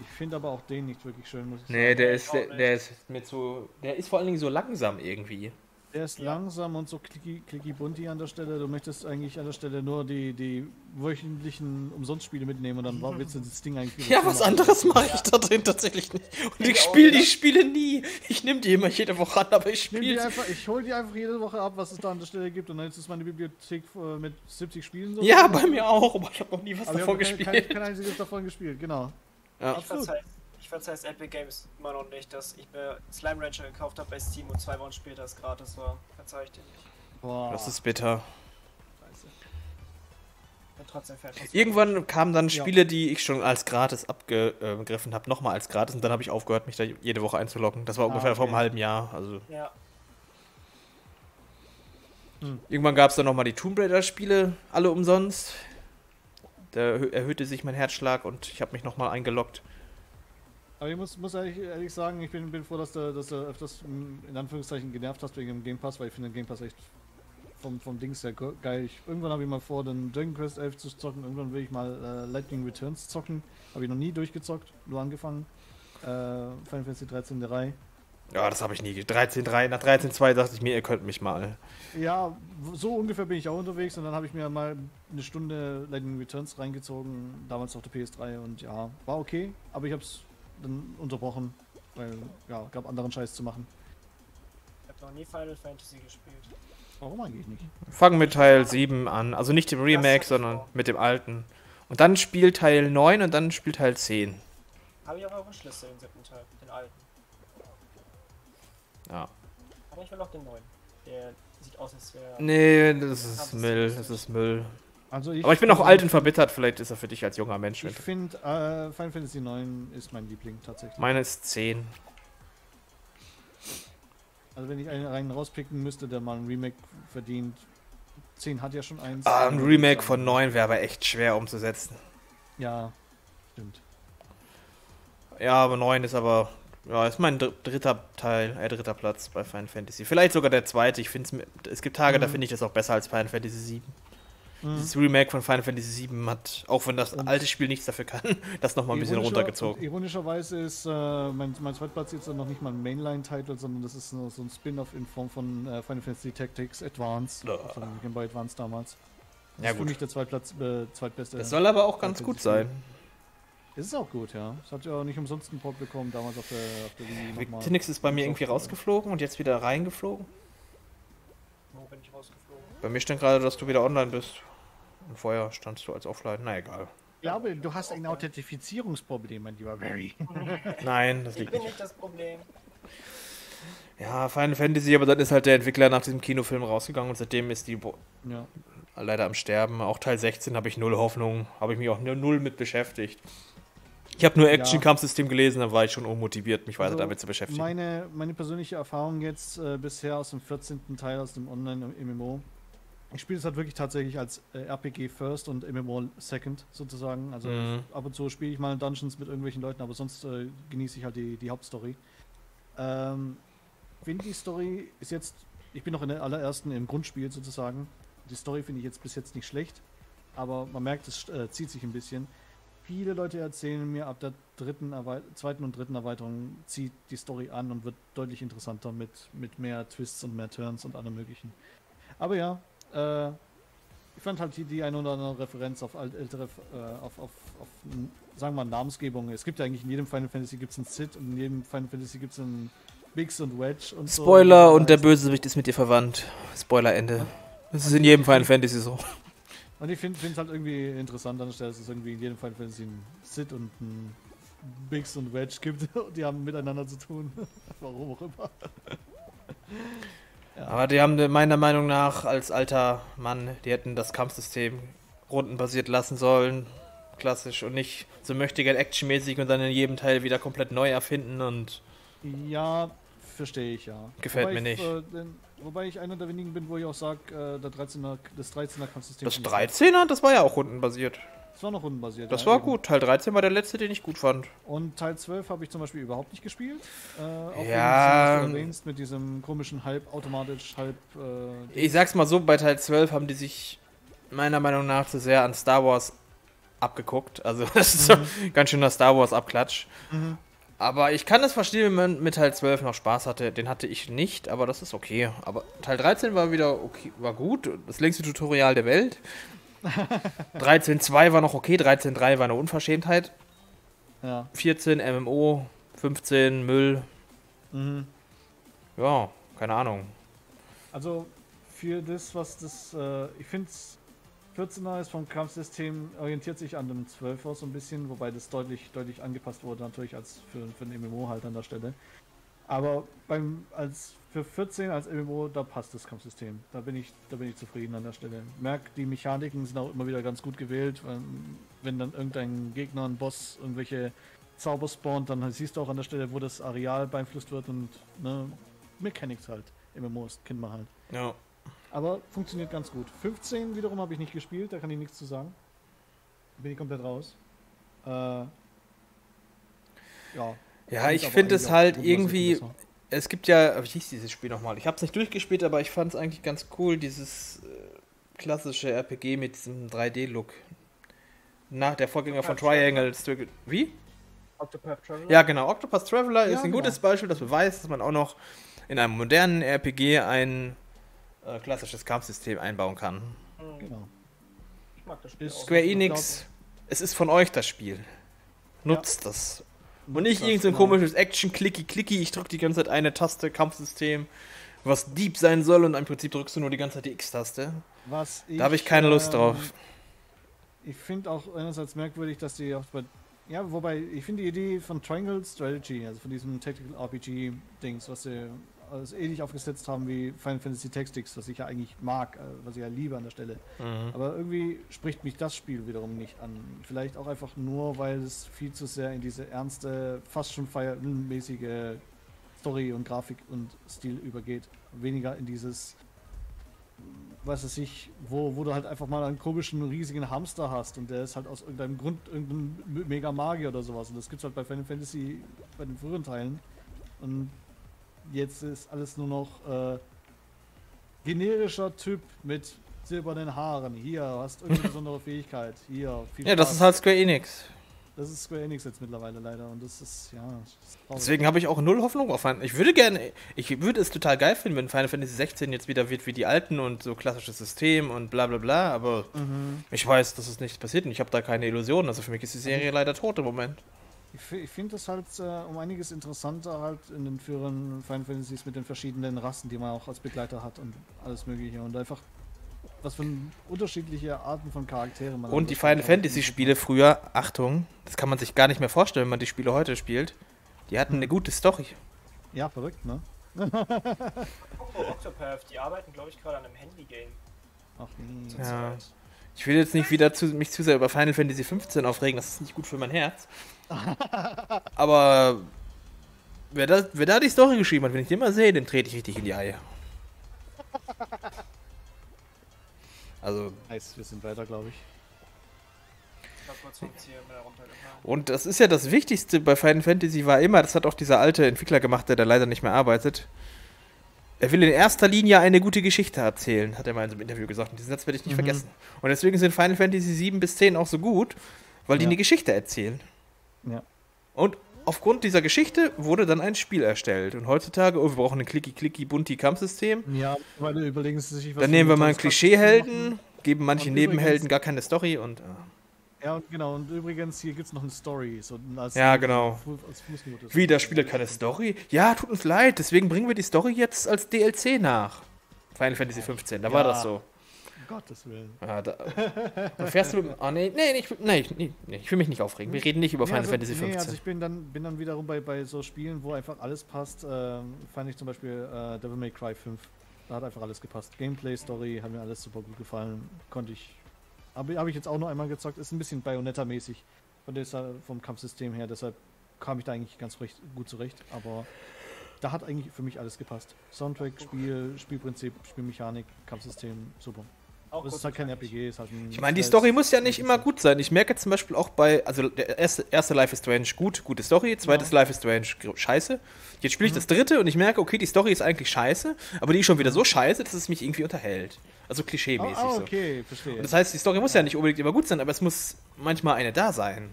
Ich finde aber auch den nicht wirklich schön, muss ich sagen. Nee, der ist, der, der ist mir zu... Der ist vor allen Dingen so langsam irgendwie. Der ist langsam und so klicky, klicky bunti an der Stelle. Du möchtest eigentlich an der Stelle nur die, die wöchentlichen Umsonstspiele mitnehmen und dann willst du das Ding eigentlich... Ja, was anderes mache ich da drin tatsächlich nicht. Und ich spiele die Spiele nie. Ich nehme die immer jede Woche an, aber ich spiele... Ich hole die einfach jede Woche ab, was es da an der Stelle gibt. Und dann ist es meine Bibliothek mit siebzig Spielen so. Ja, bei mir auch, aber ich habe noch nie was davon gespielt. Ich habe kein einziges davon gespielt, genau. Ja. Ich verzeih, ich verzeih's Epic Games immer noch nicht, dass ich mir Slime Rancher gekauft habe bei Steam und zwei Wochen später es gratis war. Verzeih ich dir nicht. Boah. Das ist bitter. Scheiße. Bin trotzdem fertig. Irgendwann kamen dann Spiele, ja, die ich schon als gratis abgegriffen habe, nochmal als gratis und dann habe ich aufgehört, mich da jede Woche einzuloggen. Das war ah, ungefähr okay. vor einem halben Jahr. Also. Ja. Hm. Irgendwann gab es dann nochmal die Tomb Raider-Spiele, alle umsonst. Da erhöhte sich mein Herzschlag und ich habe mich nochmal eingeloggt. Aber ich muss, muss ehrlich, ehrlich sagen, ich bin, bin froh, dass du, dass du öfters in Anführungszeichen genervt hast wegen dem Game Pass, weil ich finde den Game Pass echt vom, vom Dings her geil. Ich, irgendwann habe ich mal vor, den Dragon Quest elf zu zocken, irgendwann will ich mal äh, Lightning Returns zocken. Habe ich noch nie durchgezockt, nur angefangen. Äh, Final Fantasy dreizehn drei. Ja, das habe ich nie. dreizehn drei, nach dreizehn zwei dachte ich mir, ihr könnt mich mal. Ja, so ungefähr bin ich auch unterwegs und dann habe ich mir mal eine Stunde Lightning Returns reingezogen, damals auf der P S drei und ja, war okay, aber ich habe es dann unterbrochen, weil ja, gab anderen Scheiß zu machen. Ich habe noch nie Final Fantasy gespielt. Warum eigentlich nicht? Fangen mit Teil sieben an, also nicht dem Remake, sondern mit dem alten. Und dann spielt Teil neun und dann spielt Teil zehn. Habe ich auf eurer Schlüssel den siebten Teil, den alten. Ja. Aber ich will auch den neuen. Der sieht aus, als wäre... Nee, das ist Müll. Das ist Müll. Also ich Aber ich bin auch alt und verbittert. Vielleicht ist er für dich als junger Mensch. Ich finde, äh, Final Fantasy neun ist mein Liebling tatsächlich. Meine ist zehn. Also wenn ich einen reinen rauspicken müsste, der mal ein Remake verdient, zehn hat ja schon eins. Ah, ein Remake von neun wäre aber echt schwer umzusetzen. Ja, stimmt. Ja, aber neun ist aber... Ja, ist mein dritter Teil, äh, dritter Platz bei Final Fantasy. Vielleicht sogar der zweite. Ich find's, es gibt Tage, mhm. da finde ich das auch besser als Final Fantasy sieben. Mhm. Dieses Remake von Final Fantasy sieben hat, auch wenn das und alte Spiel nichts dafür kann, das nochmal ein bisschen runtergezogen. Ironischerweise ist äh, mein, mein zweiter Platz jetzt noch nicht mal ein Mainline-Title, sondern das ist so ein Spin-off in Form von äh, Final Fantasy Tactics Advance. Ja. Von Game Boy Advance damals. Das ja, ist gut. für mich der Zweitplatz, äh, zweitbeste. Das soll aber auch ganz gut sein. Es ist auch gut, ja. Es hat ja auch nicht umsonst einen Port bekommen, damals auf der, auf der Wii. Victinix ist bei mir irgendwie rausgeflogen und jetzt wieder reingeflogen. Wo bin ich rausgeflogen? Bei mir stand gerade, dass du wieder online bist. Und vorher standst du als offline. Na egal. Ich glaube, du hast ein Authentifizierungsproblem, mein lieber Barry. Nein, das liegt nicht. Ich bin nicht das Problem. Ja, Final Fantasy, aber dann ist halt der Entwickler nach diesem Kinofilm rausgegangen und seitdem ist die... Bo ja. leider am Sterben. Auch Teil sechzehn habe ich null Hoffnung. Habe ich mich auch null mit beschäftigt. Ich habe nur Action-Kampfsystem gelesen, dann war ich schon unmotiviert, mich weiter also damit zu beschäftigen. Meine, meine persönliche Erfahrung jetzt äh, bisher aus dem vierzehnten Teil, aus dem Online-M M O, ich spiele es halt wirklich tatsächlich als äh, R P G First und M M O Second sozusagen. Also mhm. ab und zu spiele ich mal Dungeons mit irgendwelchen Leuten, aber sonst äh, genieße ich halt die, die Hauptstory. Ähm, finde die Story ist jetzt, ich bin noch in der allerersten im Grundspiel sozusagen. Die Story finde ich jetzt bis jetzt nicht schlecht, aber man merkt, es äh, zieht sich ein bisschen. Viele Leute erzählen mir, ab der dritten Erweit zweiten und dritten Erweiterung zieht die Story an und wird deutlich interessanter mit, mit mehr Twists und mehr Turns und allem möglichen. Aber ja, äh, ich fand halt die, die eine oder andere Referenz auf ältere, äh, auf, auf, auf, sagen wir mal, Namensgebung. Es gibt ja eigentlich in jedem Final Fantasy gibt es einen Cid und in jedem Final Fantasy gibt es einen Biggs und Wedge und so. Spoiler, und der Bösewicht ist mit dir verwandt. Spoiler Ende. Ja? Das ist in jedem Final Fantasy so. Und ich finde es halt irgendwie interessant an der Stelle, dass es irgendwie in jedem Final Fantasy einen Sid und einen Biggs und Wedge gibt. Die haben miteinander zu tun. Warum auch immer. Ja. Aber die haben meiner Meinung nach als alter Mann, die hätten das Kampfsystem rundenbasiert lassen sollen. Klassisch und nicht so möchtegern actionmäßig und dann in jedem Teil wieder komplett neu erfinden und... Ja, verstehe ich, ja. Gefällt Wobei mir nicht. Ich, äh, denn Wobei ich einer der wenigen bin, wo ich auch sage, äh, das dreizehner Kampfsystem. Das dreizehner? Das war ja auch rundenbasiert. Das war noch rundenbasiert. Das ja, war eben. gut. Teil dreizehn war der letzte, den ich gut fand. Und Teil zwölf habe ich zum Beispiel überhaupt nicht gespielt. Äh, ja. Auch mit diesem komischen halb automatisch, halb. Äh, ich sag's mal so: Bei Teil zwölf haben die sich meiner Meinung nach zu sehr an Star Wars abgeguckt. Also, das ist mhm. so ganz schöner Star Wars-Abklatsch. Mhm. Aber ich kann das verstehen, wenn man mit Teil zwölf noch Spaß hatte. Den hatte ich nicht, aber das ist okay. Aber Teil dreizehn war wieder okay, war gut. Das längste Tutorial der Welt. dreizehn Punkt zwei war noch okay, dreizehn Punkt drei war eine Unverschämtheit. Ja. vierzehn M M O, fünfzehn Müll. Mhm. Ja, keine Ahnung. Also für das, was das... Äh, ich finde es... vierzehner ist vom Kampfsystem, orientiert sich an dem zwölfer so ein bisschen, wobei das deutlich deutlich angepasst wurde natürlich als für, für ein M M O halt an der Stelle. Aber beim als für vierzehn als M M O, da passt das Kampfsystem. Da bin ich da bin ich zufrieden an der Stelle. Merk, die Mechaniken sind auch immer wieder ganz gut gewählt, wenn, wenn dann irgendein Gegner, ein Boss, irgendwelche Zauber spawnt, dann siehst du auch an der Stelle, wo das Areal beeinflusst wird und ne, Mechanics halt. M M Os kennt man halt. Ja. Aber funktioniert ganz gut. fünfzehn wiederum habe ich nicht gespielt, da kann ich nichts zu sagen. Bin ich komplett raus. Äh, ja, ja, ich finde es halt gut, irgendwie... Es gibt ja... Wie hieß dieses Spiel nochmal? Ich habe es nicht durchgespielt, aber ich fand es eigentlich ganz cool, dieses äh, klassische R P G mit diesem drei D Look. Nach der Vorgänger von Triangle... Wie? Octopath Traveler? Ja, genau. Octopath Traveler ja, ist ein genau. gutes Beispiel, das beweist, dass man auch noch in einem modernen R P G einen... klassisches Kampfsystem einbauen kann. Genau. Ich mag das Spiel auch. Square Enix, es ist von euch das Spiel. Nutzt ja. das. Und nicht irgendein so genau. komisches Action-Clicky-Clicky, ich drücke die ganze Zeit eine Taste, Kampfsystem, was deep sein soll und im Prinzip drückst du nur die ganze Zeit die X-Taste. Was ich, da habe ich keine ähm, Lust drauf. Ich finde auch einerseits merkwürdig, dass die auch bei... Ja, wobei, ich finde die Idee von Triangle Strategy, also von diesem Tactical R P G-Dings, was sie... Also ähnlich aufgesetzt haben wie Final Fantasy Tactics, was ich ja eigentlich mag, was ich ja liebe an der Stelle. Mhm. Aber irgendwie spricht mich das Spiel wiederum nicht an. Vielleicht auch einfach nur, weil es viel zu sehr in diese ernste, fast schon Fire Emblem-mäßige Story und Grafik und Stil übergeht. Weniger in dieses weiß es nicht, wo, wo du halt einfach mal einen komischen, riesigen Hamster hast und der ist halt aus irgendeinem Grund irgendein Mega-Magier oder sowas. Und das gibt's halt bei Final Fantasy, bei den früheren Teilen. Und jetzt ist alles nur noch äh, generischer Typ mit silbernen Haaren. Hier, hast irgendeine besondere Fähigkeit. Hier, viel Ja, Spaß. Das ist halt Square Enix. Das ist Square Enix jetzt mittlerweile leider und das ist, ja... Das ist Deswegen habe ich auch null Hoffnung auf Final Fantasy. Ich würde gerne, ich würde es total geil finden, wenn Final Fantasy sechzehn jetzt wieder wird wie die alten und so klassisches System und bla bla bla, aber mhm. ich weiß, dass es nicht passiert und ich habe da keine Illusionen. Also für mich ist die Serie leider tot im Moment. Ich, ich finde das halt äh, um einiges interessanter halt in den früheren Final Fantasies mit den verschiedenen Rassen, die man auch als Begleiter hat und alles mögliche und einfach... Was für unterschiedliche Arten von Charakteren man hat. Und die Final Fantasy-Spiele früher, Achtung, das kann man sich gar nicht mehr vorstellen, wenn man die Spiele heute spielt, die hatten eine gute Story. Ja, verrückt, ne? Oh, Octopath, die arbeiten, glaube ich, gerade an einem Handy-Game. Ach nee. Ja. Ich will jetzt nicht wieder zu, mich zu sehr über Final Fantasy fünfzehn aufregen, das ist nicht gut für mein Herz. Aber wer da, wer da die Story geschrieben hat, wenn ich den mal sehe, dem trete ich richtig in die Eier. Also, nice, wir sind weiter, glaube ich. Ich glaube, kurz kommt hier mal runtergefahren. Und das ist ja das Wichtigste bei Final Fantasy war immer, das hat auch dieser alte Entwickler gemacht, der da leider nicht mehr arbeitet. Er will in erster Linie eine gute Geschichte erzählen, hat er mal in so einem Interview gesagt. Und diesen Satz werde ich nicht mhm. vergessen. Und deswegen sind Final Fantasy sieben bis zehn auch so gut, weil die ja. eine Geschichte erzählen. Ja. Und aufgrund dieser Geschichte wurde dann ein Spiel erstellt. Und heutzutage, oh, wir brauchen ein klicky-klicky-bunti-Kampfsystem. Ja, weil überlegen Sie sich, was Dann nehmen wir mal einen Klischee-Helden, geben manchen Nebenhelden gar keine Story und... Ah. Ja, und genau. Und übrigens, hier gibt es noch eine Story. So als ja, genau. Als Wie, der Spieler keine Story? Ja, tut uns leid, deswegen bringen wir die Story jetzt als D L C nach. Final Fantasy fünfzehn, da ja. war das so. Um Gottes Willen. Ja, da, und fährst du mit, oh nee, nee, ich, nee, nee, nee, ich will mich nicht aufregen. Wir reden nicht über nee, Final also, Fantasy fünfzehn. Nee, also ich bin dann, bin dann wiederum bei, bei so Spielen, wo einfach alles passt. Ähm, fand ich zum Beispiel äh, Devil May Cry fünf. Da hat einfach alles gepasst. Gameplay, Story, hat mir alles super gut gefallen. Konnte ich, habe hab ich jetzt auch noch einmal gezockt. Ist ein bisschen Bayonetta-mäßig von dieser, vom Kampfsystem her. Deshalb kam ich da eigentlich ganz recht, gut zurecht. Aber da hat eigentlich für mich alles gepasst. Soundtrack, Spiel, Spielprinzip, Spielmechanik, Kampfsystem, super. Auch es ist halt kein R P G, ist halt ein... Ich meine, die Story muss ja nicht immer gut sein. Ich merke jetzt zum Beispiel auch bei... Also, der erste, erste Life is Strange, gut, gute Story. Zweites ja. Life is Strange, scheiße. Jetzt spiele ich mhm. das dritte und ich merke, okay, die Story ist eigentlich scheiße, aber die ist schon wieder so scheiße, dass es mich irgendwie unterhält. Also, klischee-mäßig oh, oh, okay, verstehe. So. Und das heißt, die Story muss ja nicht unbedingt immer gut sein, aber es muss manchmal eine da sein.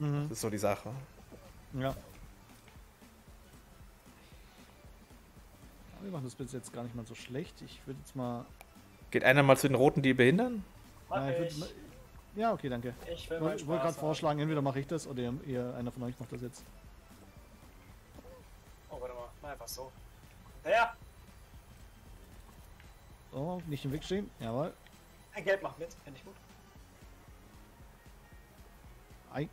Mhm. Das ist so die Sache. Ja. Wir machen das bis jetzt gar nicht mal so schlecht. Ich würde jetzt mal... Geht einer mal zu den Roten, die behindern? Mach ich. Ja, okay, danke. Ich wollte gerade vorschlagen, entweder mache ich das oder ihr, ihr, einer von euch macht das jetzt. Oh, warte mal. Na, einfach so. Naja! So, nicht im Weg stehen. Jawohl. Ein Gelb macht mit, finde ich gut. Ei.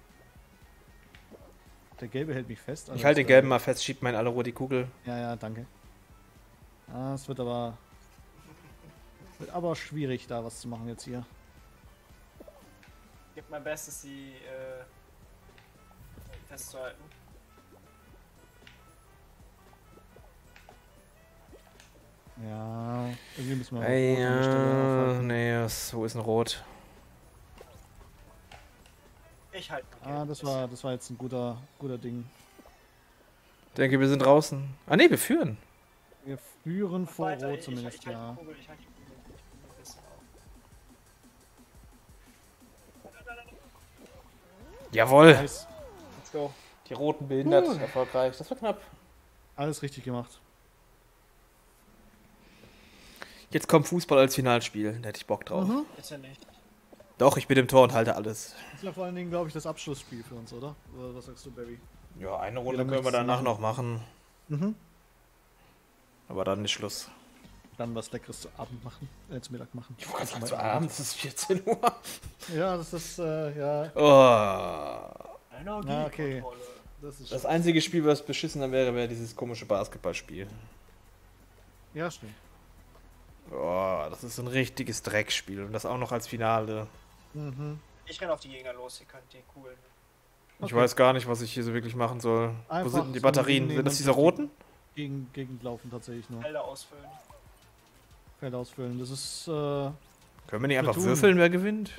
Der Gelbe hält mich fest. Also ich halte den Gelben mal fest, schiebt mein Alaro die Kugel. Ja, ja, danke. Ah, es wird aber... Wird aber schwierig, da was zu machen jetzt hier. Ich gebe mein Bestes, sie äh, festzuhalten. Ja, irgendwie müssen wir... Äh, ja, nee, so ist ein Rot. Ich halte mich. Ah, das war, das war jetzt ein guter, guter Ding. Ich denke, wir sind draußen. Ah ne, wir führen. Wir führen vor Weiter, Rot ich, zumindest, ich, ich ja. Halt die Kugel, Jawohl! Nice. Let's go. Die Roten behindert, uh. erfolgreich. Das war knapp. Alles richtig gemacht. Jetzt kommt Fußball als Finalspiel. Da hätte ich Bock drauf. Mhm. Ist ja nicht. Doch, ich bin im Tor und halte alles. Das ist ja vor allen Dingen, glaube ich, das Abschlussspiel für uns, oder? Oder was sagst du, Barry? Ja, eine Runde ja, können wir danach machen. noch machen. Mhm. Aber dann ist Schluss. Dann was Leckeres zu Abend machen, äh, zu Mittag machen. Ich wollte gerade sagen, zu abends ist vierzehn Uhr. Ja, das ist, äh, ja. Oh. Na, okay. Das, ist das einzige Spiel, was beschissener wäre, wäre dieses komische Basketballspiel. Ja, stimmt. Oh, das ist ein richtiges Dreckspiel und das auch noch als Finale. Mhm. Ich renne auf die Gegner los, ihr könnt die coolen. Ich okay. weiß gar nicht, was ich hier so wirklich machen soll. Einfach Wo sind denn die so Batterien? Sind das diese roten? Gegen, gegen laufen tatsächlich nur. Felder ausfüllen. Feld ausfüllen. Das ist. Äh, Können wir nicht einfach würfeln, wer gewinnt?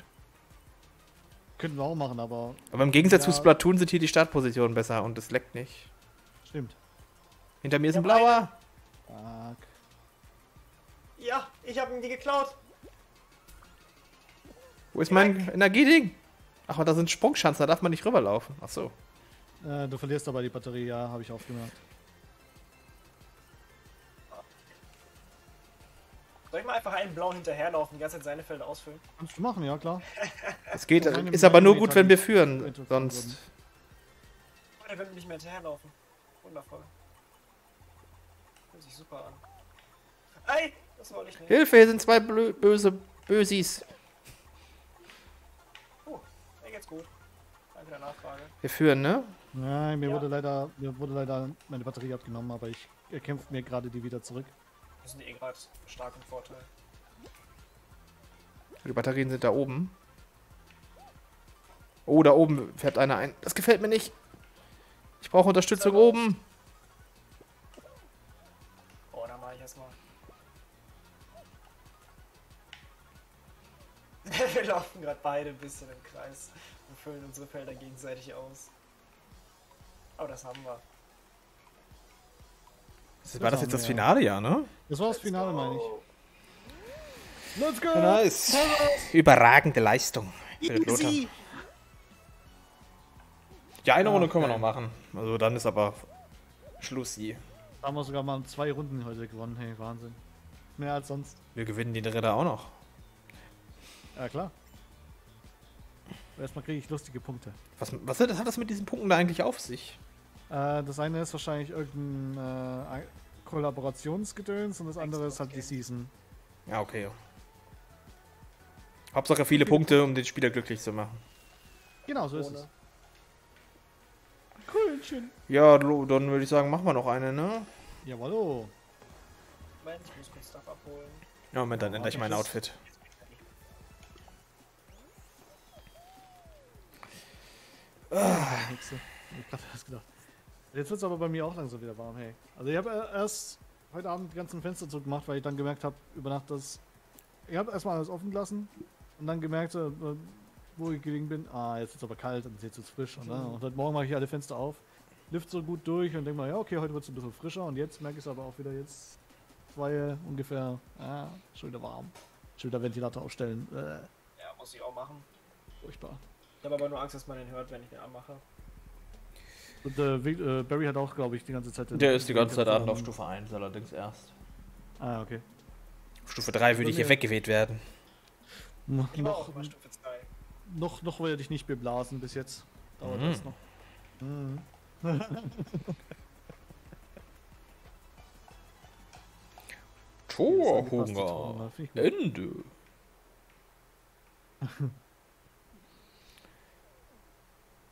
Könnten wir auch machen, aber. Aber im Gegensatz ja, zu Splatoon sind hier die Startpositionen besser und es leckt nicht. Stimmt. Hinter mir ist ein blauer! Fuck. Ja, ich hab ihn die geklaut! Wo ist mein Energieding? Ach, aber da sind Sprungschanzen, da darf man nicht rüberlaufen. Ach so. Äh, du verlierst aber die Batterie, ja, habe ich aufgemerkt. Soll ich mal einfach einen blauen hinterherlaufen, die ganze Zeit seine Felder ausfüllen? Kannst du machen, ja klar. Es geht, also ist aber nur gut, wenn wir führen, sonst... Oh, der wird nicht mehr hinterherlaufen. Wundervoll. Fühlt sich super an. Ei, das wollte ich nicht. Hilfe, hier sind zwei blö böse Bösis. Oh, mir geht's gut. Danke der Nachfrage. Wir führen, ne? Nein, mir, ja. wurde leider, mir wurde leider meine Batterie abgenommen, aber ich erkämpfe mir gerade die wieder zurück. Das sind die eh gerade stark im Vorteil. Die Batterien sind da oben. Oh, da oben fährt einer ein. Das gefällt mir nicht. Ich brauche Unterstützung oben. Oh, da mache ich erstmal. Wir laufen gerade beide ein bisschen im Kreis und füllen unsere Felder gegenseitig aus. Aber das haben wir. Das war das jetzt das Finale, ja, ne? Das war das Finale, meine ich. Let's go! Nice! Überragende Leistung. Easy. Ja, eine Runde können wir noch machen. Also dann ist aber Schluss. Da haben wir sogar mal zwei Runden heute gewonnen. Hey, Wahnsinn. Mehr als sonst. Wir gewinnen die dritte auch noch. Ja, klar. Erstmal kriege ich lustige Punkte. Was, was hat das mit diesen Punkten da eigentlich auf sich? Das eine ist wahrscheinlich irgendein äh, Kollaborationsgedöns und das andere ist halt die Season. Ja, okay. Hauptsache viele Punkte, um den Spieler glücklich zu machen. Genau, so ist es. Coolchen. Ja, dann würde ich sagen, machen wir noch eine, ne? Jawollo. Moment, ich muss kurz Stuff abholen. Ja, Moment, dann ändere ich mein Outfit. Ah. Jetzt wird es aber bei mir auch langsam wieder warm, hey. Also ich habe erst heute Abend die ganzen Fenster zugemacht, weil ich dann gemerkt habe, über Nacht, dass... Ich habe erstmal alles offen gelassen und dann gemerkt, wo ich gelegen bin. Ah, jetzt ist es aber kalt und jetzt ist es frisch. Und, dann, und heute Morgen mache ich alle Fenster auf, lüfte so gut durch und denke mal, ja okay, heute wird es ein bisschen frischer. Und jetzt merke ich es aber auch wieder, jetzt zwei ungefähr, ah, schon wieder warm. Schon wieder Ventilator aufstellen. Äh. Ja, muss ich auch machen. Furchtbar. Ich habe aber nur Angst, dass man den hört, wenn ich den anmache. Und äh, äh, Barry hat auch, glaube ich, die ganze Zeit... Der ist die ganze Zeit an auf Stufe eins allerdings erst. Ah, okay. Auf Stufe drei würde ich hier weggeweht werden. Ich war auch immer Stufe zwei. Noch, noch wollte ich nicht beblasen bis jetzt. Dauert mhm. das noch. Mhm. Torhunger. Ende.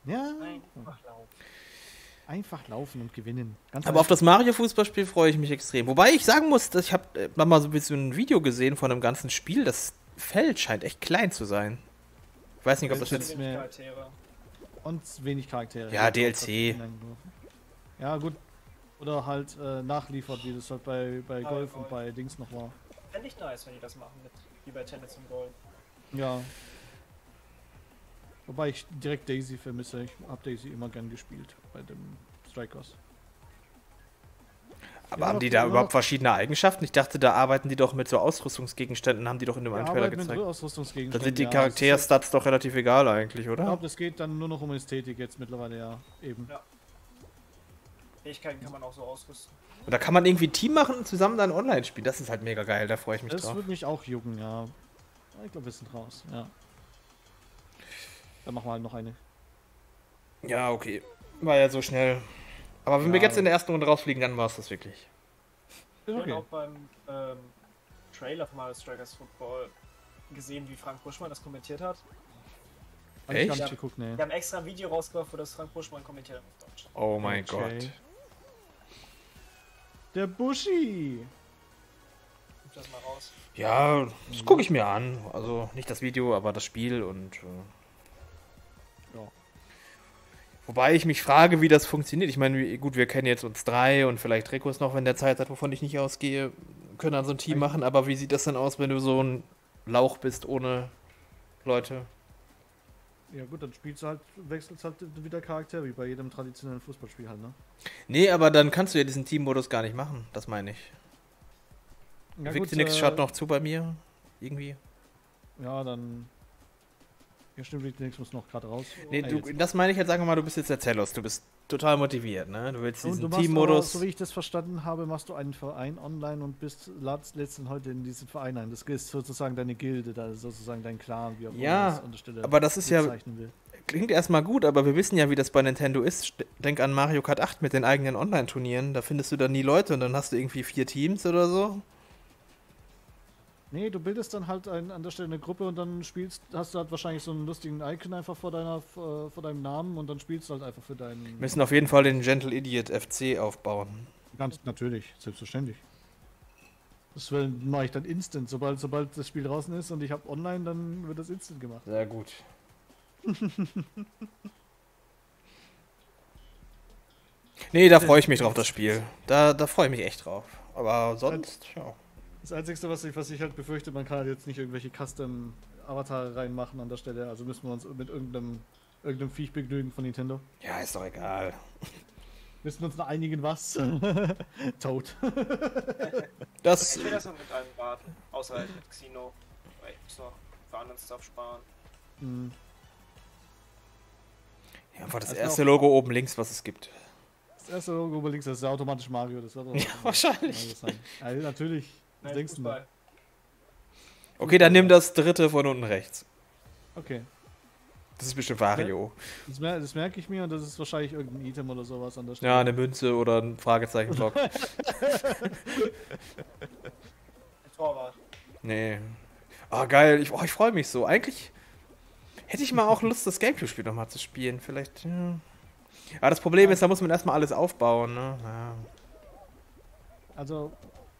Ja. Einfach laufen. Einfach laufen und gewinnen. Ganz Aber einfach. Auf das Mario-Fußballspiel freue ich mich extrem. Wobei ich sagen muss, dass ich habe mal so ein bisschen ein Video gesehen von einem ganzen Spiel. Das Feld scheint echt klein zu sein. Ich weiß nicht, ob das jetzt... Mehr und wenig Charaktere. Ja, D L C. Ja, gut. Oder halt äh, nachliefert, wie das halt bei, bei Golf und bei Dings noch war. Fände ich nice, wenn die das machen, mit, wie bei Tennis und Golf. Ja. Wobei ich direkt Daisy vermisse. Ich habe Daisy immer gern gespielt bei dem Strikers. Aber ja, haben die da überhaupt verschiedene Eigenschaften? Ich dachte, da arbeiten die doch mit so Ausrüstungsgegenständen, haben die doch in dem einen Trailer gezeigt. Dann sind die ja, Charakterstats doch relativ egal eigentlich, oder? Ich glaube, das geht dann nur noch um Ästhetik jetzt mittlerweile, ja. Eben. Ja. Fähigkeiten kann man auch so ausrüsten. Und da kann man irgendwie ein Team machen und zusammen dann online spielen. Das ist halt mega geil, da freue ich mich das drauf. Das würde mich auch jucken, ja. Ich glaube, wir sind raus, ja. Dann machen wir halt noch eine. Ja, okay. War ja so schnell. Aber wenn ja, wir jetzt in der ersten Runde rausfliegen, dann war es das wirklich. Ich habe okay. auch beim ähm, Trailer von Mario Strikers Football gesehen, wie Frank Buschmann das kommentiert hat. Echt? Wir haben, geguckt, nee. wir haben extra ein Video rausgebracht, wo das Frank Buschmann kommentiert hat auf Deutsch. Oh mein okay. Gott. Der Buschi! Guck das mal raus. Ja, das gucke ich mir an. Also nicht das Video, aber das Spiel und... Äh Ja. Wobei ich mich frage, wie das funktioniert. Ich meine, gut, wir kennen jetzt uns drei und vielleicht Rickus noch, wenn der Zeit hat, wovon ich nicht ausgehe. können dann so ein Team machen, aber wie sieht das denn aus, wenn du so ein Lauch bist ohne Leute? Ja gut, dann spielst du halt, wechselst halt wieder Charakter, wie bei jedem traditionellen Fußballspiel halt, ne? Nee, aber dann kannst du ja diesen Teammodus gar nicht machen, das meine ich. Ja, Victinix äh, schaut noch zu bei mir, irgendwie. Ja, dann... Ja stimmt, Victinix muss noch gerade raus. Nee, du, Ey, das meine ich jetzt, sagen wir mal, du bist jetzt der Zelos, du bist total motiviert, ne? Du willst diesen Teammodus... So wie ich das verstanden habe, machst du einen Verein online und bist letzten heute in diesen Verein ein. Das ist sozusagen deine Gilde, das ist sozusagen dein Clan, wie auch immer ja, das an der Stelle aber das ist ja... Will. Klingt erstmal gut, aber wir wissen ja, wie das bei Nintendo ist. Denk an Mario Kart acht mit den eigenen Online-Turnieren, da findest du dann nie Leute und dann hast du irgendwie vier Teams oder so. Nee, du bildest dann halt ein, an der Stelle eine Gruppe und dann spielst, hast du halt wahrscheinlich so einen lustigen Icon einfach vor deiner, vor deinem Namen und dann spielst du halt einfach für deinen... Wir müssen auf jeden Fall den Gentle Idiot F C aufbauen. Ganz natürlich, selbstverständlich. Das mache ich dann instant, sobald, sobald das Spiel draußen ist und ich habe online, dann wird das instant gemacht. Sehr gut. Nee, da freue ich mich drauf, das Spiel. Da, da freue ich mich echt drauf. Aber sonst, ja. Das Einzige, was ich, was ich halt befürchte, man kann halt jetzt nicht irgendwelche Custom-Avatare reinmachen an der Stelle, also müssen wir uns mit irgendeinem, irgendeinem Viech begnügen von Nintendo. Ja, ist doch egal. Müssen wir uns noch einigen was? Toad. das ich will das noch mit einem warten, außer halt mit Xeno, weil ich muss noch für anderen Stuff sparen. Mhm. Ja, einfach das, das erste Logo oben links, was es gibt. Das erste Logo oben links, das ist ja automatisch Mario, das wird auch ja, wahrscheinlich. Sein. Also, natürlich. Was denkst du mal? Okay, dann nimm das dritte von unten rechts. Okay. Das ist bestimmt Wario. Das, mer das merke ich mir und das ist wahrscheinlich irgendein Item oder sowas an der Stelle. Ja, eine Münze oder ein Fragezeichenblock. Ein Torwart. Nee. Ah, oh, geil. Ich, oh, ich freue mich so. Eigentlich hätte ich mal auch Lust, das Gamecube-Spiel nochmal zu spielen. Vielleicht, ja. Aber das Problem ist, da muss man erstmal alles aufbauen, ne? Ja. Also...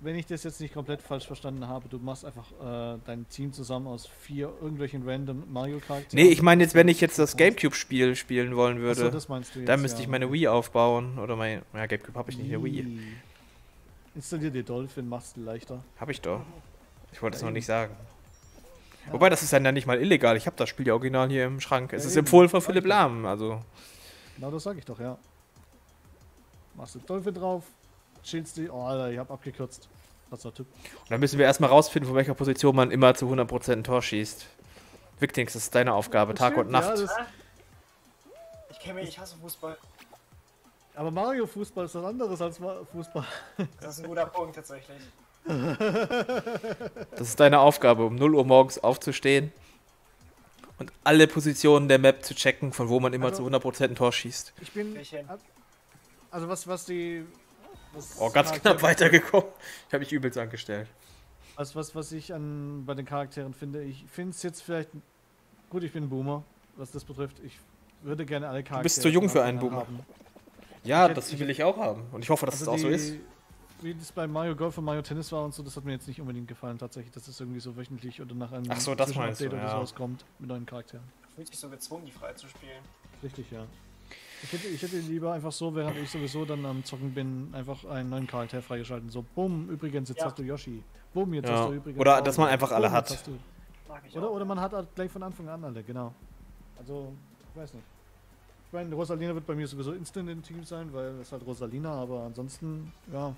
Wenn ich das jetzt nicht komplett falsch verstanden habe, du machst einfach äh, dein Team zusammen aus vier irgendwelchen random Mario-Charakteren. Nee, ich meine jetzt, wenn ich jetzt das Gamecube-Spiel spielen wollen würde, achso, das meinst du jetzt, dann müsste ja. ich meine Wii aufbauen oder mein... Ja, Gamecube habe ich nicht, eine Wii. Installier dir Dolphin, machst du leichter. Hab ich doch. Ich wollte es ja, noch nicht sagen. Ja. Wobei, das ist dann ja nicht mal illegal. Ich habe das Spiel ja original hier im Schrank. Es ja, ist eben. empfohlen von Philipp Lahm, also... Genau, das sage ich doch, ja. Machst du Dolphin drauf. Chillst du? Oh, Alter, ich hab abgekürzt. Was war Tipp? Und dann müssen wir erstmal rausfinden, von welcher Position man immer zu hundert Prozent ein Tor schießt. Victinix, das ist deine Aufgabe, Tag und Nacht. Ja, ich kenne mich, ich hasse Fußball. Aber Mario-Fußball ist was anderes als Fußball. Das ist ein guter Punkt, tatsächlich. Das ist deine Aufgabe, um null Uhr morgens aufzustehen und alle Positionen der Map zu checken, von wo man immer also, zu hundert Prozent ein Tor schießt. Ich bin... Also was, was die... Das oh, ganz Charakter knapp weitergekommen. Ich habe mich übelst angestellt. Also was, was ich an, bei den Charakteren finde, ich finde es jetzt vielleicht... Gut, ich bin ein Boomer, was das betrifft. Ich würde gerne alle Charaktere... Du bist zu jung für einen Boomer. Haben. Ja, ich das hätte, will ich auch haben. Und ich hoffe, dass also das auch die, so ist. Wie das bei Mario Golf und Mario Tennis war und so, das hat mir jetzt nicht unbedingt gefallen tatsächlich, dass das irgendwie so wöchentlich oder nach einem Ach so, das meinst du, ja. das rauskommt mit neuen Charakteren. Ich fühle mich so gezwungen, die frei zu spielen. Richtig, ja. Ich hätte, ich hätte lieber einfach so, während ich sowieso dann am Zocken bin, einfach einen neuen Charakter freigeschalten. So, bumm, übrigens, jetzt ja. hast du Yoshi. Bumm, jetzt ja. hast du übrigens... Oder, auch. dass man einfach alle bumm, hat. Oder, oder man hat halt gleich von Anfang an alle, genau. Also, ich weiß nicht. Ich meine, Rosalina wird bei mir sowieso instant im Team sein, weil es halt Rosalina, aber ansonsten, ja,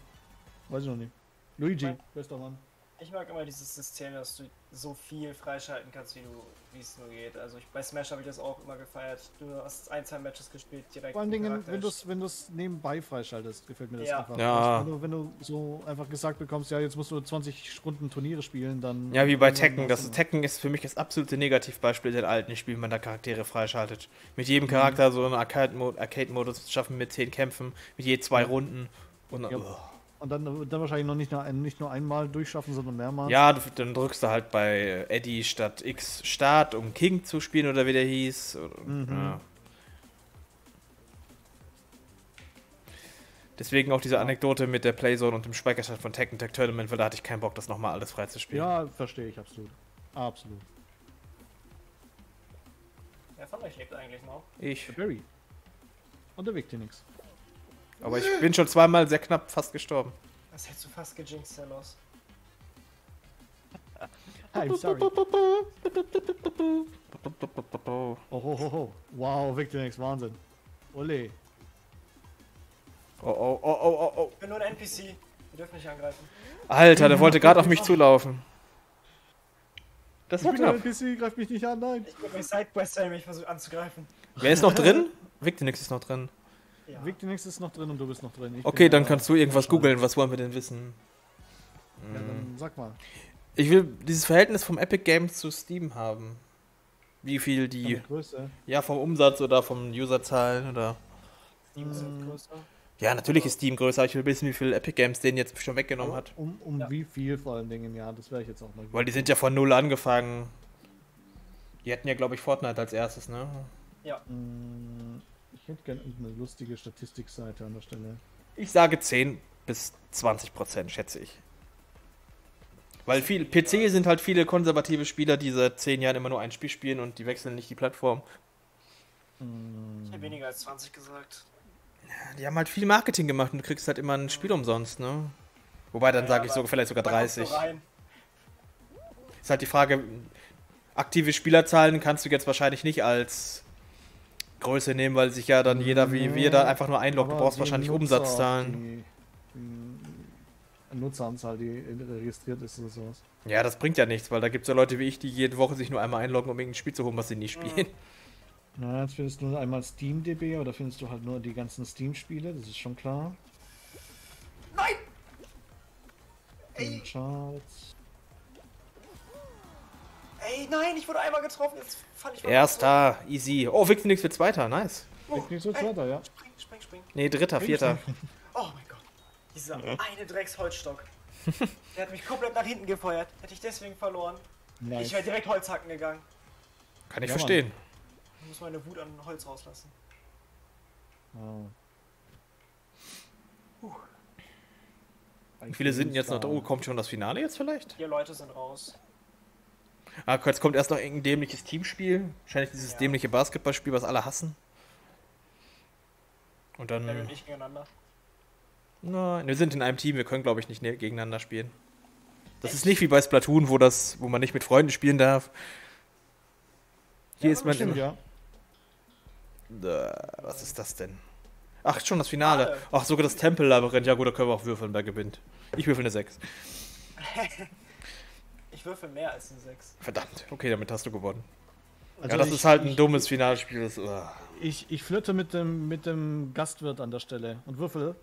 weiß ich noch nicht. Luigi, ich mein, bester Mann. Ich mag immer dieses System, dass du so viel freischalten kannst, wie du, wie es nur geht. Also ich, bei Smash habe ich das auch immer gefeiert. Du hast ein, zwei Matches gespielt, direkt. Vor allen Dingen, wenn du es wenn nebenbei freischaltest, gefällt mir das ja. einfach. Ja. Wenn, du, wenn du so einfach gesagt bekommst, ja, jetzt musst du zwanzig Runden Turniere spielen, dann... Ja, wie bei Tekken. Das Tekken ist für mich das absolute Negativbeispiel der alten Spiele, wenn man da Charaktere freischaltet. Mit jedem Charakter so einen Arcade-Modus schaffen mit zehn Kämpfen, mit je zwei Runden. Und dann, oh. Und dann, dann wahrscheinlich noch nicht nur, nicht nur einmal durchschaffen, sondern mehrmals. Ja, du, dann drückst du halt bei Eddie statt X Start, um King zu spielen oder wie der hieß. Mhm. Ja. Deswegen auch diese Anekdote mit der Playzone und dem Speicherstand von Tekken Tag Tournament, weil da hatte ich keinen Bock, das nochmal alles freizuspielen. Ja, verstehe ich absolut. Absolut. Wer von euch lebt eigentlich noch? Ich. Der Barry. Und der Victinix. Aber ich bin schon zweimal sehr knapp fast gestorben. Das hättest du fast gejinxt, Zelos. I'm sorry. Oh, ho, ho, ho. Wow, Victinix, Wahnsinn. Ole. Oh, oh, oh, oh, oh, oh. Ich bin nur ein N P C. Ihr dürft mich angreifen. Alter, der wollte gerade auf mich zulaufen. Das ich war bin knapp. Ein N P C, greift mich nicht an, nein. Ich bin bei Sidequest-Aim, ich versuche anzugreifen. Wer ist noch drin? Victinix ist noch drin. Ja. Victinix ist noch drin und du bist noch drin. Ich okay, dann ja kannst du irgendwas googeln. Was wollen wir denn wissen? Ja, dann sag mal. Ich will dieses Verhältnis vom Epic Games zu Steam haben. Wie viel die... Größe. Ja, vom Umsatz oder vom Userzahlen oder... Steam hm. sind größer. Ja, natürlich ist Steam größer. Ich will wissen, wie viel Epic Games den jetzt schon weggenommen hat. Um, um ja. wie viel vor allen Dingen, ja. Das wäre ich jetzt auch mal... Weil die sind ja von null angefangen. Die hatten ja, glaube ich, Fortnite als erstes, ne? Ja. Ich hätte gerne eine lustige Statistikseite an der Stelle. Ich sage zehn bis zwanzig Prozent, schätze ich. Weil viel P C sind halt viele konservative Spieler, die seit zehn Jahren immer nur ein Spiel spielen und die wechseln nicht die Plattform. Ich hätte weniger als zwanzig gesagt. Die haben halt viel Marketing gemacht und du kriegst halt immer ein Spiel umsonst, ne? Wobei, dann ja, sage ich sogar vielleicht sogar dreißig. Ist halt die Frage, aktive Spielerzahlen kannst du jetzt wahrscheinlich nicht als Größe nehmen, weil sich ja dann jeder wie wir da einfach nur einloggt. Du brauchst wahrscheinlich Nutzer, Umsatzzahlen. Die, die Nutzeranzahl, die registriert ist oder sowas. Ja, das bringt ja nichts, weil da gibt es ja Leute wie ich, die jede Woche sich nur einmal einloggen, um irgendein Spiel zu holen, was sie nie spielen. Mhm. Na, jetzt findest du einmal Steam D B, oder findest du halt nur die ganzen Steam-Spiele, das ist schon klar. Nein! Ey! Charts. Ey, nein, ich wurde einmal getroffen, jetzt fand ich... Erster, easy. Oh, Victinix wird Zweiter, nice. Oh, Victinix wird Zweiter, ja. Spring, spring, spring. Nee, Dritter, spring, Vierter. Spring. Oh mein Gott, dieser ja. eine Drecksholzstock. Der hat mich komplett nach hinten gefeuert, hätte ich deswegen verloren. Nice. Ich wäre direkt Holzhacken gegangen. Kann ich ja, verstehen. Mann. Ich muss meine Wut an Holz rauslassen. Wow. Puh. Wie viele sind jetzt noch? Oh, kommt schon das Finale jetzt vielleicht? Vier Leute sind raus. Ah, jetzt kommt erst noch irgendein dämliches Teamspiel. Wahrscheinlich dieses ja. dämliche Basketballspiel, was alle hassen. Und dann... Ja, wir nicht gegeneinander. Nein, wir sind in einem Team, wir können glaube ich nicht gegeneinander spielen. Das Echt? Ist nicht wie bei Splatoon, wo, das, wo man nicht mit Freunden spielen darf. Hier ja, ist mein... Stimmt, ja. Was ist das denn? Ach, schon das Finale. Ach, sogar das Tempellabyrinth. Ja gut, da können wir auch würfeln, wer gewinnt. Ich würfel eine sechs. Ich würfel mehr als eine sechs. Verdammt. Okay, damit hast du gewonnen. Also ja, das ich, ist halt ein ich, dummes Finalspiel. Ich, ich flirte mit dem, mit dem Gastwirt an der Stelle und würfel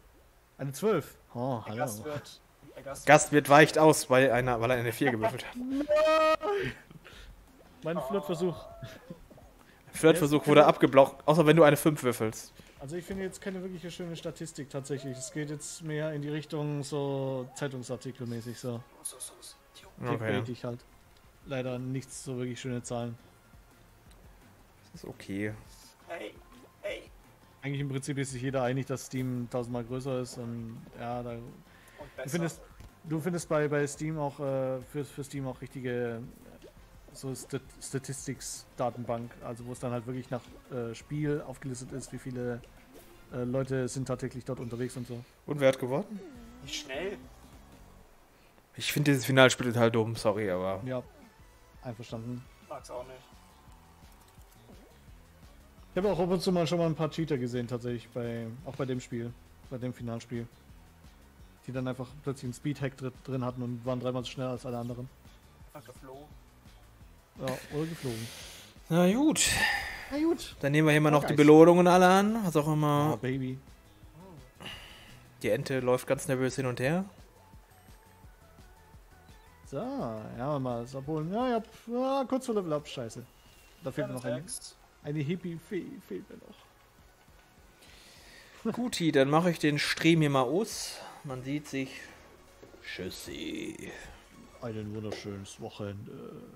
eine zwölf. Oh, hallo. Gastwirt, Gastwirt. Gastwirt weicht aus, weil, einer, weil er eine vier gewürfelt hat. Mein oh. Flirtversuch. Flirtversuch wurde abgeblockt, außer wenn du eine fünf würfelst. Also ich finde jetzt keine wirkliche schöne Statistik tatsächlich. Es geht jetzt mehr in die Richtung so Zeitungsartikelmäßig so. Okay. Ich halt. Leider nichts so wirklich schöne Zahlen. Das ist okay. Hey, hey. Eigentlich im Prinzip ist sich jeder einig, dass Steam tausendmal größer ist und ja, da... Und findest, du findest bei, bei Steam auch, äh, für, für Steam auch richtige... so Statistics-Datenbank, also wo es dann halt wirklich nach äh, Spiel aufgelistet ist, wie viele äh, Leute sind tatsächlich dort unterwegs und so. Und wer hat gewonnen? Wie schnell? Ich finde dieses Finalspiel total dumm, sorry, aber... Ja, einverstanden. Mag's auch nicht. Ich habe auch ab und zu mal schon mal ein paar Cheater gesehen, tatsächlich, bei, auch bei dem Spiel, bei dem Finalspiel. Die dann einfach plötzlich einen Speed-Hack drin hatten und waren dreimal so schneller als alle anderen. Also Flo. Ja, oder geflogen. Na gut. Na gut. Dann nehmen wir hier mal noch die Belohnungen alle an, was auch immer. Oh, Baby. Die Ente läuft ganz nervös hin und her. So, ja, mal das abholen. Ja, ja, ja, kurz vor Level Up, scheiße. Da fehlt mir noch eine. Eine Hippie-Fee fehlt mir noch. Guti, dann mache ich den Stream hier mal aus. Man sieht sich. Tschüssi. Ein wunderschönes Wochenende.